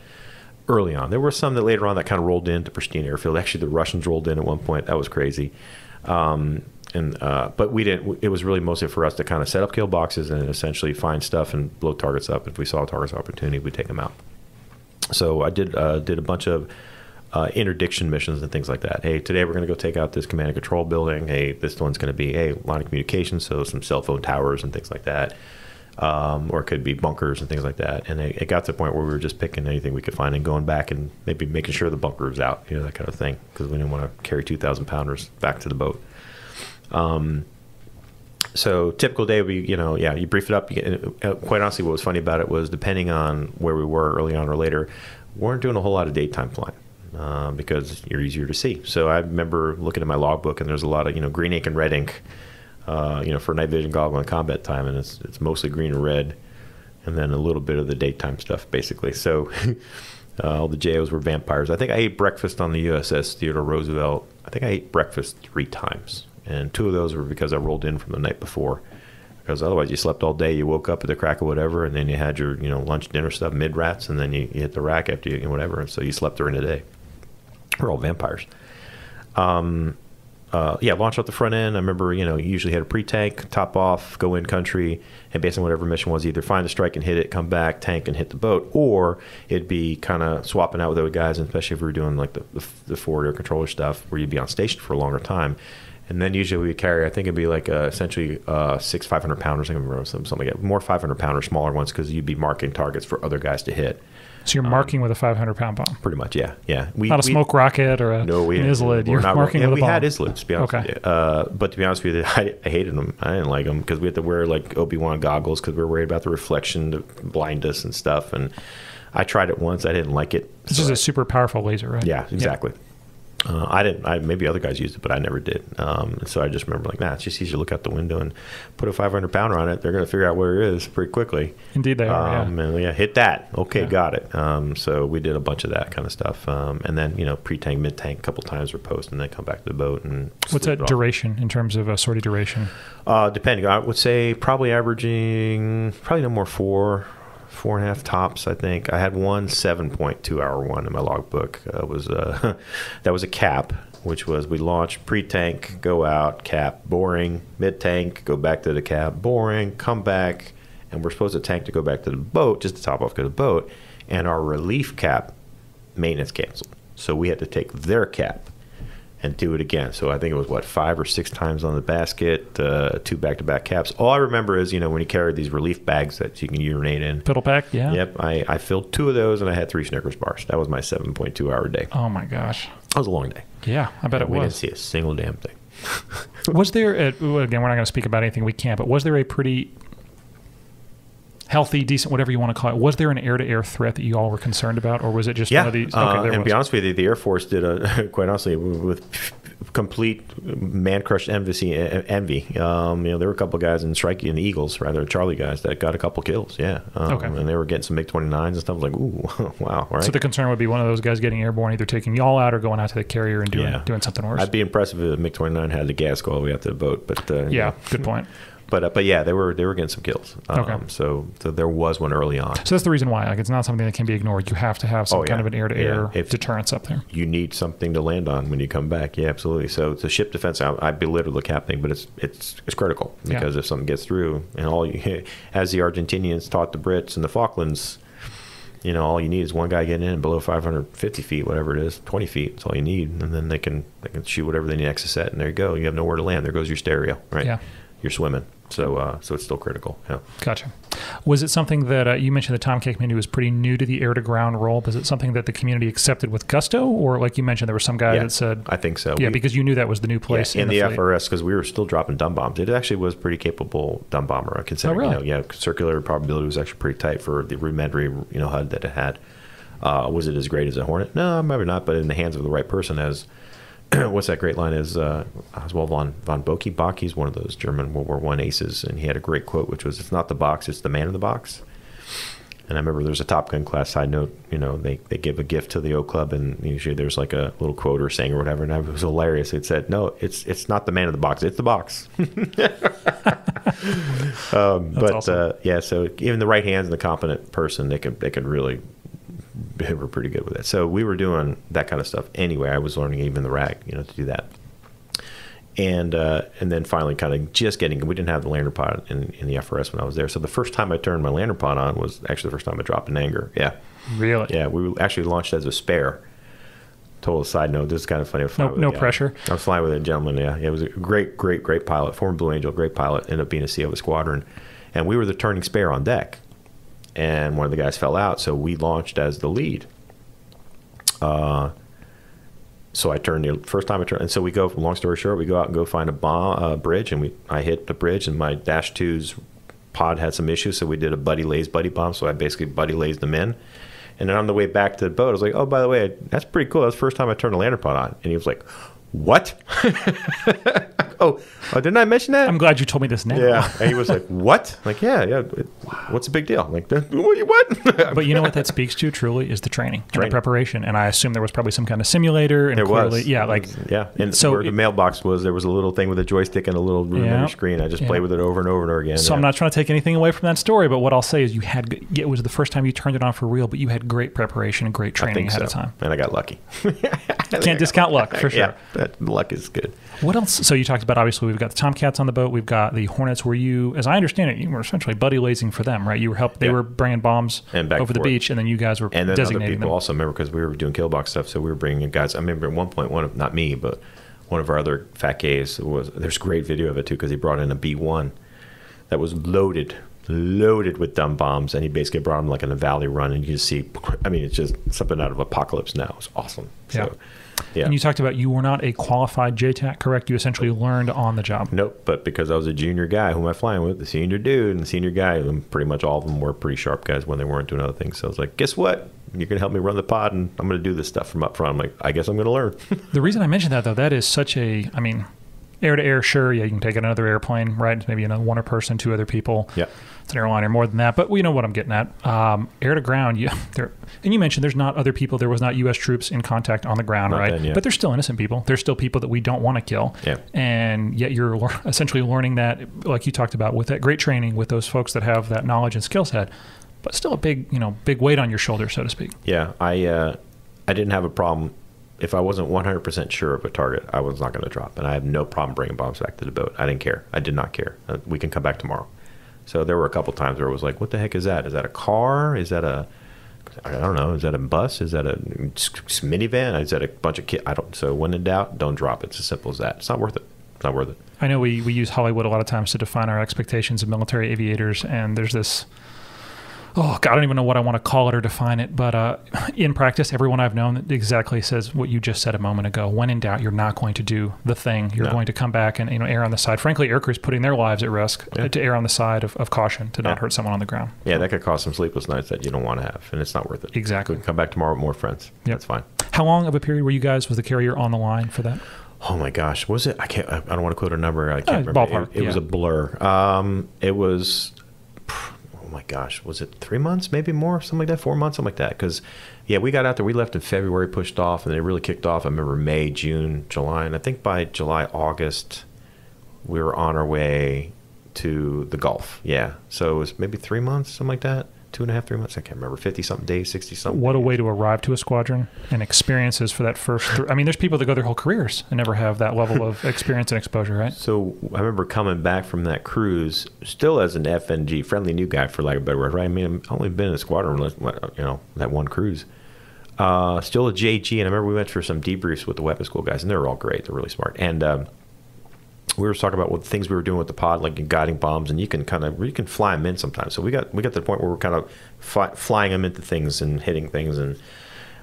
Early on, there were some that later on that kind of rolled into pristine airfield. Actually, the Russians rolled in at one point. That was crazy, um, and uh, but we didn't. It was really mostly for us to kind of set up kill boxes and essentially find stuff and blow targets up. If we saw a target's opportunity, we'd take them out. So I did uh, did a bunch of uh, interdiction missions and things like that. Hey, today we're going to go take out this command and control building. Hey, this one's going to be a line of communication, so some cell phone towers and things like that. Um, or it could be bunkers and things like that. And it, it got to the point where we were just picking anything we could find and going back and maybe making sure the bunker was out, you know, that kind of thing, because we didn't want to carry two thousand pounders back to the boat. Um, so typical day, we, you know, yeah, you brief it up. You get, uh, quite honestly, what was funny about it was depending on where we were early on or later, we weren't doing a whole lot of daytime flying uh, because you're easier to see. So I remember looking at my logbook and there's a lot of, you know, green ink and red ink. Uh, you know, for night vision goggle and combat time, and it's, it's mostly green and red, and then a little bit of the daytime stuff, basically. So uh, all the J Os were vampires. I think I ate breakfast on the U S S Theodore Roosevelt. I think I ate breakfast three times, and two of those were because I rolled in from the night before, because otherwise you slept all day, you woke up at the crack of whatever, and then you had your, you know, lunch, dinner stuff, mid-rats, and then you, you hit the rack after you, you know, whatever, and so you slept during the day. We're all vampires. Um... Uh, yeah, launch out the front end. I remember, you know, you usually had a pre-tank, top off, go in country, and based on whatever mission was, either find a strike and hit it, come back, tank and hit the boat, or it'd be kind of swapping out with other guys, and especially if we were doing like the, the, the forwarder controller stuff, where you'd be on station for a longer time. And then usually we carry, I think it'd be like uh, essentially uh, six five hundred pounders, something like that. More five hundred pounders, smaller ones, because you'd be marking targets for other guys to hit. So you're marking um, with a five hundred pound bomb? Pretty much, yeah. yeah. We, not a we, smoke rocket or a, no, we an ISLID. You're not marking with a bomb. We had ISLIDs, to be honest okay. with you. Uh, but to be honest with you, I, I hated them. I didn't like them because we had to wear like Obi-Wan goggles because we were worried about the reflection to blind us and stuff. And I tried it once. I didn't like it. This so is I, a super powerful laser, right? Yeah, exactly. Yeah. Uh, I didn't, I, maybe other guys used it, but I never did. Um, and so I just remember like, nah, it's just easy to look out the window and put a five hundred pounder on it. They're going to figure out where it is pretty quickly. Indeed they are, um, yeah. And yeah, hit that. Okay, yeah. Got it. Um, so we did a bunch of that kind of stuff. Um, and then, you know, pre-tank, mid-tank, a couple times or post, and then come back to the boat. And what's that duration in terms of a sortie duration? Uh, depending. I would say probably averaging, probably no more four. Four and a half tops, I think. I had one seven point two hour one in my logbook. Uh, was uh, that was a cap, which was we launched pre-tank, go out, cap, boring, mid-tank, go back to the cap, boring, come back, and we're supposed to tank to go back to the boat, just to top off to the boat, and our relief cap maintenance canceled. So we had to take their cap and do it again. So I think it was, what, five or six times on the basket, uh, two back-to-back caps. All I remember is, you know, when you carry these relief bags that you can urinate in. Piddle pack, yeah. Yep, I, I filled two of those, and I had three Snickers bars. That was my seven point two hour day. Oh, my gosh. That was a long day. Yeah, I bet and it we was. We didn't see a single damn thing. Was there, a, again, we're not going to speak about anything we can't, but was there a pretty healthy, decent, whatever you want to call it. Was there an air-to-air threat that you all were concerned about, or was it just yeah. one of these? Okay, uh, there and was. Be honest with you, the Air Force did, a, quite honestly, with complete man-crushed envy. Envy, um, you know, there were a couple guys in Strike and Eagles, rather Charlie guys, that got a couple kills. Yeah, um, okay. And they were getting some MiG twenty-nines and stuff. Like, ooh, wow. All right. So the concern would be one of those guys getting airborne, either taking y'all out or going out to the carrier and doing yeah. doing something worse. I'd be impressed if a MiG twenty-nine had the gas go all the way out to the boat. But uh, yeah, yeah, good point. But, uh, but yeah, they were they were getting some kills. Um, okay. So, so there was one early on. So that's the reason why. Like, it's not something that can be ignored. You have to have some oh, yeah. kind of an air-to-air yeah. deterrence up there. You need something to land on when you come back. Yeah, absolutely. So the ship defense, I, I belittle the captaining, but it's it's it's critical because yeah. if something gets through, and all you, as the Argentinians taught the Brits and the Falklands, you know, all you need is one guy getting in below five hundred fifty feet, whatever it is, twenty feet. That's all you need, and then they can they can shoot whatever they need to set, and there you go. You have nowhere to land. There goes your stereo, right? Yeah. You're swimming. So uh, so it's still critical. Yeah. Gotcha. Was it something that uh, you mentioned the Tomcat community was pretty new to the air-to-ground role? Was it something that the community accepted with gusto? Or like you mentioned, there was some guy yeah, that said... I think so. Yeah, we, because you knew that was the new place. Yeah, in, in the, the F R S, because we were still dropping dumb bombs. It actually was a pretty capable dumb bomber. Considering, oh, really? You know, yeah, circular probability was actually pretty tight for the rudimentary you know, H U D that it had. Uh, was it as great as a Hornet? No, maybe not, but in the hands of the right person as... What's that great line is uh, Oswald von, von Bockhe. Bockhe's one of those German World War One aces, and he had a great quote, which was, it's not the box, it's the man in the box. And I remember there's a Top Gun class, side note, you know, they, they give a gift to the O Club, and usually there's like a little quote or saying or whatever, and it was hilarious. It said, no, it's it's not the man in the box, it's the box. um, but awesome. uh, yeah, so even the right hands and the competent person, they could, they could really... we were pretty good with it. So we were doing that kind of stuff anyway. I was learning even the rag, you know, to do that. And uh, and then finally kind of just getting, we didn't have the lander pod in, in the F R S when I was there. So the first time I turned my lander pod on was actually the first time I dropped an Anger. Yeah. Really? Yeah, we actually launched as a spare. Total side note, this is kind of funny. No, with, no yeah, pressure. I was flying with a gentleman, yeah. It was a great, great, great pilot, former Blue Angel, great pilot, ended up being a C O of a squadron. And we were the turning spare on deck. And one of the guys fell out, so we launched as the lead. Uh, so I turned the first time I turned, and so we go. From long story short, we go out and go find a bomb, uh, bridge, and we I hit the bridge, and my dash two's pod had some issues, so we did a buddy lays buddy bomb. So I basically buddy lays them in, and then on the way back to the boat, I was like, oh, by the way, that's pretty cool. That's the first time I turned a lander pod on, and he was like, what? oh, oh, didn't I mention that? I'm glad you told me this now. Yeah, and he was like, what? Like, yeah, yeah. It, wow. What's the big deal? Like, what? But you know what that speaks to truly is the training, training. And the preparation. And I assume there was probably some kind of simulator. And there clearly, was. Yeah, like. Yeah, and so where it, the mailbox was, there was a little thing with a joystick and a little rudimentary yeah, screen. I just yeah. played with it over and over and over again. So yeah. I'm not trying to take anything away from that story, but what I'll say is you had, it was the first time you turned it on for real, but you had great preparation and great training ahead so. of time. And I got lucky. I Can't discount luck, luck for sure. Yeah. That luck is good. What else? So you talked about, obviously, we've got the Tomcats on the boat. We've got the Hornets. Were you, as I understand it, you were essentially buddy lazing for them, right? You were helping. They yeah. were bringing bombs and back over the beach, and then you guys were and then designating other people them. Also remember, because we were doing kill box stuff, so we were bringing in guys. I remember at one point, one of, not me, but one of our other fat gays was, there's great video of it too, because he brought in a B one that was loaded, loaded with dumb bombs, and he basically brought them like in a valley run, and you just see, I mean, it's just something out of Apocalypse Now. It's awesome. Yeah. So, yeah. And you talked about you were not a qualified J TAC, correct? You essentially learned on the job. Nope, but because I was a junior guy, who am I flying with? The senior dude and the senior guy, and pretty much all of them were pretty sharp guys when they weren't doing other things. So I was like, guess what? You're going to help me run the pod, and I'm going to do this stuff from up front. I'm like, I guess I'm going to learn. The reason I mentioned that, though, that is such a, I mean, air-to-air, sure, yeah, you can take another airplane, right? Maybe another one person, two other people. Yeah. It's an airliner, more than that, but we know what I'm getting at. Um, air-to-ground, you, there, and you mentioned there's not other people. There was not U S troops in contact on the ground, not right? Then, yeah. But there's still innocent people. There's still people that we don't want to kill. Yeah. And yet you're essentially learning that, like you talked about, with that great training, with those folks that have that knowledge and skill set, but still a big, you know, big weight on your shoulder, so to speak. Yeah, I, uh, I didn't have a problem. If I wasn't one hundred percent sure of a target, I was not going to drop. And I have no problem bringing bombs back to the boat. I didn't care. I did not care. Uh, we can come back tomorrow. So there were a couple times where it was like, what the heck is that? Is that a car? Is that a, I don't know, is that a bus? Is that a minivan? Is that a bunch of kids? I don't, so when in doubt, don't drop it. It's as simple as that. It's not worth it. It's not worth it. I know we, we use Hollywood a lot of times to define our expectations of military aviators, and there's this, oh, God, I don't even know what I want to call it or define it, but uh, in practice, everyone I've known exactly says what you just said a moment ago. When in doubt, you're not going to do the thing. You're no. going to come back and, you know, err on the side. Frankly, air crews putting their lives at risk yeah. to err on the side of, of caution to yeah. not hurt someone on the ground. Yeah, that could cause some sleepless nights that you don't want to have, and it's not worth it. Exactly. We can come back tomorrow with more friends. Yep. That's fine. How long of a period were you guys, was the carrier on the line for that? Oh my gosh, was it? I can't. I don't want to quote a number. I can't uh, remember. Ballpark. It, it yeah. was a blur. Um, it was. My gosh, was it three months, maybe more, something like that, four months, something like that? Because, yeah, we got out there. We left in February, pushed off, and they really kicked off. I remember May, June, July, and I think by July, August, we were on our way to the Gulf. Yeah, so it was maybe three months, something like that, two and a half, three months. I can't remember, fifty-something days, sixty-something What days. A way to arrive to a squadron and experiences for that first th I mean, there's people that go their whole careers and never have that level of experience and exposure, right? So I remember coming back from that cruise, still as an F N G, friendly new guy, for lack of a better word, right? I mean, I've only been in a squadron, you know, that one cruise. Uh, still a J G, and I remember we went for some debriefs with the weapons school guys, and they were all great. They're really smart. And um, we were talking about what things we were doing with the pod, like guiding bombs, and you can kind of, you can fly them in sometimes. So we got, we got to the point where we're kind of fly, flying them into things and hitting things, and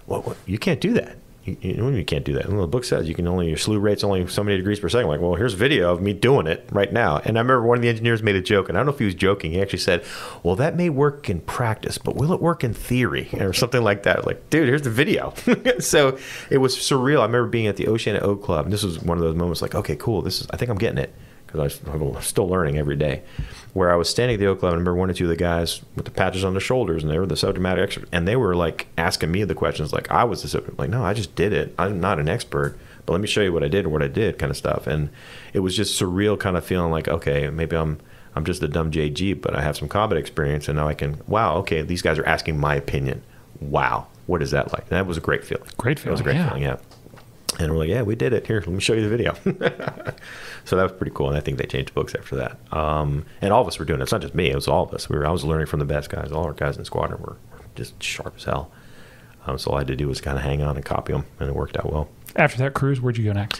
well, well you can't do that. You, you, you can't do that. And the book says you can only, your slew rate's only so many degrees per second. Like, well, here's a video of me doing it right now. And I remember one of the engineers made a joke, and I don't know if he was joking. He actually said, well, that may work in practice, but will it work in theory? Or something like that. Like, dude, here's the video. So it was surreal. I remember being at the Ocean at Oak Club, and this was one of those moments like, okay, cool. This is, I think I'm getting it, because I was still learning every day, where I was standing at the Oak Club, and I remember one or two of the guys with the patches on their shoulders, and they were the symptomatic experts, and they were like asking me the questions like I was the symptomatic, like, no, I just did it. I'm not an expert, but let me show you what I did or what I did kind of stuff. And it was just surreal kind of feeling like, okay, maybe I'm, I'm just a dumb J G, but I have some combat experience, and now I can, wow, okay, these guys are asking my opinion. Wow, what is that like? And that was a great feeling. Great feeling, That was a great yeah. feeling, yeah. And we're like, yeah, we did it. Here, let me show you the video. So that was pretty cool. And I think they changed books after that. Um, and all of us were doing it. It's not just me. It was all of us. We were, I was learning from the best guys. All our guys in the squadron were just sharp as hell. Um, so all I had to do was kind of hang on and copy them. And it worked out well. After that cruise, where'd you go next?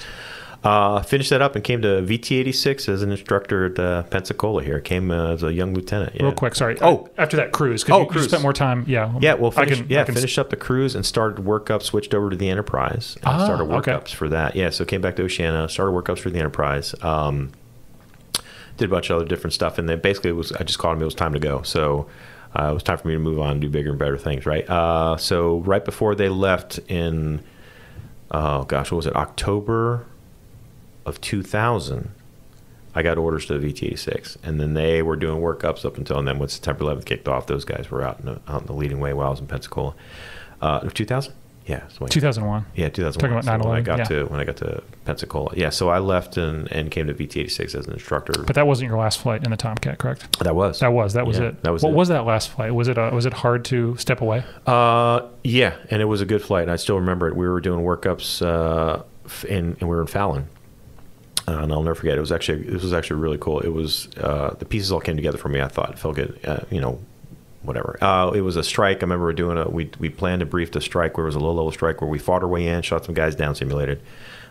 Uh, finished that up and came to V T eighty-six as an instructor at uh, Pensacola here. Came uh, as a young lieutenant. Yeah. Real quick, sorry. Oh, after that cruise. Oh, you, cruise. You spent more time. Yeah. Yeah, well, finish, I can, yeah, I can finish up the cruise and started workups, switched over to the Enterprise. And ah, started workups okay. for that. Yeah, so came back to Oceana, started workups for the Enterprise. Um, did a bunch of other different stuff. And then basically, it was, I just called him, it was time to go. So uh, it was time for me to move on and do bigger and better things, right? Uh, so right before they left in, oh, gosh, what was it, October of two thousand, I got orders to the V T eighty-six, and then they were doing workups up until, and then when September eleventh kicked off, those guys were out in the, out in the leading way while I was in Pensacola. Uh, two thousand? Yeah. two thousand one. Yeah, two thousand one. Talking about nine eleven. So when I got yeah. to when I got to Pensacola. Yeah, so I left and, and came to V T eighty-six as an instructor. But that wasn't your last flight in the Tomcat, correct? That was. That was. That was yeah, it. That was what it. was that last flight? Was it uh, was it hard to step away? Uh, yeah, and it was a good flight, and I still remember it. We were doing workups uh, in, and we were in Fallon. Uh, and I'll never forget. It was actually this was actually really cool. It was uh, the pieces all came together for me. I thought it felt good. Uh, you know, whatever. Uh, it was a strike. I remember doing a we we planned to brief the strike where it was a low level strike where we fought our way in, shot some guys down, simulated.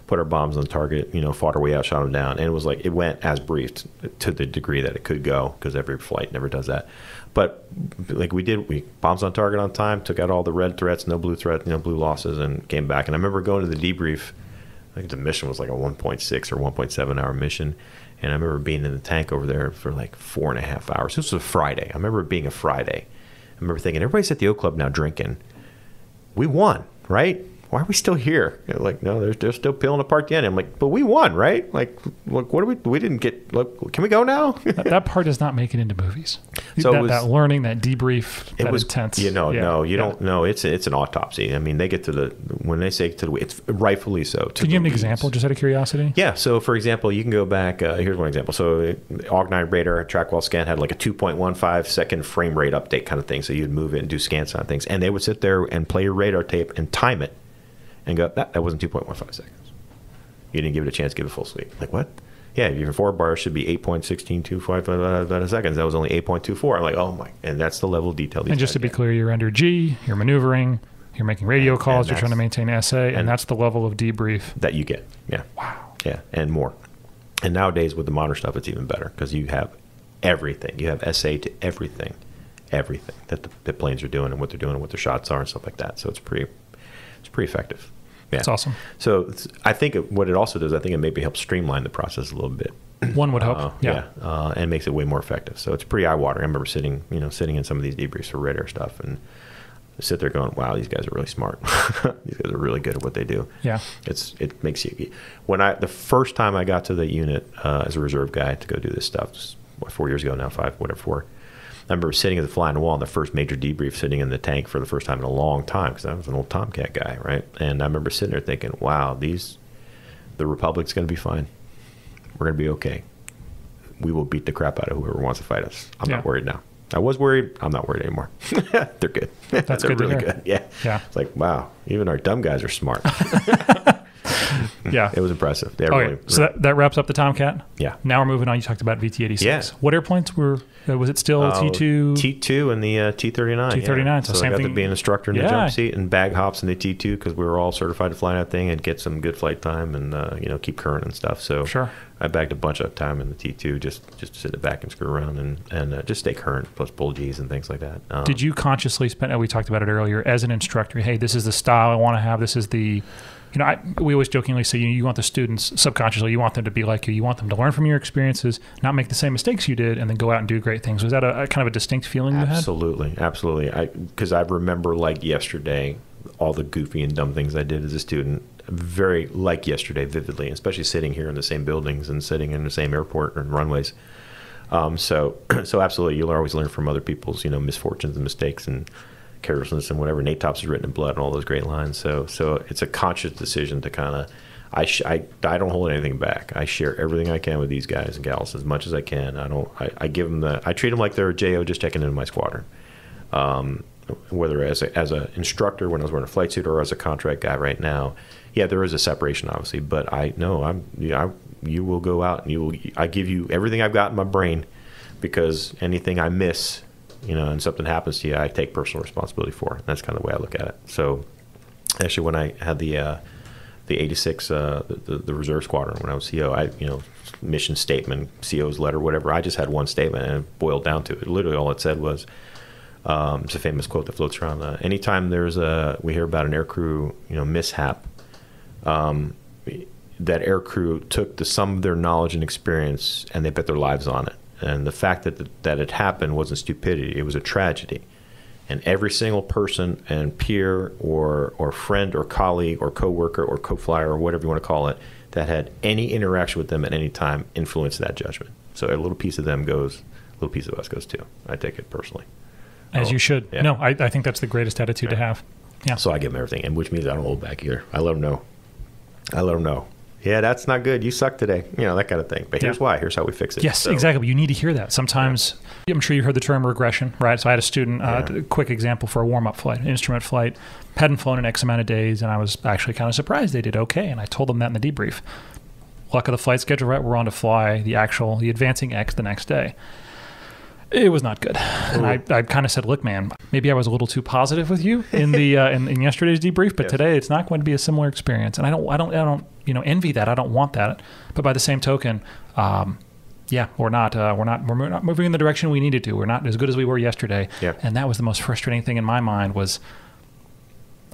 put our bombs on the target, you know, fought our way out, shot them down. And it was like, it went as briefed to the degree that it could go, because every flight never does that. But like we did, we bombs on target on time, took out all the red threats, no blue threats, no blue losses, and came back. And I remember going to the debrief. I think the mission was like a one point six or one point seven hour mission. And I remember being in the tank over there for like four and a half hours. This was a Friday. I remember it being a Friday. I remember thinking, everybody's at the O Club now drinking. We won, right? Why are we still here? You know, like, no, they're, they're still peeling apart the end. I'm like, but we won, right? Like, look, what do we, we didn't get, look, can we go now? that, that part does not make it into movies. So that, was, that learning, that debrief, it that was intense. You know, yeah. no, you yeah. don't know. It's, it's an autopsy. I mean, they get to the, when they say to the, it's rightfully so. To Could you give an example, just out of curiosity? Yeah. So for example, you can go back, uh, here's one example. So Aug nine radar trackwell scan had like a two point one five second frame rate update kind of thing. So you'd move it and do scans on things. And they would sit there and play your radar tape and time it. And go, that, that wasn't two point one five seconds. You didn't give it a chance to give it full sweep. Like, what? Yeah, your forward bar should be eight point one six two five seconds. That was only eight point two four. I'm like, oh my. And that's the level of detail. And just to be clear, you're under G, you're maneuvering, you're making radio and, calls, and you're trying to maintain S A, and, and that's the level of debrief that you get. Yeah. Wow. Yeah, and more. And nowadays with the modern stuff, it's even better because you have everything. You have S A to everything, everything that the, the planes are doing and what they're doing and what their shots are and stuff like that. So it's pretty, it's pretty effective. Yeah. That's awesome. So I think it, what it also does, I think it maybe helps streamline the process a little bit. One would hope. Uh, yeah. yeah. Uh, and makes it way more effective. So it's pretty eye-watering. I remember sitting, you know, sitting in some of these debriefs for radar stuff and I sit there going, wow, these guys are really smart. These guys are really good at what they do. Yeah. It's, it makes you, when I, the first time I got to the unit uh, as a reserve guy to go do this stuff, was, what, four years ago now, five, whatever, four. I remember sitting at the fly on the wall in the first major debrief, sitting in the tank for the first time in a long time, because I was an old Tomcat guy, right? And I remember sitting there thinking, wow, these, the Republic's going to be fine. We're going to be okay. We will beat the crap out of whoever wants to fight us. I'm yeah. not worried now. I was worried. I'm not worried anymore. They're good. That's They're good really good. Yeah. yeah. It's like, wow, even our dumb guys are smart. Yeah. It was impressive. They okay. really, so that, that wraps up the Tomcat. Yeah. Now we're moving on. You talked about V T eighty-six. Yeah. What airplanes were, uh, was it still uh, T two? T two and the uh, T thirty-nine. T thirty-nine. Yeah. So, so same I got thing. to be an instructor in yeah. the jump seat and bag hops in the T two because we were all certified to fly that thing and get some good flight time and, uh, you know, keep current and stuff. So sure. I bagged a bunch of time in the T two just, just to sit it back and screw around and, and uh, just stay current plus bull Gs and things like that. Um, Did you consciously spend, oh, we talked about it earlier, as an instructor, hey, this is the style I want to have. This is the... You know, I, we always jokingly say you, you want the students, subconsciously, you want them to be like you. You want them to learn from your experiences, not make the same mistakes you did, and then go out and do great things. Was that a, a kind of a distinct feeling you had? Absolutely, absolutely. I, because I remember, like yesterday, all the goofy and dumb things I did as a student, very like yesterday, vividly, especially sitting here in the same buildings and sitting in the same airport and runways. Um, so, so absolutely, you'll always learn from other people's, you know, misfortunes and mistakes and carelessness and whatever. Nate Topps is written in blood and all those great lines. So, so it's a conscious decision to kind of, I, I, I don't hold anything back. I share everything I can with these guys and gals as much as I can. I don't, I, I give them the, I treat them like they're a J O just checking into my squadron. Um, whether as a, as a instructor when I was wearing a flight suit or as a contract guy right now, yeah, there is a separation obviously, but I know I'm, you know, I, you will go out and you will, I give you everything I've got in my brain because anything I miss, you know, and something happens to you, I take personal responsibility for it. That's kind of the way I look at it. So actually when I had the, uh, the eighty-six, uh, the, the reserve squadron, when I was C O, I, you know, mission statement, C O's letter, whatever. I just had one statement and it boiled down to it. Literally all it said was, um, it's a famous quote that floats around. Uh, anytime there's a, we hear about an aircrew, you know, mishap, um, that aircrew took the sum of their knowledge and experience and they bet their lives on it. And the fact that the, that it happened wasn't stupidity, it was a tragedy. And every single person and peer or or friend or colleague or coworker or co-flyer or whatever you want to call it that had any interaction with them at any time influenced that judgment. So a little piece of them goes, a little piece of us goes too. I take it personally. As oh, you should. Yeah. No, I, I think that's the greatest attitude yeah. to have. Yeah. So I give them everything, and which means I don't hold back either. I let them know. I let them know. Yeah, that's not good. You suck today. You know, that kind of thing. But here's yeah. why. Here's how we fix it. Yes, so. exactly. You need to hear that. Sometimes, yeah. I'm sure you heard the term regression, right? So I had a student, uh, yeah. a quick example for a warm-up flight, an instrument flight, hadn't flown in X amount of days, and I was actually kind of surprised they did okay. And I told them that in the debrief. Luck of the flight schedule, right? We're on to fly the actual, the advancing X the next day. It was not good. And I, I kind of said, look, man, maybe I was a little too positive with you in the uh, in, in yesterday's debrief, but yes. today it's not going to be a similar experience. And I don't, I don't, I don't, you know, envy that. I don't want that. But by the same token, um, yeah, we're not, uh, we're not, we're not moving in the direction we needed to. We're not as good as we were yesterday. Yep. And that was the most frustrating thing in my mind was,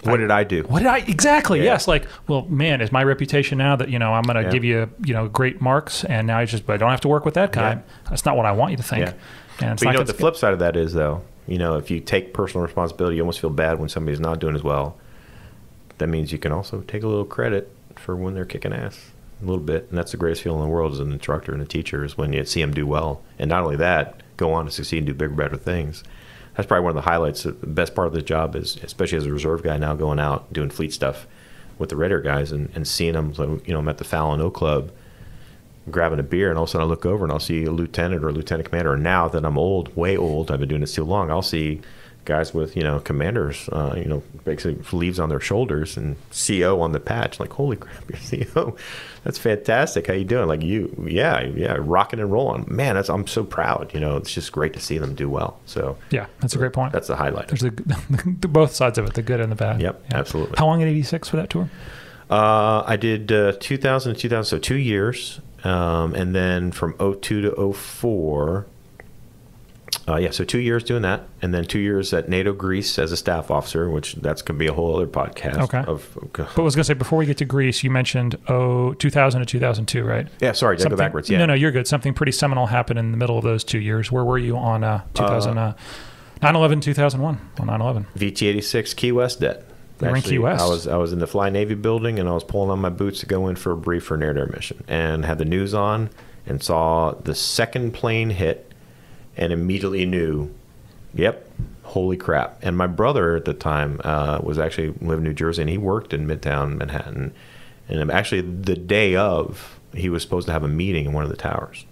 what did I do? What did I exactly? Yeah. Yes, like, well, man, is my reputation now that you know I'm going to yeah. give you you know great marks, and now I just I don't have to work with that guy. Yeah. That's not what I want you to think. Yeah. And it's but not you know what the flip side of that is though. You know, if you take personal responsibility, you almost feel bad when somebody's not doing as well. That means you can also take a little credit for when they're kicking ass a little bit, and that's the greatest feeling in the world as an instructor and a teacher is when you see them do well, and not only that, go on to succeed and do bigger, better things. That's probably one of the highlights. The best part of the job is, especially as a reserve guy now, going out doing fleet stuff with the Red Air guys and, and seeing them. So, you know, I'm at the Fallon O Club grabbing a beer, and all of a sudden I look over and I'll see a lieutenant or a lieutenant commander. And now that I'm old, way old, I've been doing this too long, I'll see guys with, you know, commanders, uh, you know, basically leaves on their shoulders and C O on the patch. Like, holy crap, you're C O. That's fantastic. How you doing? Like, you, yeah, yeah, rocking and rolling. Man, that's, I'm so proud. You know, it's just great to see them do well. So, yeah, that's a great point. That's the highlight. There's the, both sides of it, the good and the bad. Yep, yeah. Absolutely. How long at eighty-six for that tour? Uh, I did uh, two thousand to two thousand, so two years. Um, and then from oh two to oh four. Uh, yeah, so two years doing that, and then two years at NATO Greece as a staff officer, which that's going to be a whole other podcast. Okay. Of, okay. But I was going to say, before we get to Greece, you mentioned oh, two thousand to two thousand two, right? Yeah, sorry, did I go backwards? Yeah. No, no, you're good. Something pretty seminal happened in the middle of those two years. Where were you on uh, two thousand, uh, nine eleven, two thousand one, on nine eleven? V T eighty-six Key West debt. You were in Key West. I was, I was in the Fly Navy building, and I was pulling on my boots to go in for a brief for an air-to-air mission, and had the news on and saw the second plane hit, and immediately knew, yep, holy crap. And my brother at the time uh, was actually living in New Jersey, and he worked in Midtown Manhattan. And actually the day of, he was supposed to have a meeting in one of the towers.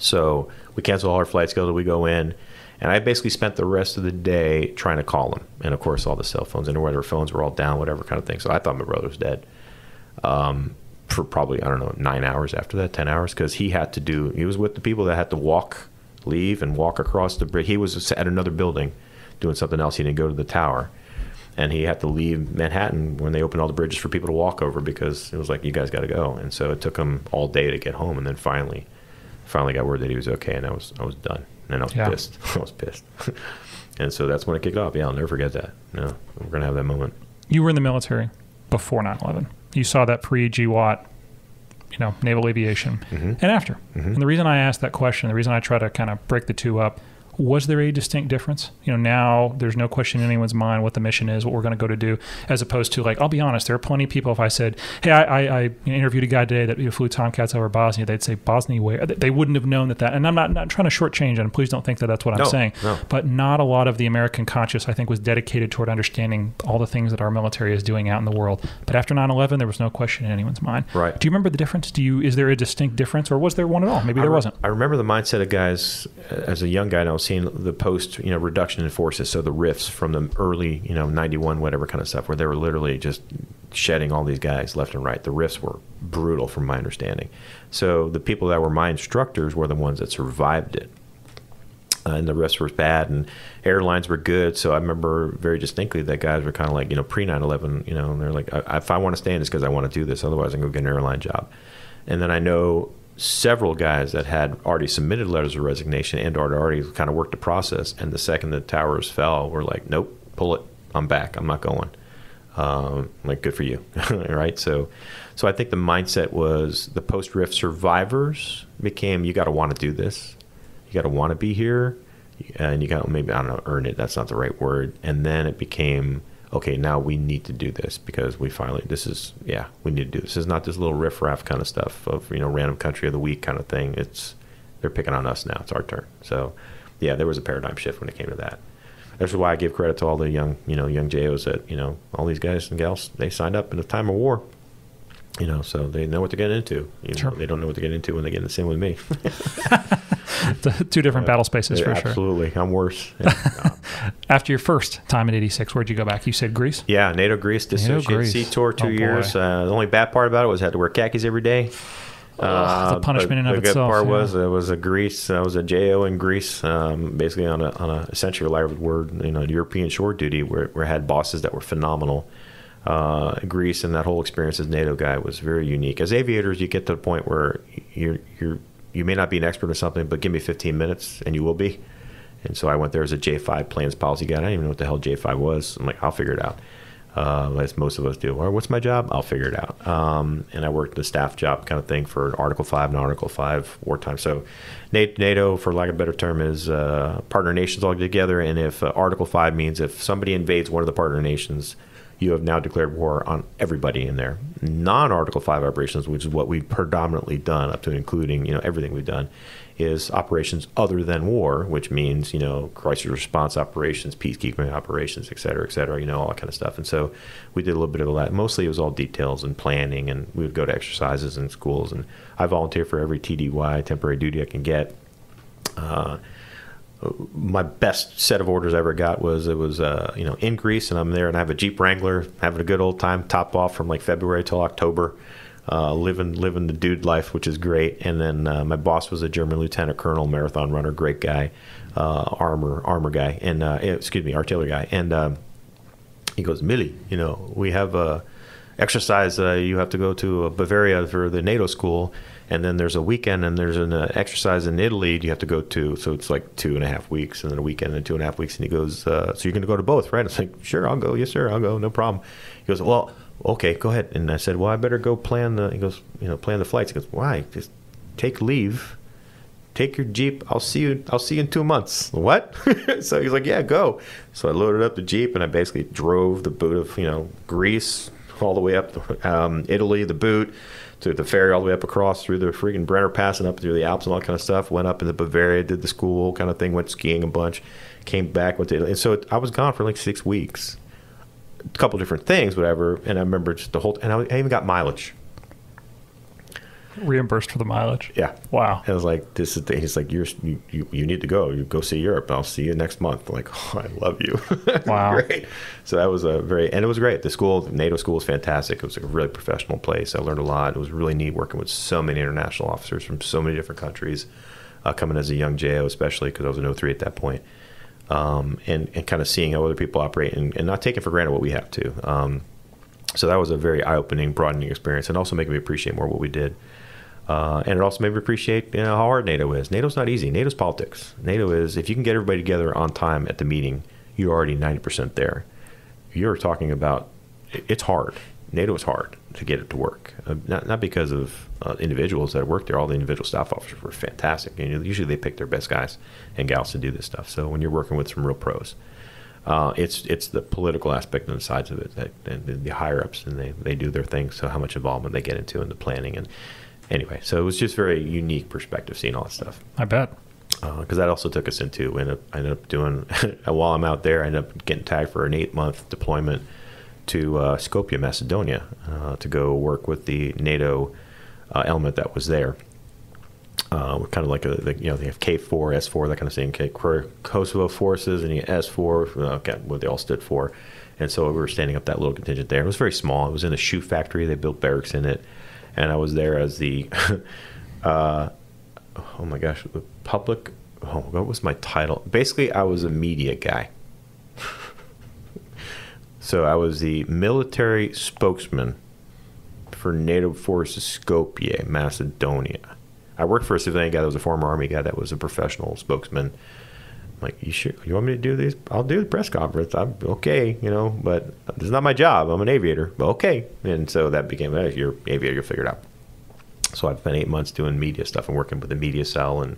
So we canceled all our flight schedule, we go in, and I basically spent the rest of the day trying to call him. And of course all the cell phones and whatever phones were all down, whatever kind of thing. So I thought my brother was dead. Um, for probably, I don't know, nine hours after that, ten hours, because he had to do, he was with the people that had to walk leave and walk across the bridge. He was at another building doing something else. He didn't go to the tower, and he had to leave Manhattan when they opened all the bridges for people to walk over, because it was like, you guys got to go. And so it took him all day to get home, and then finally finally got word that he was okay, and I was I was done, and I was yeah. pissed. I was pissed. And so that's when it kicked off. Yeah, I'll never forget that. No, we're going to have that moment. You were in the military before nine eleven. You saw that pre-G W A T, you know, naval aviation, mm-hmm. and after. Mm-hmm. And the reason I asked that question, the reason I try to kind of break the two up, was there a distinct difference? You know, now there's no question in anyone's mind what the mission is, what we're going to go to do, as opposed to, like, I'll be honest, there are plenty of people, if I said, hey, I, I, I interviewed a guy today that you know, flew Tomcats over Bosnia, they'd say, Bosnia, where? They wouldn't have known that that, and I'm not, not trying to shortchange it, and please don't think that that's what no, I'm saying, no. But not a lot of the American conscious, I think, was dedicated toward understanding all the things that our military is doing out in the world. But after nine eleven, there was no question in anyone's mind. Right. Do you remember the difference? Do you, is there a distinct difference, or was there one at all? Maybe I there re- wasn't. I remember the mindset of guys, as a young guy, and I was seeing the post, you know, reduction in forces, so the R I Fs from the early, you know, ninety-one, whatever kind of stuff, where they were literally just shedding all these guys left and right. The R I Fs were brutal, from my understanding. So the people that were my instructors were the ones that survived it. Uh, and the R I Fs were bad, and airlines were good. So I remember very distinctly that guys were kind of like, you know, pre nine eleven, you know, and they're like, I, if I want to stay in, it's because I want to do this. Otherwise, I'm going to get an airline job. And then I know several guys that had already submitted letters of resignation and already kind of worked the process, and the second the towers fell, we're like, nope, pull it, I'm back, I'm not going. Um, like, good for you. Right? So so I think the mindset was the post-R I F survivors became, you got to want to do this, you got to want to be here, and you got to maybe, I don't know, earn it, that's not the right word. And then it became, okay, now we need to do this, because we finally, this is, yeah, we need to do this. This is not this little riffraff kind of stuff of, you know, random country of the week kind of thing. It's, they're picking on us now. It's our turn. So, yeah, there was a paradigm shift when it came to that. That's why I give credit to all the young, you know, young J Os that, you know, all these guys and gals, they signed up in a time of war. You know, so they know what they're getting into. You sure. know, they don't know what they're getting into when they get in the same with me. Two different uh, battle spaces, yeah, for sure. Absolutely. I'm worse. Yeah, no. After your first time in eighty-six, where'd you go back? You said Greece? Yeah, NATO Greece, dissociated NATO Greece. Sea tour, two oh, years. Uh, the only bad part about it was I had to wear khakis every day. Uh, That's a punishment in of itself. The good part yeah. was it was a Greece. I was a J O in Greece, um, basically on a on a essentially reliable word, you know, European shore duty, where where I had bosses that were phenomenal. Uh, Greece and that whole experience as NATO guy was very unique. As aviators, you get to the point where you're you're you may not be an expert or something, but give me fifteen minutes and you will be. And so I went there as a J five plans policy guy. I didn't even know what the hell J five was. I'm like, I'll figure it out. Uh, as most of us do. Or what's my job? I'll figure it out. Um, and I worked the staff job kind of thing for Article five and Article five wartime. So NATO, for lack of a better term, is uh, partner nations all together. And if uh, Article five means if somebody invades one of the partner nations, you have now declared war on everybody in there. Non-Article five operations, which is what we've predominantly done up to and including, you know, everything we've done, is operations other than war, which means, you know, crisis response operations, peacekeeping operations, et cetera, et cetera, you know, all that kind of stuff. And so we did a little bit of that. Mostly it was all details and planning, and we would go to exercises and schools. And I volunteer for every T D Y, temporary duty, I can get. Uh, my best set of orders I ever got was, it was, uh, you know, in Greece, and I'm there and I have a Jeep Wrangler, having a good old time, top off from like February till October. Uh, living living the dude life, which is great. And then uh, my boss was a German lieutenant colonel, marathon runner, great guy, uh, armor armor guy, and uh, excuse me, artillery guy. And um, he goes, Millie, you know, we have a exercise. Uh, you have to go to uh, Bavaria for the NATO school, and then there's a weekend, and there's an uh, exercise in Italy you have to go to. So it's like two and a half weeks, and then a weekend, and two and a half weeks. And he goes, uh, so you're going to go to both, right? I was like, sure, I'll go. Yes, sir, I'll go. No problem. He goes, well, okay, go ahead. And I said, well, I better go plan the, he goes, you know, plan the flights. He goes, why? Just take leave, take your Jeep. I'll see you, I'll see you in two months. What? So he's like, yeah, go. So I loaded up the Jeep and I basically drove the boot of, you know, Greece all the way up to, um, Italy, the boot to the ferry all the way up across through the freaking Brenner Pass and up through the Alps and all that kind of stuff. Went up into Bavaria, did the school kind of thing, went skiing a bunch, came back, went to Italy. And so it, I was gone for like six weeks. A couple different things, whatever, and I remember just the whole. And I, I even got mileage reimbursed for the mileage. Yeah, wow. And I was like, "This is." The, he's like, "You're you, you need to go. You go see Europe. And I'll see you next month." I'm like, oh, I love you. Wow. Great. So that was a very, and it was great. The school, the NATO school, is fantastic. It was a really professional place. I learned a lot. It was really neat working with so many international officers from so many different countries. Uh, coming as a young J O, especially because I was an O three at that point. Um, and, and kind of seeing how other people operate and, and not taking for granted what we have to. Um, so that was a very eye-opening, broadening experience, and also making me appreciate more what we did. Uh, and it also made me appreciate, you know, how hard NATO is. NATO's not easy. NATO's politics. NATO is, if you can get everybody together on time at the meeting, you're already ninety percent there. You're talking about, it's hard. NATO is hard to get it to work. Uh, not, not because of uh, individuals that worked there. All the individual staff officers were fantastic. You know, usually they pick their best guys and gals to do this stuff. So when you're working with some real pros, uh, it's it's the political aspect and the sides of it, that, and the, the higher-ups, and they, they do their thing, so how much involvement they get into in the planning. And anyway, so it was just very unique perspective seeing all that stuff. I bet. Because uh, that also took us into, I ended up, I ended up doing, while I'm out there, I ended up getting tagged for an eight-month deployment to uh, Skopje, Macedonia, uh, to go work with the NATO uh, element that was there. Uh, we're kind of like, a, the, you know, they have K four, S four, that kind of thing, K Kosovo forces, and S four, okay, what they all stood for. And so we were standing up that little contingent there. It was very small. It was in a shoe factory. They built barracks in it. And I was there as the, uh, oh my gosh, the public, oh, what was my title? Basically, I was a media guy. So I was the military spokesman for NATO forces Skopje, Macedonia. I worked for a civilian guy that was a former Army guy that was a professional spokesman. I'm like, you sure you want me to do these? I'll do the press conference. I'm okay, you know, but this is not my job. I'm an aviator, but okay. And so that became, hey, you're an aviator, you'll figure it out. So I've spent eight months doing media stuff and working with the media cell and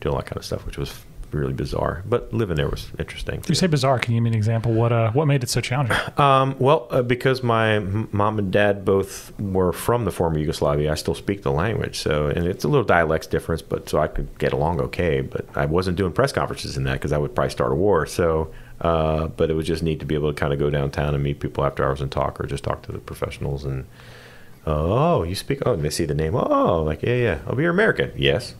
doing all that kind of stuff, which was really bizarre, but living there was interesting. You say bizarre, can you give me an example? What uh what made it so challenging? Um well, uh, because my mom and dad both were from the former Yugoslavia, I still speak the language, so, and it's a little dialects difference, but so I could get along okay. But I wasn't doing press conferences in that because I would probably start a war. So uh but it was just neat to be able to kind of go downtown and meet people after hours and talk, or just talk to the professionals. And Oh, you speak. Oh, and they see the name. Oh, like, yeah, yeah. Oh, you're American. Yes.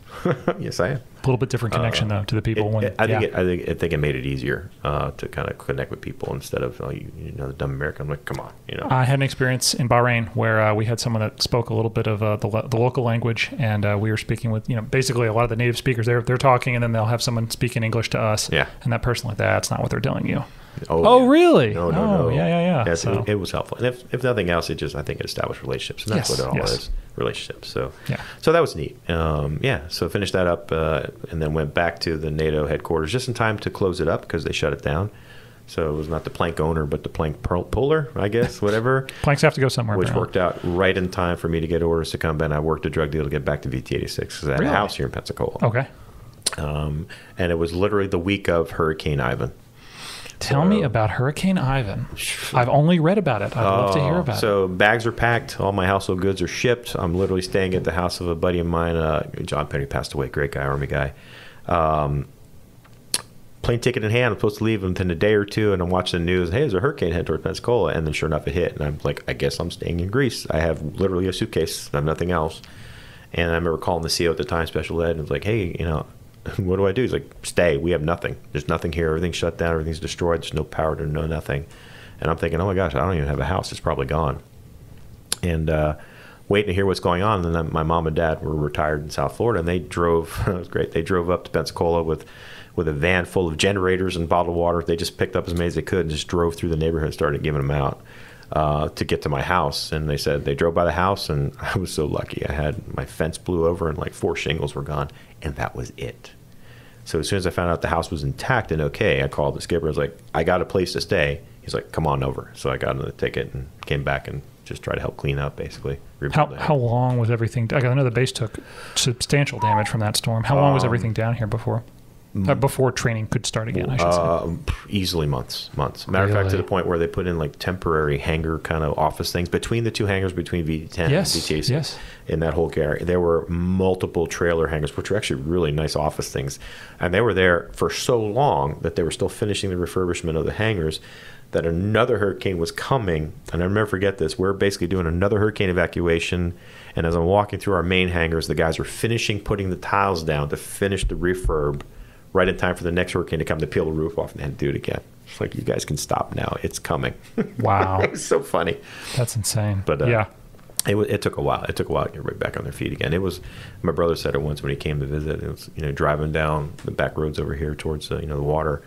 Yes, I am. A little bit different connection, uh, though, to the people. It, when, I, think yeah. it, I, think, I think it made it easier uh, to kind of connect with people instead of, oh, you, you know, the dumb American. I'm like, come on. You know. I had an experience in Bahrain where uh, we had someone that spoke a little bit of uh, the, lo the local language, and uh, we were speaking with, you know, basically a lot of the native speakers. They're, they're talking, and then they'll have someone speak in English to us. Yeah. And that person like, that's not what they're telling you. Oh, oh yeah. Really? No, no, oh, no. Yeah, yeah, yeah. Yes, so. it, it was helpful. And if, if nothing else, it just, I think, it established relationships. And that's yes, what it all yes. is, relationships. So yeah. so that was neat. Um, yeah, so finished that up uh, and then went back to the NATO headquarters just in time to close it up because they shut it down. So it was not the plank owner, but the plank puller, I guess, whatever. Planks have to go somewhere. Which worked out right in time for me to get orders to come back. I worked a drug deal to get back to V T eighty-six because I had really? a house here in Pensacola. Okay. Um, and it was literally the week of Hurricane Ivan. Tell so, me about Hurricane Ivan. I've only read about it. I'd oh, love to hear about so it. So bags are packed. All my household goods are shipped. I'm literally staying at the house of a buddy of mine. Uh, John Penny passed away. Great guy, Army guy. Um, plane ticket in hand. I'm supposed to leave within a day or two, and I'm watching the news. Hey, there's a hurricane heading toward Pensacola. And then sure enough, it hit. And I'm like, I guess I'm staying in Greece. I have literally a suitcase. I have nothing else. And I remember calling the C O at the time, special ed, and I was like, hey, you know, what do I do? He's like, stay. We have nothing. There's nothing here. Everything's shut down. Everything's destroyed. There's no power to no nothing. And I'm thinking, oh, my gosh, I don't even have a house. It's probably gone. And uh, waiting to hear what's going on. And then my mom and dad were retired in South Florida, and they drove. It was great. They drove up to Pensacola with, with a van full of generators and bottled water. They just picked up as many as they could and just drove through the neighborhood and started giving them out uh, to get to my house. And they said they drove by the house, and I was so lucky. I had my fence blew over, and like four shingles were gone. And that was it. So as soon as I found out the house was intact and okay, I called the skipper. I was like, I got a place to stay. He's like, come on over. So I got another ticket and came back and just tried to help clean up, basically. How, how long was everything? I know the base took substantial damage from that storm. How long um, was everything down here before? Uh, before training could start again, I should uh, say. Easily months, months. Matter of really? fact, to the point where they put in like temporary hangar kind of office things between the two hangars, between V ten yes, and V T eighty-six. Yes. In that whole area, there were multiple trailer hangars, which were actually really nice office things. And they were there for so long that they were still finishing the refurbishment of the hangars that another hurricane was coming. And I'll never forget this. We're basically doing another hurricane evacuation. And as I'm walking through our main hangars, the guys were finishing putting the tiles down to finish the refurb right in time for the next hurricane to come to peel the roof off and then do it again. It's like, you guys can stop now. It's coming. Wow. It was so funny. That's insane. But uh, yeah, it, it took a while. It took a while to get right back on their feet again. It was, my brother said it once when he came to visit. It was, you know, driving down the back roads over here towards, uh, you know, the water.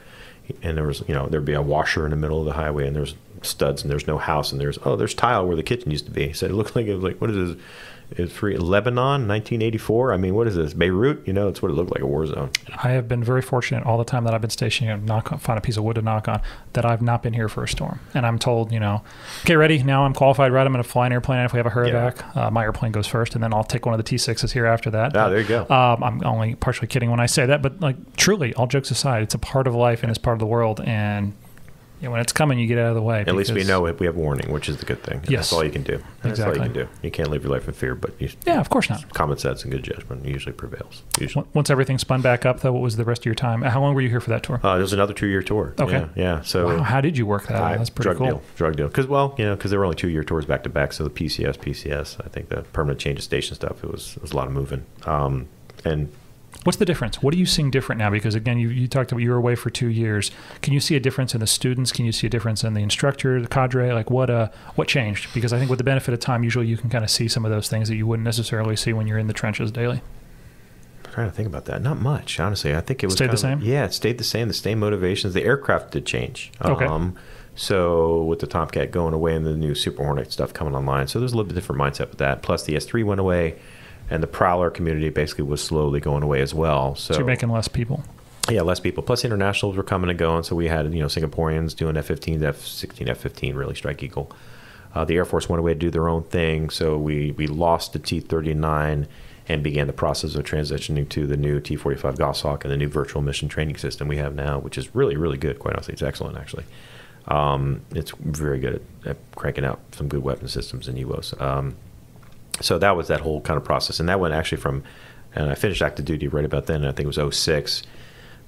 And there was, you know, there'd be a washer in the middle of the highway, and there's studs, and there's no house, and there's, oh, there's tile where the kitchen used to be. He said it looked like, it was like, what is this? It's free Lebanon, nineteen eighty-four. I mean, what is this? Beirut? You know, it's what it looked like, a war zone. I have been very fortunate all the time that I've been stationed, you know, knock on, find a piece of wood to knock on, that I've not been here for a storm. And I'm told, you know, get ready. Now I'm qualified, right? I'm going to fly an airplane if we have a hurricane. Yeah. Uh, my airplane goes first, and then I'll take one of the T sixes here after that. Oh, but, there you go. Um, I'm only partially kidding when I say that, but like, truly, all jokes aside, it's a part of life and it's part of the world. And yeah, when it's coming, you get out of the way. At least we know it. We have warning, which is the good thing. Yes. That's all you can do. Exactly. That's all you can do. You can't live your life in fear, but you, yeah, of course not. Common sense and good judgment usually prevails. Usually. Once everything spun back up, though, what was the rest of your time? How long were you here for that tour? Uh, it was another two-year tour. Okay. Yeah. yeah. So wow, how did you work that? I, That's pretty drug cool. Deal, drug deal. Because well, you know, because there were only two-year tours back to back. So the P C S, P C S. I think the permanent change of station stuff. It was it was a lot of moving. Um, and. What's the difference? What are you seeing different now? Because again, you, you talked about you were away for two years. Can you see a difference in the students? Can you see a difference in the instructor, the cadre? Like what uh, what changed? Because I think with the benefit of time, usually you can kind of see some of those things that you wouldn't necessarily see when you're in the trenches daily. I'm trying to think about that. Not much, honestly. I think it was stayed the same. Yeah, it stayed the same. The same motivations. The aircraft did change. Okay. Um, so with the Tomcat going away and the new Super Hornet stuff coming online, so there's a little bit different mindset with that. Plus the S three went away. And the Prowler community basically was slowly going away as well. So, so you're making less people. Yeah, less people. Plus internationals were coming and going. So we had, you know, Singaporeans doing F fifteens, F sixteen, F fifteen, really Strike Eagle. Uh, the Air Force went away to do their own thing. So we, we lost the T thirty-nine and began the process of transitioning to the new T forty-five Goshawk and the new virtual mission training system we have now, which is really, really good. Quite honestly, it's excellent, actually. Um, it's very good at, at cranking out some good weapon systems and E W O S. Um, So that was that whole kind of process. And that went actually from, and I finished active duty right about then, and I think it was oh six,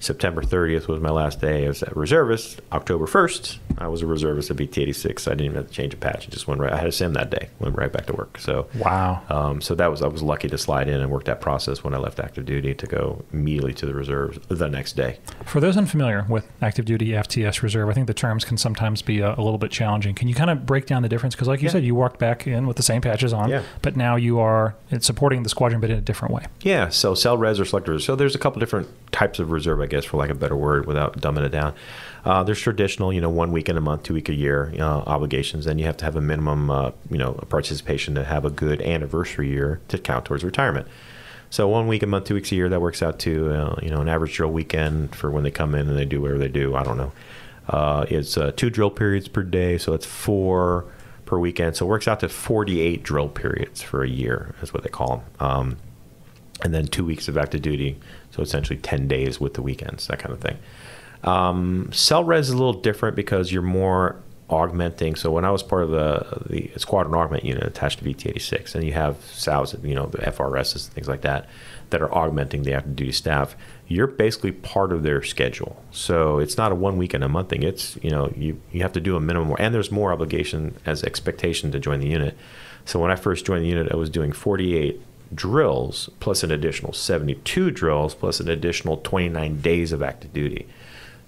September thirtieth was my last day as a reservist. October first, I was a reservist at B T eighty-six. I didn't even have to change a patch. It just went right. I had a sim that day. Went right back to work. So wow. Um, so that was I was lucky to slide in and work that process when I left active duty to go immediately to the reserves the next day. For those unfamiliar with active duty, F T S, reserve, I think the terms can sometimes be a, a little bit challenging. Can you kind of break down the difference? Because like you yeah. said, you walked back in with the same patches on, yeah. but now you are it's supporting the squadron, but in a different way. Yeah. So cell res or select res. So there's a couple different types of reserve. I guess, for like a better word, without dumbing it down. Uh, there's traditional, you know, one week in a month, two week a year uh, obligations. Then you have to have a minimum, uh, you know, participation to have a good anniversary year to count towards retirement. So one week a month, two weeks a year, that works out to, uh, you know, an average drill weekend for when they come in and they do whatever they do. I don't know. Uh, it's uh, two drill periods per day. So it's four per weekend. So it works out to forty-eight drill periods for a year is what they call them. Um, and then two weeks of active duty. So essentially ten days with the weekends, that kind of thing. Um, cell res is a little different because you're more augmenting. So when I was part of the, the squadron augment unit attached to B T eighty-six, and you have S A Vs, you know, the F R Ss and things like that, that are augmenting the active duty staff, you're basically part of their schedule. So it's not a one week and a month thing. It's, you know, you, you have to do a minimum, and there's more obligation as expectation to join the unit. So when I first joined the unit, I was doing forty-eight drills plus an additional seventy-two drills plus an additional twenty-nine days of active duty.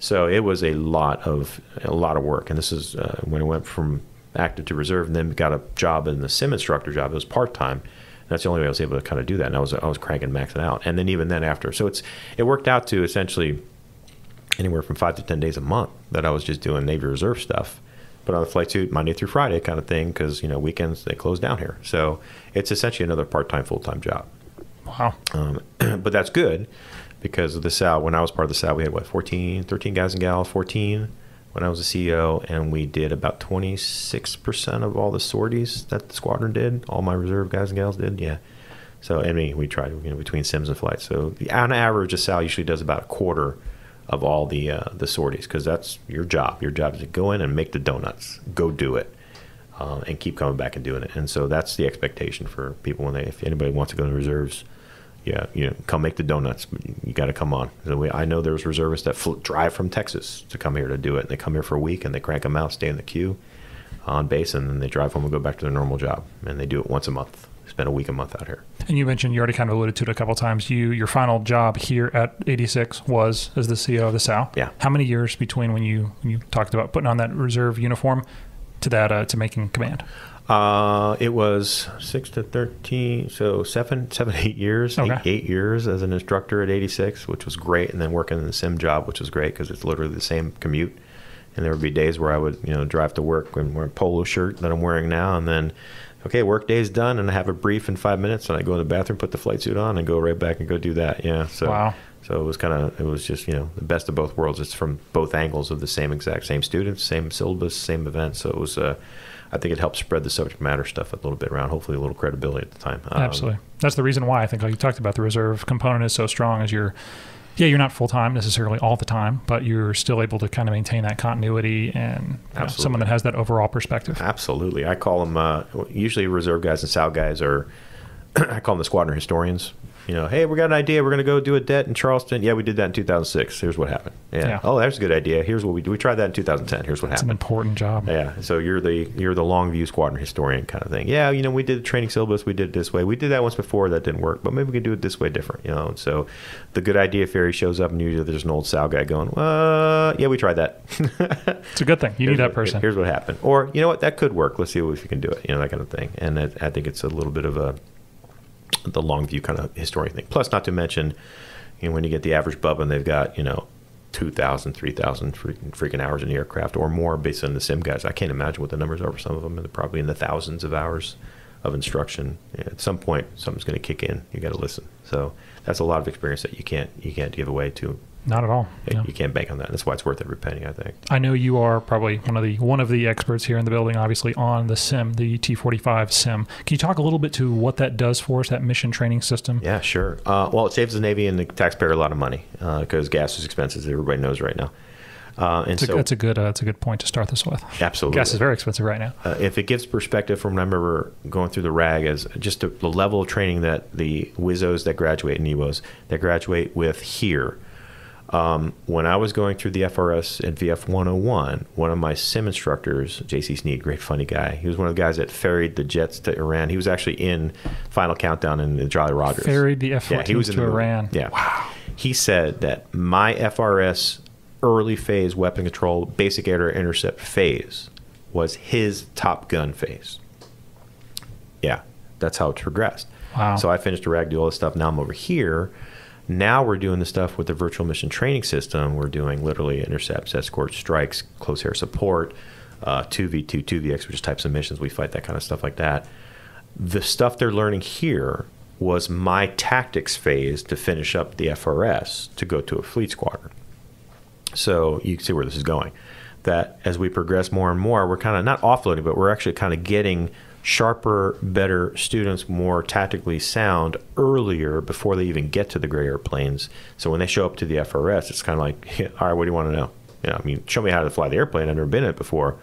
So it was a lot of a lot of work. And this is uh, when I went from active to reserve and then got a job in the sim instructor job. It was part-time. That's the only way I was able to kind of do that. And I was I was cranking, maxing out. And then even then after, so it's it worked out to essentially anywhere from five to ten days a month that I was just doing Navy Reserve stuff. But on the flight suit Monday through Friday kind of thing, because, you know, weekends they close down here. So it's essentially another part-time, full-time job. Wow. Um, but that's good because of the S A L. When I was part of the S A L, we had, what, fourteen, thirteen guys and gals, fourteen when I was a C E O, and we did about twenty-six percent of all the sorties that the squadron did. All my reserve guys and gals did, yeah. So, I mean, we tried, you know, between sims and flights. So the, on average, a S A L usually does about a quarter of all the uh, the sorties, because that's your job. Your job is to go in and make the donuts, go do it, uh, and keep coming back and doing it. And so that's the expectation for people when they, if anybody wants to go to the reserves, yeah, you know, come make the donuts. But you got to come on. So we, I know there's reservists that fl drive from Texas to come here to do it. And they come here for a week and they crank them out, stay in the queue on base, and then they drive home and go back to their normal job. And they do it once a month. Spend a week, a month out here. And you mentioned, you already kind of alluded to it a couple of times, you, your final job here at eighty-six was as the C E O of the S A L. Yeah. How many years between when you when you talked about putting on that reserve uniform to that uh, to making command? Uh, it was six to thirteen, so seven, seven, eight years, okay. eight, eight years as an instructor at eighty-six, which was great. And then working in the sim job, which was great because it's literally the same commute. And there would be days where I would, you know, drive to work and wear a polo shirt that I'm wearing now, and then, okay, work day's done, and I have a brief in five minutes, and I go in the bathroom, put the flight suit on, and go right back and go do that. Yeah. So, wow. So it was kind of, it was just, you know, the best of both worlds. It's from both angles of the same exact, same students, same syllabus, same event. So it was, uh, I think it helped spread the subject matter stuff a little bit around, hopefully a little credibility at the time. Um, Absolutely. That's the reason why I think, like you talked about, the reserve component is so strong as you're, yeah, you're not full-time necessarily all the time, but you're still able to kind of maintain that continuity and know, someone that has that overall perspective. Absolutely. I call them, uh, usually reserve guys and S A L guys are, I call them the squadron historians. You know, hey, we got an idea. We're going to go do a det in Charleston. Yeah, we did that in two thousand six. Here's what happened. Yeah. yeah. Oh, that's a good idea. Here's what we did. We tried that in two thousand ten. Here's what that's happened. It's an important job. Yeah. So you're the you're the long view squadron historian kind of thing. Yeah, you know, we did the training syllabus. We did it this way. We did that once before. That didn't work. But maybe we could do it this way different. You know, and so the good idea fairy shows up, and usually there's an old S A L guy going, uh, yeah, we tried that. It's a good thing. You here's need that what, person. Here's what happened. Or, you know what, that could work. Let's see if we can do it. You know, that kind of thing. And I, I think it's a little bit of a, the long view kind of historian thing. Plus, not to mention, you know, when you get the average bub and they've got, you know, two thousand, three thousand freaking, freaking hours in the aircraft or more based on the sim guys. I can't imagine what the numbers are for some of them. They're probably in the thousands of hours of instruction. At some point, something's going to kick in. You got to listen. So that's a lot of experience that you can't you can't give away to. Not at all. You, no. you can't bank on that. That's why it's worth every penny, I think. I know you are probably one of the one of the experts here in the building, obviously, on the sim, the T forty-five sim. Can you talk a little bit to what that does for us, that mission training system? Yeah, sure. Uh, well, it saves the Navy and the taxpayer a lot of money because uh, gas is expensive, as everybody knows right now. Uh, and that's, so, a, that's a good uh, that's a good point to start this with. Absolutely. Gas is very expensive right now. Uh, if it gives perspective from when I remember going through the RAG as just the, the level of training that the W I S Os that graduate, N E W Os, that graduate with here, Um, when I was going through the F R S and V F one oh one, one of my sim instructors, J C Sneed, great funny guy, he was one of the guys that ferried the jets to Iran. He was actually in Final Countdown in Jolly Rogers. Ferried the F fourteens yeah, he was to in the Iran. Movie. Yeah. Wow. He said that my F R S early phase weapon control, basic air to intercept phase was his Top Gun phase. Yeah, that's how it progressed. Wow. So I finished the rag, do all this stuff. Now I'm over here. Now we're doing the stuff with the virtual mission training system. We're doing literally intercepts, escorts, strikes, close air support, uh, two V two, two V X, which is types of missions. We fight that kind of stuff like that. The stuff they're learning here was my tactics phase to finish up the F R S to go to a fleet squadron. So you can see where this is going. That as we progress more and more, we're kind of not offloading, but we're actually kind of getting sharper, better students, more tactically sound earlier before they even get to the gray airplanes. So when they show up to the F R S, it's kind of like, yeah, all right, what do you want to know? You know, I mean, show me how to fly the airplane. I've never been in it before,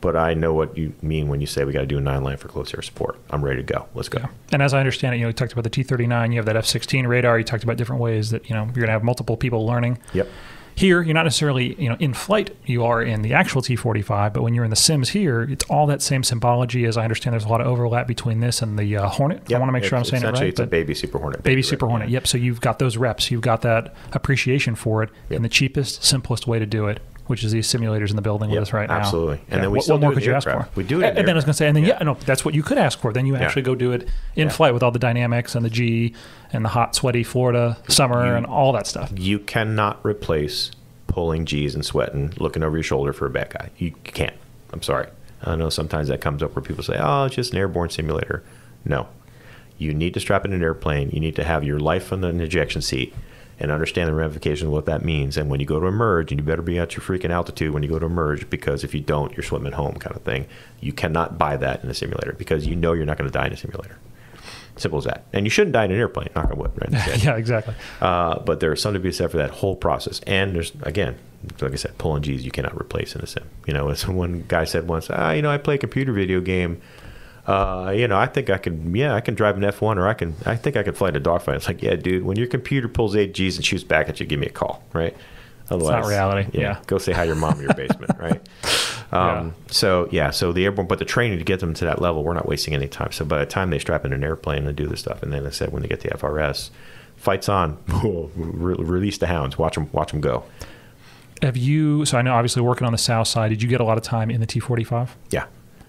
but I know what you mean when you say we got to do a nine line for close air support. I'm ready to go. Let's go. Yeah. And as I understand it, you know, you talked about the T thirty-nine, you have that F sixteen radar. You talked about different ways that, you know, you're going to have multiple people learning. Yep. Here, you're not necessarily, you know, in flight, you are in the actual T forty-five, but when you're in the sims here, it's all that same symbology. As I understand, there's a lot of overlap between this and the uh, Hornet. Yep. I want to make it's, sure I'm saying it right. Essentially, it's a baby Super Hornet. Baby, baby Super Hornet, yeah. Yep. So you've got those reps. You've got that appreciation for it, yep. And the cheapest, simplest way to do it, which is these simulators in the building with yeah, us right now. Absolutely. And yeah. then we what, still what more could you aircraft. ask for? We do it. And, and then I was going to say, and then yeah. yeah, no, that's what you could ask for. Then you actually yeah. go do it in yeah. flight with all the dynamics and the G and the hot, sweaty Florida summer you, and all that stuff. You cannot replace pulling G's and sweating, looking over your shoulder for a bad guy. You can't. I'm sorry. I know sometimes that comes up where people say, "Oh, it's just an airborne simulator." No, you need to strap in an airplane. You need to have your life on an ejection seat. And understand the ramifications of what that means. And when you go to emerge, and you better be at your freaking altitude when you go to emerge, because if you don't, you're swimming home kind of thing. You cannot buy that in a simulator because you know you're not going to die in a simulator. Simple as that. And you shouldn't die in an airplane, knock on wood, right? Yeah, exactly. Uh, but there's some to be said for that whole process. And there's, again, like I said, pulling G's you cannot replace in a sim. You know, as one guy said once, ah, you know, I play a computer video game. Uh, you know, I think I can, yeah, I can drive an F one, or I can, I think I can fly in a dogfight. It's like, yeah, dude, when your computer pulls eight G's and shoots back at you, give me a call, right? Otherwise, it's not reality. Yeah, yeah. Go say hi to your mom in your basement, right? Um, yeah. So, yeah, so the airborne, but the training to get them to that level, we're not wasting any time. So by the time they strap in an airplane and do this stuff, and then I said, when they get the F R S, fights on, release the hounds, watch them, watch them go. Have you, so I know obviously working on the south side, did you get a lot of time in the T forty-five? Yeah.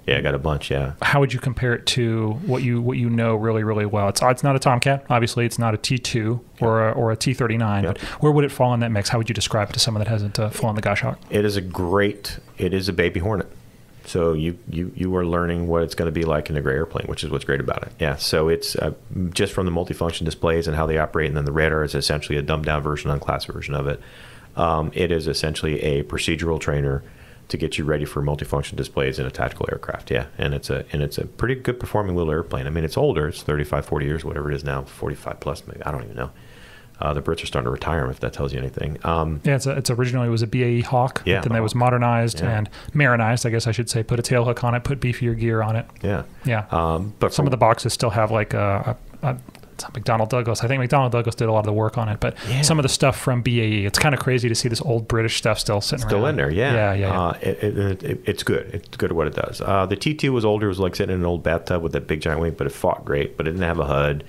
Yeah, I got a bunch, yeah. How would you compare it to what you what you know really, really well? It's it's not a Tomcat, obviously. It's not a T two or a, or a T thirty-nine. Yep. But where would it fall in that mix? How would you describe it to someone that hasn't uh, flown the Goshawk? It is a great, it is a baby Hornet. So you, you, you are learning what it's going to be like in a gray airplane, which is what's great about it. Yeah, so it's uh, just from the multifunction displays and how they operate, and then the radar is essentially a dumbed-down version, unclassified version of it. Um, it is essentially a procedural trainer to get you ready for multifunction displays in a tactical aircraft, yeah. And it's a and it's a pretty good performing little airplane. I mean, it's older. It's thirty-five, forty years, whatever it is now, forty-five plus maybe. I don't even know. Uh, the Brits are starting to retire them, if that tells you anything. Um, yeah, it's, a, it's originally it was a B A E Hawk. Yeah, then that was modernized yeah. and marinized, I guess I should say. Put a tail hook on it, put beefier gear on it. Yeah. Yeah. Um, but Some of the boxes still have like a... a, a It's not McDonnell Douglas. I think McDonnell Douglas did a lot of the work on it, but yeah. some of the stuff from B A E, it's kind of crazy to see this old British stuff still sitting still around. in there. Yeah, yeah, yeah. yeah. Uh, it, it, it, it's good. It's good at what it does. Uh, the T two was older. It was like sitting in an old bathtub with that big giant wing, but it fought great. But it didn't have a H U D,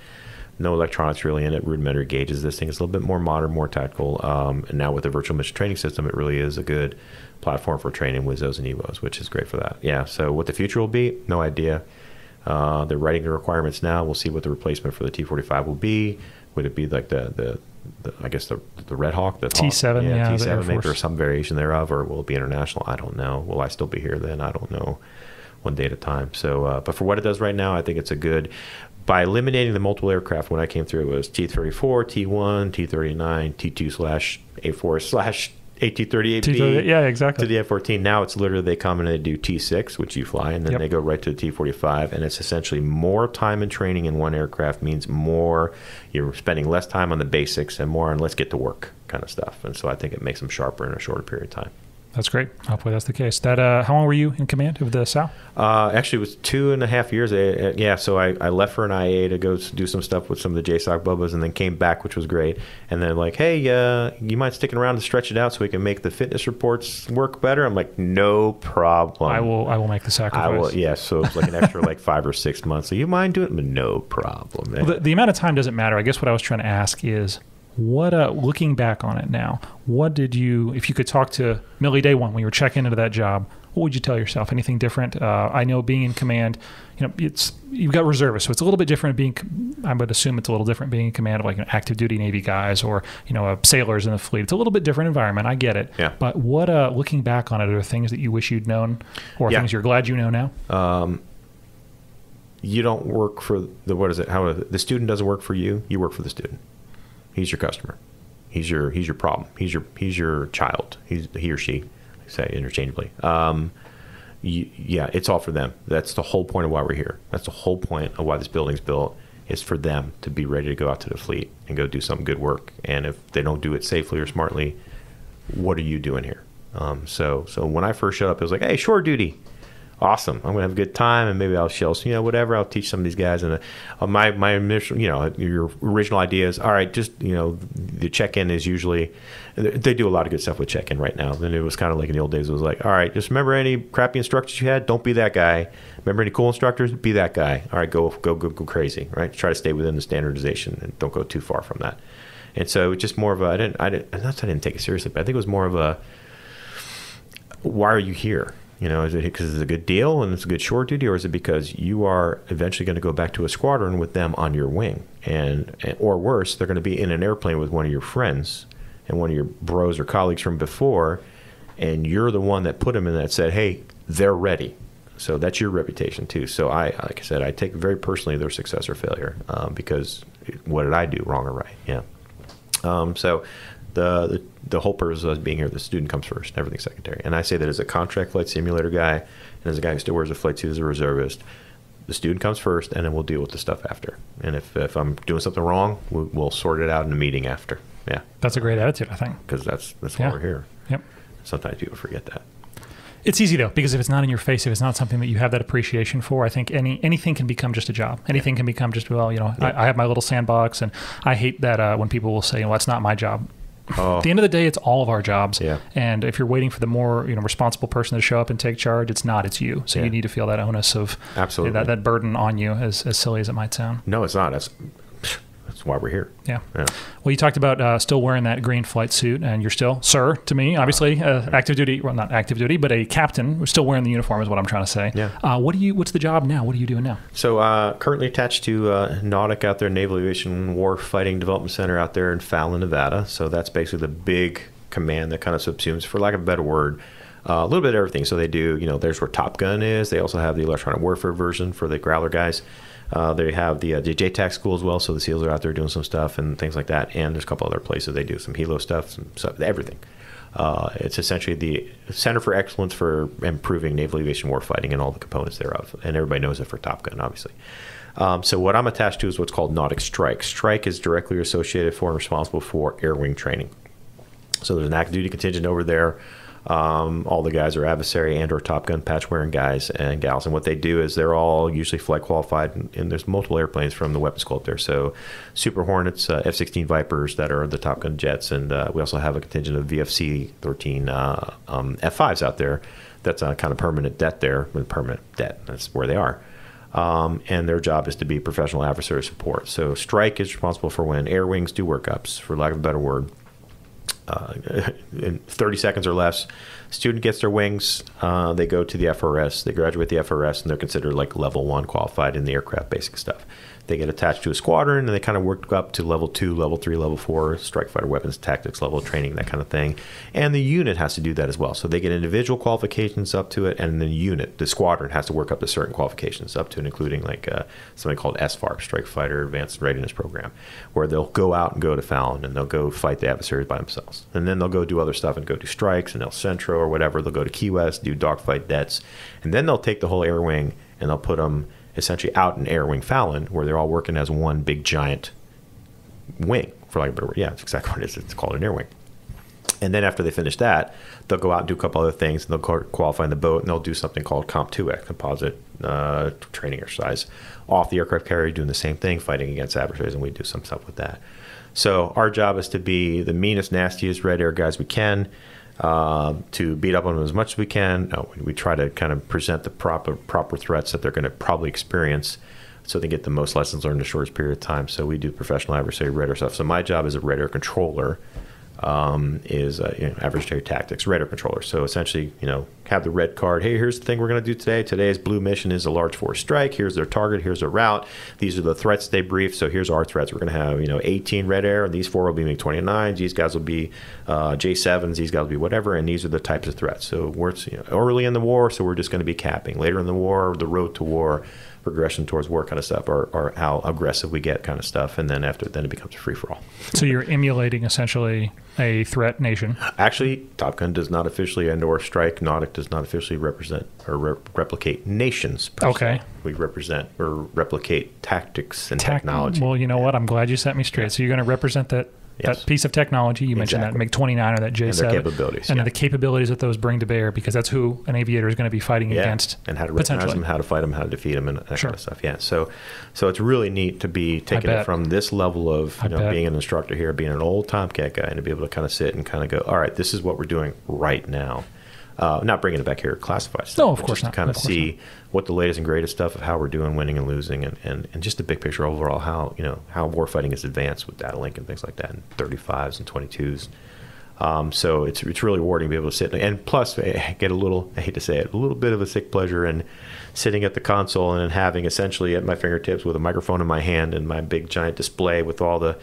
no electronics really in it. Rudimentary gauges. This thing is a little bit more modern, more tactical. Um, and now with the virtual mission training system, it really is a good platform for training Wizzos and E W Os, which is great for that. Yeah. So what the future will be, no idea. Uh, they're writing the requirements now. We'll see what the replacement for the T forty-five will be. Would it be like the, the, the I guess the the Red Hawk, the T seven, yeah, yeah, T seven maybe, or some variation thereof, or will it be international? I don't know. Will I still be here then? I don't know. One day at a time. So, uh, but for what it does right now, I think it's a good. By eliminating the multiple aircraft, when I came through, it was T thirty-four, T one, T thirty-nine, T two slash A four slash A T thirty-eight B yeah, exactly. to the F fourteen. Now it's literally they come and they do T six, which you fly, and then yep. they go right to the T forty-five. And it's essentially more time and training in one aircraft means more, you're spending less time on the basics and more on let's get to work kind of stuff. And so I think it makes them sharper in a shorter period of time. That's great. Hopefully that's the case. That uh, how long were you in command of the S A L? Uh, actually, it was two and a half years. Uh, yeah, so I, I left for an I A to go do some stuff with some of the J SOC bubbas, and then came back, which was great. And then like, hey, uh, you mind sticking around to stretch it out so we can make the fitness reports work better? I'm like, no problem. I will. I will make the sacrifice. I will, yeah. So it's like an extra like five or six months. So you mind doing it? No problem. Well, the, the amount of time doesn't matter. I guess what I was trying to ask is, what uh, looking back on it now, what did you, if you could talk to Millie day one when you were checking into that job, what would you tell yourself? Anything different? Uh, I know being in command, you know, it's you've got reservists, so it's a little bit different. Being, I would assume it's a little different being in command of like an active duty Navy guys or you know uh, sailors in the fleet. It's a little bit different environment. I get it. Yeah. But what uh, looking back on it, are there things that you wish you'd known, or yeah. things you're glad you know now? Um, you don't work for the what is it? How the student doesn't work for you. You work for the student. He's your customer. He's your he's your problem. He's your he's your child. He's he or she. I say interchangeably. Um, you, yeah, it's all for them. That's the whole point of why we're here. That's the whole point of why this building's built, is for them to be ready to go out to the fleet and go do some good work. And if they don't do it safely or smartly, what are you doing here? Um, so so when I first showed up, it was like, hey, shore duty. Awesome. I'm going to have a good time, and maybe I'll shell, you know, whatever. I'll teach some of these guys. And uh, my, my initial, you know, your original idea is, all right, just, you know, the check-in is usually, they do a lot of good stuff with check-in right now. And it was kind of like in the old days, it was like, all right, just remember any crappy instructors you had, don't be that guy. Remember any cool instructors, be that guy. All right, go, go, go, go crazy, right? Try to stay within the standardization and don't go too far from that. And so it was just more of a, I didn't, I didn't, not that I didn't take it seriously, but I think it was more of a, why are you here? You know, is it because it's a good deal and it's a good shore duty, or is it because you are eventually going to go back to a squadron with them on your wing? And, and or worse, they're going to be in an airplane with one of your friends and one of your bros or colleagues from before, and you're the one that put them in that, said, hey, they're ready. So that's your reputation too. So I, like I said, I take very personally their success or failure, um, because what did I do wrong or right? Yeah. Um, so the, the the whole purpose of us being here, the student comes first, everything's secondary. And I say that as a contract flight simulator guy, and as a guy who still wears a flight suit as a reservist, the student comes first, and then we'll deal with the stuff after. And if, if I'm doing something wrong, we'll, we'll sort it out in a meeting after. Yeah. That's a great attitude, I think. Because that's, that's why yeah. we're here. Yep. Sometimes people forget that. It's easy, though, because if it's not in your face, if it's not something that you have that appreciation for, I think any anything can become just a job. Anything yeah. can become just, well, you know, yeah. I, I have my little sandbox, and I hate that uh, when people will say, well, that's not my job. Oh. At the end of the day, it's all of our jobs. Yeah. And if you're waiting for the more you know responsible person to show up and take charge, it's not, it's you. So yeah. you need to feel that onus of absolutely that, that burden on you, as, as silly as it might sound. No, it's not. That's, that's why we're here. Yeah. yeah. Well, you talked about uh, still wearing that green flight suit, and you're still, sir, to me, obviously, uh, okay. active duty, well, not active duty, but a captain. We're still wearing the uniform is what I'm trying to say. Yeah. Uh, what do you, what's the job now? What are you doing now? So uh, currently attached to uh, NAWDC out there, Naval Aviation War Fighting Development Center out there in Fallon, Nevada. So that's basically the big command that kind of subsumes, for lack of a better word, Uh, a little bit of everything. So they do, you know, there's where Top Gun is. They also have the electronic warfare version for the Growler guys. Uh, they have the, uh, the J TAC school as well. So the SEALs are out there doing some stuff and things like that. And there's a couple other places they do some HELO stuff, some stuff, everything. Uh, it's essentially the Center for Excellence for Improving Naval Aviation Warfighting and all the components thereof. And everybody knows it for Top Gun, obviously. Um, so what I'm attached to is what's called NAWDC Strike. Strike is directly associated for and responsible for air wing training. So there's an active duty contingent over there. Um, all the guys are adversary and or Top Gun patch wearing guys and gals, and what they do is they're all usually flight qualified, and, and there's multiple airplanes from the weapons school up there. So Super Hornets, uh, F sixteen Vipers that are the Top Gun jets, and uh, we also have a contingent of V F C thirteen uh, um, F fives out there. That's a kind of permanent debt there, with permanent debt. That's where they are. Um, and their job is to be professional adversary support. So Strike is responsible for when air wings do workups, for lack of a better word. Uh, in thirty seconds or less, student gets their wings, uh, they go to the F R S, they graduate the F R S, and they're considered like level one qualified in the aircraft basic stuff. They get attached to a squadron, and they kind of work up to level two, level three, level four, strike fighter weapons, tactics, level training, that kind of thing. And the unit has to do that as well. So they get individual qualifications up to it, and the unit, the squadron, has to work up to certain qualifications up to and including like uh, something called S FARP, Strike Fighter Advanced Readiness Program, where they'll go out and go to Fallon, and they'll go fight the adversaries by themselves. And then they'll go do other stuff and go do strikes and El Centro or whatever. They'll go to Key West, do dogfight debts, and then they'll take the whole air wing and they'll put them essentially out in Air Wing Fallon, where they're all working as one big giant wing, for like a better word. Yeah, that's exactly what it is. It's called an air wing. And then after they finish that, they'll go out and do a couple other things, and they'll qualify in the boat, and they'll do something called Comp two X, composite uh, training exercise, off the aircraft carrier, doing the same thing, fighting against adversaries, and we do some stuff with that. So our job is to be the meanest, nastiest red air guys we can, uh, to beat up on them as much as we can. Uh, we try to kind of present the proper proper threats that they're going to probably experience, so they get the most lessons learned in the shortest period of time. So we do professional adversary red air stuff. So my job as a red air controller um, is uh, you know, adversary tactics, red air controller. So essentially, you know, have the red card. Hey, here's the thing we're going to do today. Today's blue mission is a large force strike. Here's their target. Here's their route. These are the threats they briefed. So here's our threats. We're going to have, you know, eighteen red air, and these four will be MiG twenty-nines. These guys will be uh, J sevens. These guys will be whatever. And these are the types of threats. So we're, you know, early in the war, so we're just going to be capping. Later in the war, the road to war, progression towards war kind of stuff, or, or how aggressive we get kind of stuff, and then after then it becomes a free-for-all. So you're emulating essentially a threat nation. Actually, Top Gun does not officially endorse strike. Nautic does not officially represent or re replicate nations. Okay. We represent or replicate tactics and Tec technology. Well, you know yeah. what? I'm glad you set me straight. Yeah. So you're going to represent that Yes. That piece of technology, you exactly. mentioned that MiG twenty-nine or that J seven. And their capabilities. And yeah. the capabilities that those bring to bear, because that's who an aviator is going to be fighting yeah. against. And how to recognize them, how to fight them, how to defeat them, and that sure. kind of stuff. Yeah. So so it's really neat to be taking it from this level of you know, being an instructor here, being an old Tomcat guy, and to be able to kind of sit and kind of go, all right, this is what we're doing right now. Uh, not bringing it back here classified stuff. No, of course not. To kind of, of see not. what the latest and greatest stuff of how we're doing, winning and losing, and, and, and just the big picture overall, how you know how warfighting is advanced with data link and things like that, and thirty-fives and twenty-twos. Um, so it's it's really rewarding to be able to sit, and plus get a little, I hate to say it, a little bit of a sick pleasure in sitting at the console and having essentially at my fingertips with a microphone in my hand and my big giant display with all the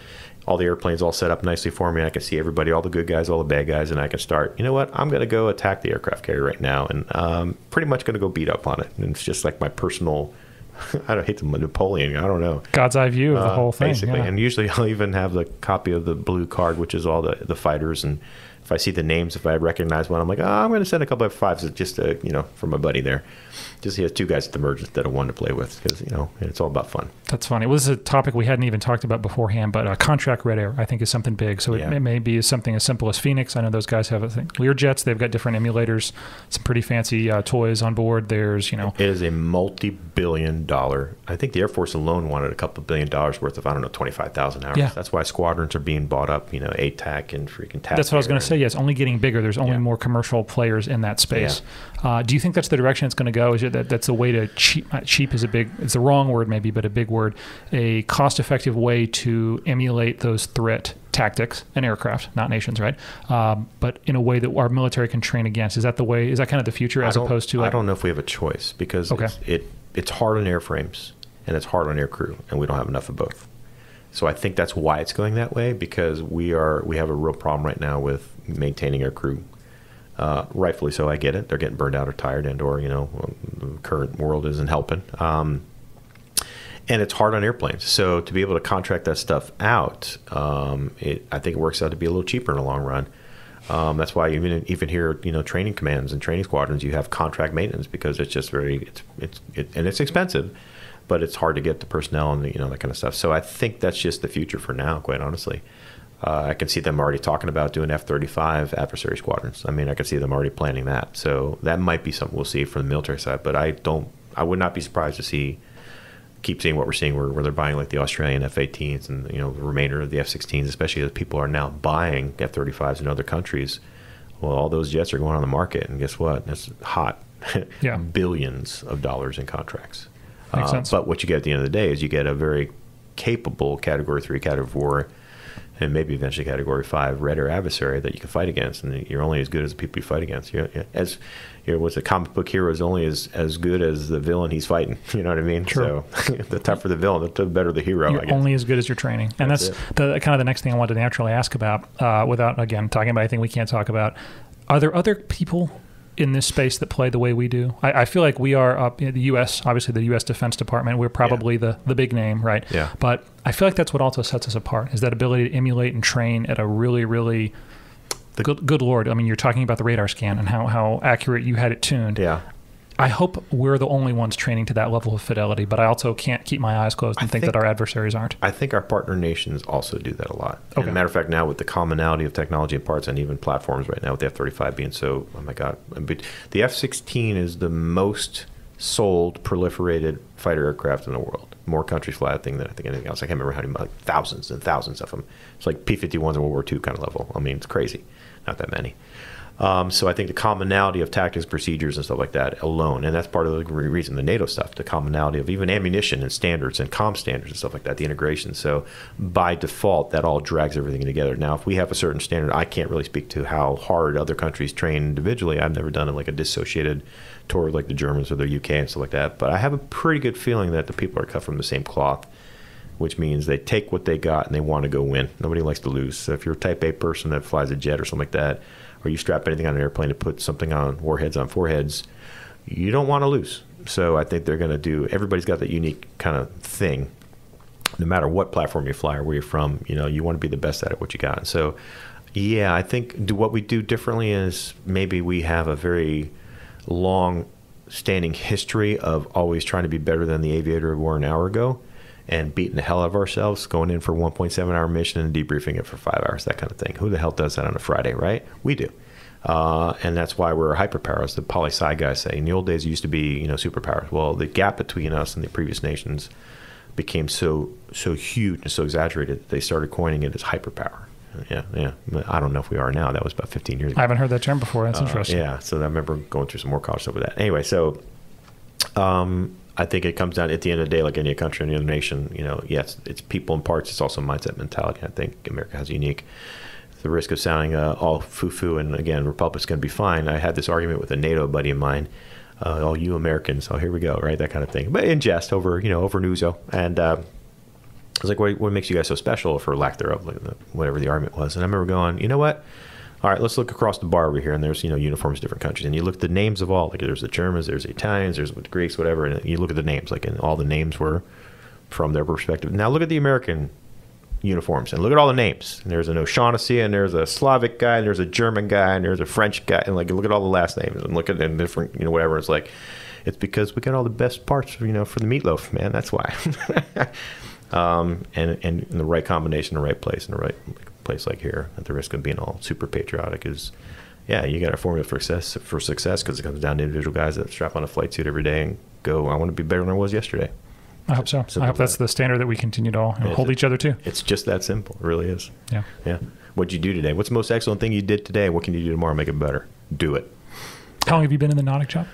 all the airplanes all set up nicely for me. I can see everybody, all the good guys, all the bad guys, and I can start, you know what, I'm going to go attack the aircraft carrier right now, and um, pretty much going to go beat up on it. And it's just like my personal, I don't hate the Napoleon, I don't know. God's eye view of the uh, whole thing. Basically, yeah. And usually I'll even have the copy of the blue card, which is all the, the fighters, and if I see the names, if I recognize one, I'm like, oh, I'm going to send a couple of fives just to, you know, for my buddy there. Just he has two guys at the merge instead of one to play with, because, you know, it's all about fun. That's funny. Well, this is a topic we hadn't even talked about beforehand, but uh, contract red air, I think, is something big. So yeah. it, may, it may be something as simple as Phoenix. I know those guys have, I think, Learjets. They've got different emulators, some pretty fancy uh, toys on board. There's, you know. It is a multi-billion dollar. I think the Air Force alone wanted a couple billion dollars worth of, I don't know, twenty-five thousand hours. Yeah. That's why squadrons are being bought up, you know, A TAC and freaking TAC. That's what I was going to say. Yeah, it's only getting bigger. There's only yeah. more commercial players in that space. Yeah. Uh, do you think that's the direction it's going to go? Is it that that's a way to cheap? Not cheap is a big. It's the wrong word, maybe, but a big word. A cost-effective way to emulate those threat tactics and aircraft, not nations, right? Um, but in a way that our military can train against. Is that the way? Is that kind of the future, as opposed to? Like, I don't know if we have a choice, because okay. it's, it it's hard on airframes and it's hard on aircrew, and we don't have enough of both. So I think that's why it's going that way, because we are we have a real problem right now with maintaining our crew. Uh, rightfully so, I get it. They're getting burned out or tired, and or, you know, the current world isn't helping. Um, and it's hard on airplanes. So to be able to contract that stuff out, um, it, I think it works out to be a little cheaper in the long run. Um, that's why even even here, you know, training commands and training squadrons, you have contract maintenance, because it's just very, it's, it's it, and it's expensive. But it's hard to get the personnel and, you know, that kind of stuff. So I think that's just the future for now, quite honestly. Uh, I can see them already talking about doing F thirty-five adversary squadrons. I mean, I can see them already planning that. So that might be something we'll see from the military side. But I don't, I would not be surprised to see, keep seeing what we're seeing where, where they're buying like the Australian F eighteens and, you know, the remainder of the F sixteens, especially as people are now buying F thirty-fives in other countries. Well, all those jets are going on the market. And guess what? That's hot. Yeah. Billions of dollars in contracts. Uh, but what you get at the end of the day is you get a very capable Category three, Category four, and maybe eventually Category five red air adversary that you can fight against, and you're only as good as the people you fight against. You're, as you know, what's a comic book hero is only as as good as the villain he's fighting. You know what I mean? True. So the tougher the villain, the better the hero. You're I guess. only as good as your training, and that's, that's the kind of the next thing I wanted to naturally ask about, uh, without again talking about anything we can't talk about. Are there other people in this space that play the way we do? I, I feel like we are up in the U S, obviously the U S Defense Department, we're probably yeah. the, the big name, right? Yeah. But I feel like that's what also sets us apart, is that ability to emulate and train at a really, really, the, good, good Lord. I mean, you're talking about the radar scan and how, how accurate you had it tuned. Yeah. I hope we're the only ones training to that level of fidelity, but I also can't keep my eyes closed and think, think that our adversaries aren't. I think our partner nations also do that a lot. Okay. As a matter of fact, now with the commonality of technology and parts and even platforms right now with the F thirty-five being so, oh my God. But the F sixteen is the most sold, proliferated fighter aircraft in the world. More countries fly that thing than I think anything else. I can't remember how many, like thousands and thousands of them. It's like P fifty-ones in World War Two kind of level. I mean, it's crazy. Not that many. Um, so I think the commonality of tactics, procedures, and stuff like that alone, and that's part of the reason the NATO stuff, the commonality of even ammunition and standards and comm standards and stuff like that, the integration. So by default, that all drags everything together. Now, if we have a certain standard, I can't really speak to how hard other countries train individually. I've never done like a dissociated tour like the Germans or the U K and stuff like that, but I have a pretty good feeling that the people are cut from the same cloth, which means they take what they got and they want to go win. Nobody likes to lose. So if you're a type A person that flies a jet or something like that, or you strap anything on an airplane to put something on warheads on foreheads, you don't want to lose. So I think they're going to do, everybody's got that unique kind of thing. No matter what platform you fly or where you're from, you know, you want to be the best at it, what you got. And so, yeah, I think do, what we do differently is maybe we have a very long standing history of always trying to be better than the aviator we were an hour ago, and beating the hell out of ourselves, going in for a one point seven hour mission and debriefing it for five hours, that kind of thing. Who the hell does that on a Friday, right? We do. Uh, and that's why we're hyperpower, as the poli-sci guys say. In the old days, it used to be, you know, superpowers. Well, the gap between us and the previous nations became so so huge and so exaggerated that they started coining it as hyperpower. Yeah, yeah. I don't know if we are now. That was about fifteen years ago. I haven't heard that term before. That's uh, interesting. Yeah, so I remember going through some more college stuff with that. Anyway, so... Um, I think it comes down at the end of the day, like any country, any other nation, you know, yes, it's people and parts. It's also mindset, mentality. I think America has a unique, the risk of sounding uh, all foo-foo, and again, Republic's going to be fine. I had this argument with a NATO buddy of mine, uh, oh, you Americans, oh, here we go, right, that kind of thing. But in jest, over, you know, over Nuzo. And uh, I was like, what, what makes you guys so special, for lack thereof, like the, whatever the argument was. And I remember going, you know what? All right, let's look across the bar over here, and there's, you know, uniforms, different countries, and you look at the names of all, like there's the Germans, there's the Italians, there's the Greeks, whatever, and you look at the names, like, and all the names were from their perspective. Now look at the American uniforms, and look at all the names, and there's an O'Shaughnessy, and there's a Slavic guy, and there's a German guy, and there's a French guy, and like, look at all the last names, and look at and different, you know, whatever. It's like, it's because we got all the best parts, you know, for the meatloaf, man, that's why. um, and, and in the right combination, the right place, and the right... Like, place like here, at the risk of being all super patriotic, is yeah, you got a formula for success for success because it comes down to individual guys that strap on a flight suit every day and go, I want to be better than I was yesterday. I hope so. Simple I hope that's that. The standard that we continue to all and hold each other to. It's just that simple. It really is. Yeah. Yeah. What'd you do today? What's the most excellent thing you did today? What can you do tomorrow to make it better? Do it. How long have you been in the Nautic job?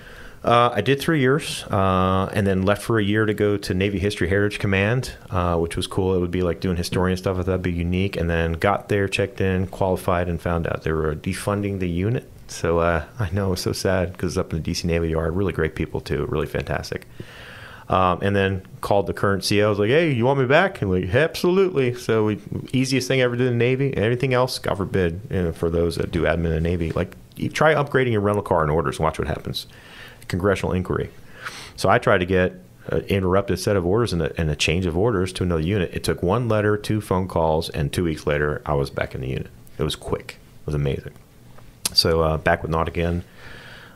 Uh, I did three years uh, and then left for a year to go to Navy History Heritage Command, uh, which was cool. It would be like doing historian stuff. I thought it'd be unique. And then got there, checked in, qualified, and found out they were defunding the unit. So uh, I know it was so sad because up in the D C Navy Yard, really great people too, really fantastic. Um, and then called the current C O. I was like, hey, you want me back? And like, absolutely. So we, easiest thing I ever did in the Navy. Anything else, God forbid, you know, for those that do admin in the Navy, like you try upgrading your rental car in orders and watch what happens. Congressional inquiry. So I tried to get an interrupted set of orders and a, and a change of orders to another unit. It took one letter, two phone calls, and two weeks later, I was back in the unit. It was quick. It was amazing. So uh, back with Nautic again.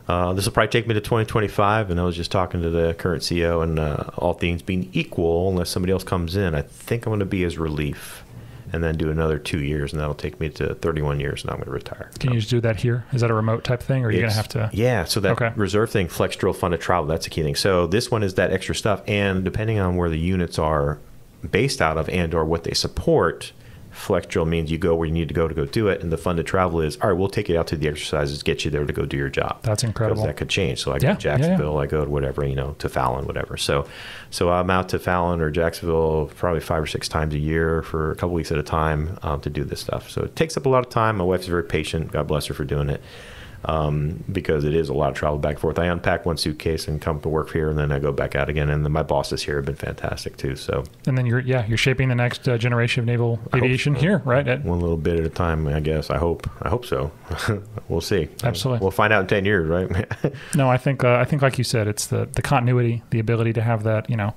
Uh, this will probably take me to twenty twenty-five, and I was just talking to the current C O, and uh, all things being equal, unless somebody else comes in, I think I'm going to be his relief and then do another two years, and that'll take me to thirty-one years, and I'm going to retire. Can so. You just do that here? Is that a remote type thing, or are you going to have to? Yeah, so that okay. reserve thing, flex drill, funded travel, that's a key thing. So this one is that extra stuff, and depending on where the units are based out of and or what they support, flex drill means you go where you need to go to go do it, and the funded travel is, all right, we'll take you out to the exercises, get you there to go do your job. That's incredible. Because that could change. So I go yeah, to Jacksonville, yeah, yeah. I go to whatever, you know, to Fallon, whatever. So so I'm out to Fallon or Jacksonville probably five or six times a year for a couple weeks at a time um, to do this stuff. So it takes up a lot of time. My wife's very patient. God bless her for doing it um, because it is a lot of travel back and forth. I unpack one suitcase and come to work here, and then I go back out again. And then my bosses here have been fantastic too. So and then you're yeah you're shaping the next uh, generation of naval aviation so. Here, right? At one little bit at a time, I guess. I hope I hope so. We'll see. Absolutely, we'll find out in ten years, right? No, I think uh, I think like you said, it's the the continuity, the ability to have that. You know,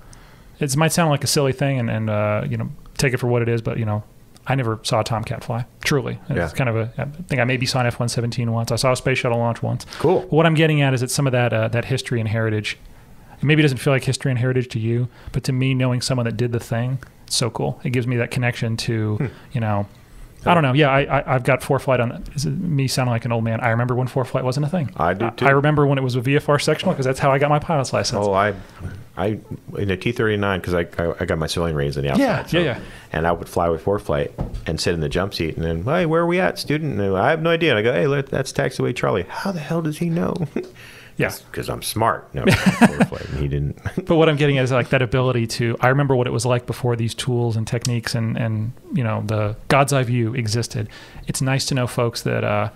it might sound like a silly thing, and and uh, you know, take it for what it is, but you know. I never saw a Tomcat fly, truly. It's yeah. kind of a, I think I maybe saw an F one seventeen once. I saw a space shuttle launch once. Cool. But what I'm getting at is it's some of that, uh, that history and heritage. Maybe it doesn't feel like history and heritage to you, but to me, knowing someone that did the thing, it's so cool. It gives me that connection to, hmm. you know, I don't know. Yeah, I, I, I've got four flight on that. Is it me sounding like an old man? I remember when four flight wasn't a thing. I do too. I, I remember when it was a V F R sectional because that's how I got my pilot's license. Oh, I, I in a T thirty-nine because I, I I got my civilian ratings in the outside. Yeah, so, yeah, yeah. And I would fly with four flight and sit in the jump seat and then, hey, where are we at, student? And I have no idea. And I go, hey, that's Taxiway Charlie. How the hell does he know? Yeah, because I'm smart. No, he didn't. But what I'm getting at is like that ability to. I remember what it was like before these tools and techniques and and you know the God's eye view existed. It's nice to know folks that. Uh,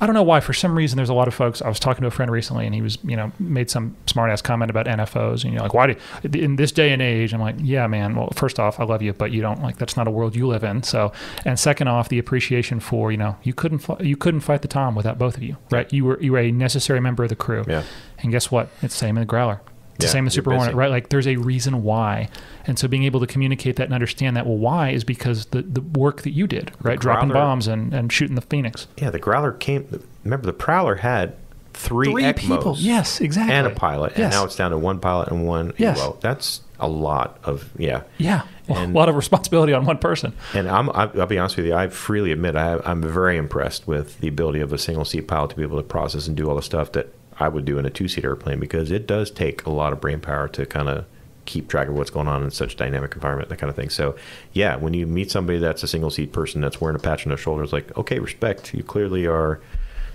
I don't know why. For some reason, there's a lot of folks. I was talking to a friend recently, and he was you know made some smart ass comment about N F Os, and you're like, why do in this day and age? I'm like, yeah, man. Well, first off, I love you, but you don't like that's not a world you live in. So, and second off, the appreciation for you know you couldn't fly, you couldn't fight the Tom without both of you, right? You were you were a necessary member of the crew. Yeah. And guess what? It's the same in the Growler. It's yeah, the same as Super busy. Hornet, right? Like there's a reason why. And so being able to communicate that and understand that, well, why is because the, the work that you did, right? Growler, dropping bombs and, and shooting the Phoenix. Yeah, the Growler came, remember the Prowler had three, three E C Mos. People. Yes, exactly. And a pilot. Yes. And now it's down to one pilot and one yes. E L O. That's a lot of, yeah. Yeah, and, a lot of responsibility on one person. And I'm, I'll be honest with you, I freely admit I, I'm very impressed with the ability of a single seat pilot to be able to process and do all the stuff that I would do in a two-seat airplane because it does take a lot of brain power to kind of keep track of what's going on in such a dynamic environment, that kind of thing. So, yeah, when you meet somebody that's a single-seat person that's wearing a patch on their shoulders, like, okay, respect, you clearly are,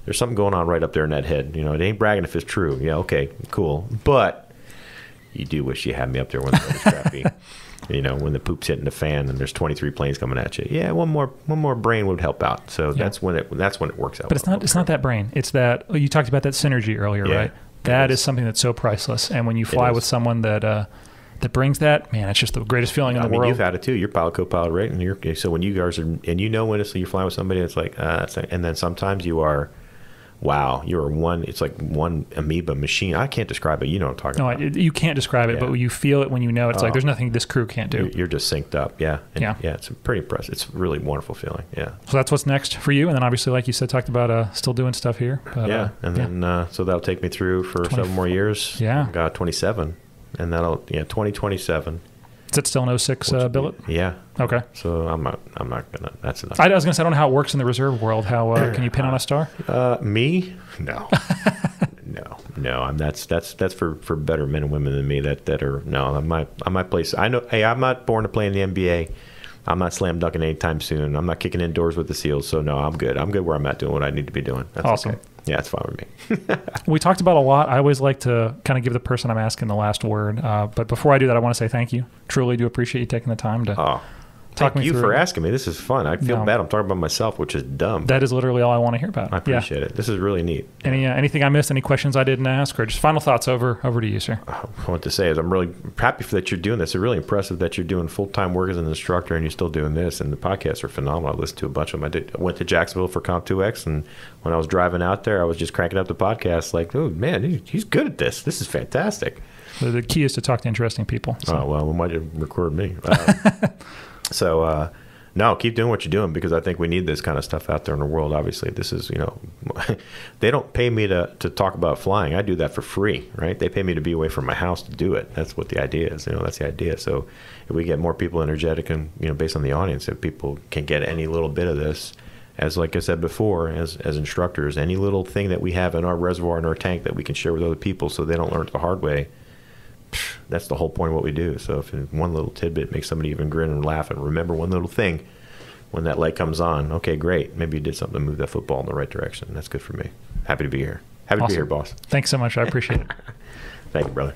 there's something going on right up there in that head. You know, it ain't bragging if it's true. Yeah, okay, cool. But you do wish you had me up there when the weather's crappy. You know, when the poop's hitting the fan and there's twenty-three planes coming at you. Yeah, one more one more brain would help out. So yeah. that's when it that's when it works out. But it's not it's not that brain. It's that you talked about that synergy earlier, yeah, right? That is. is something that's so priceless. And when you fly with someone that uh, that brings that, man, it's just the greatest feeling in the I mean, world. You've had it too. You're pilot, co-pilot, right? And you're so when you guys are and you know when it's you fly with somebody, it's like uh, and then sometimes you are. Wow, you're one, it's like one amoeba machine. I can't describe it. You know what I'm talking no, about. No, you can't describe it, yeah. but you feel it when you know it. It's oh. like there's nothing this crew can't do. You're just synced up, yeah. And yeah. Yeah, it's pretty impressive. It's a really wonderful feeling, yeah. So that's what's next for you. And then obviously, like you said, talked about uh, still doing stuff here. But, yeah, uh, and yeah. then uh, so that'll take me through for seven more years. Yeah. I've got twenty-seven. And that'll, yeah, twenty twenty-seven. Is it still an oh six uh, billet? Yeah. Okay. So I'm not. I'm not gonna. That's enough. I was gonna say I don't know how it works in the reserve world. How uh, can you pin on a star? Uh, me? No. no. No. I'm. That's that's that's for for better men and women than me. That that are no. I'm my I'm my place. I know. Hey, I'm not born to play in the N B A. I'm not slam dunking anytime soon. I'm not kicking indoors with the Seals. So no, I'm good. I'm good where I'm at doing what I need to be doing. That's awesome. Okay. Yeah, it's fine with me. We talked about a lot. I always like to kind of give the person I'm asking the last word. Uh, but before I do that, I want to say thank you. Truly do appreciate you taking the time to oh, talk me through. Thank you for asking me. This is fun. I feel no. bad. I'm talking about myself, which is dumb. That is literally all I want to hear about. I appreciate yeah. it. This is really neat. Any uh, Anything I missed? Any questions I didn't ask? Or just final thoughts over over to you, sir. Uh, what to say is I'm really happy that you're doing this. It's really impressive that you're doing full-time work as an instructor and you're still doing this. And the podcasts are phenomenal. I listened to a bunch of them. I, did, I went to Jacksonville for Comp two X and when I was driving out there, I was just cranking up the podcast like, oh, man, he's good at this. This is fantastic. So the key is to talk to interesting people. So. Oh, well, we might have recorded me. Uh, so, uh, no, keep doing what you're doing because I think we need this kind of stuff out there in the world. Obviously, this is, you know, they don't pay me to, to talk about flying. I do that for free, right? They pay me to be away from my house to do it. That's what the idea is. You know, that's the idea. So if we get more people energetic and, you know, based on the audience, if people can get any little bit of this, as like I said before, as, as instructors, any little thing that we have in our reservoir, in our tank that we can share with other people so they don't learn it the hard way, that's the whole point of what we do. So if one little tidbit makes somebody even grin and laugh and remember one little thing, when that light comes on, okay, great. Maybe you did something to move that football in the right direction. That's good for me. Happy to be here. Happy awesome. to be here, boss. Thanks so much. I appreciate it. Thank you, brother.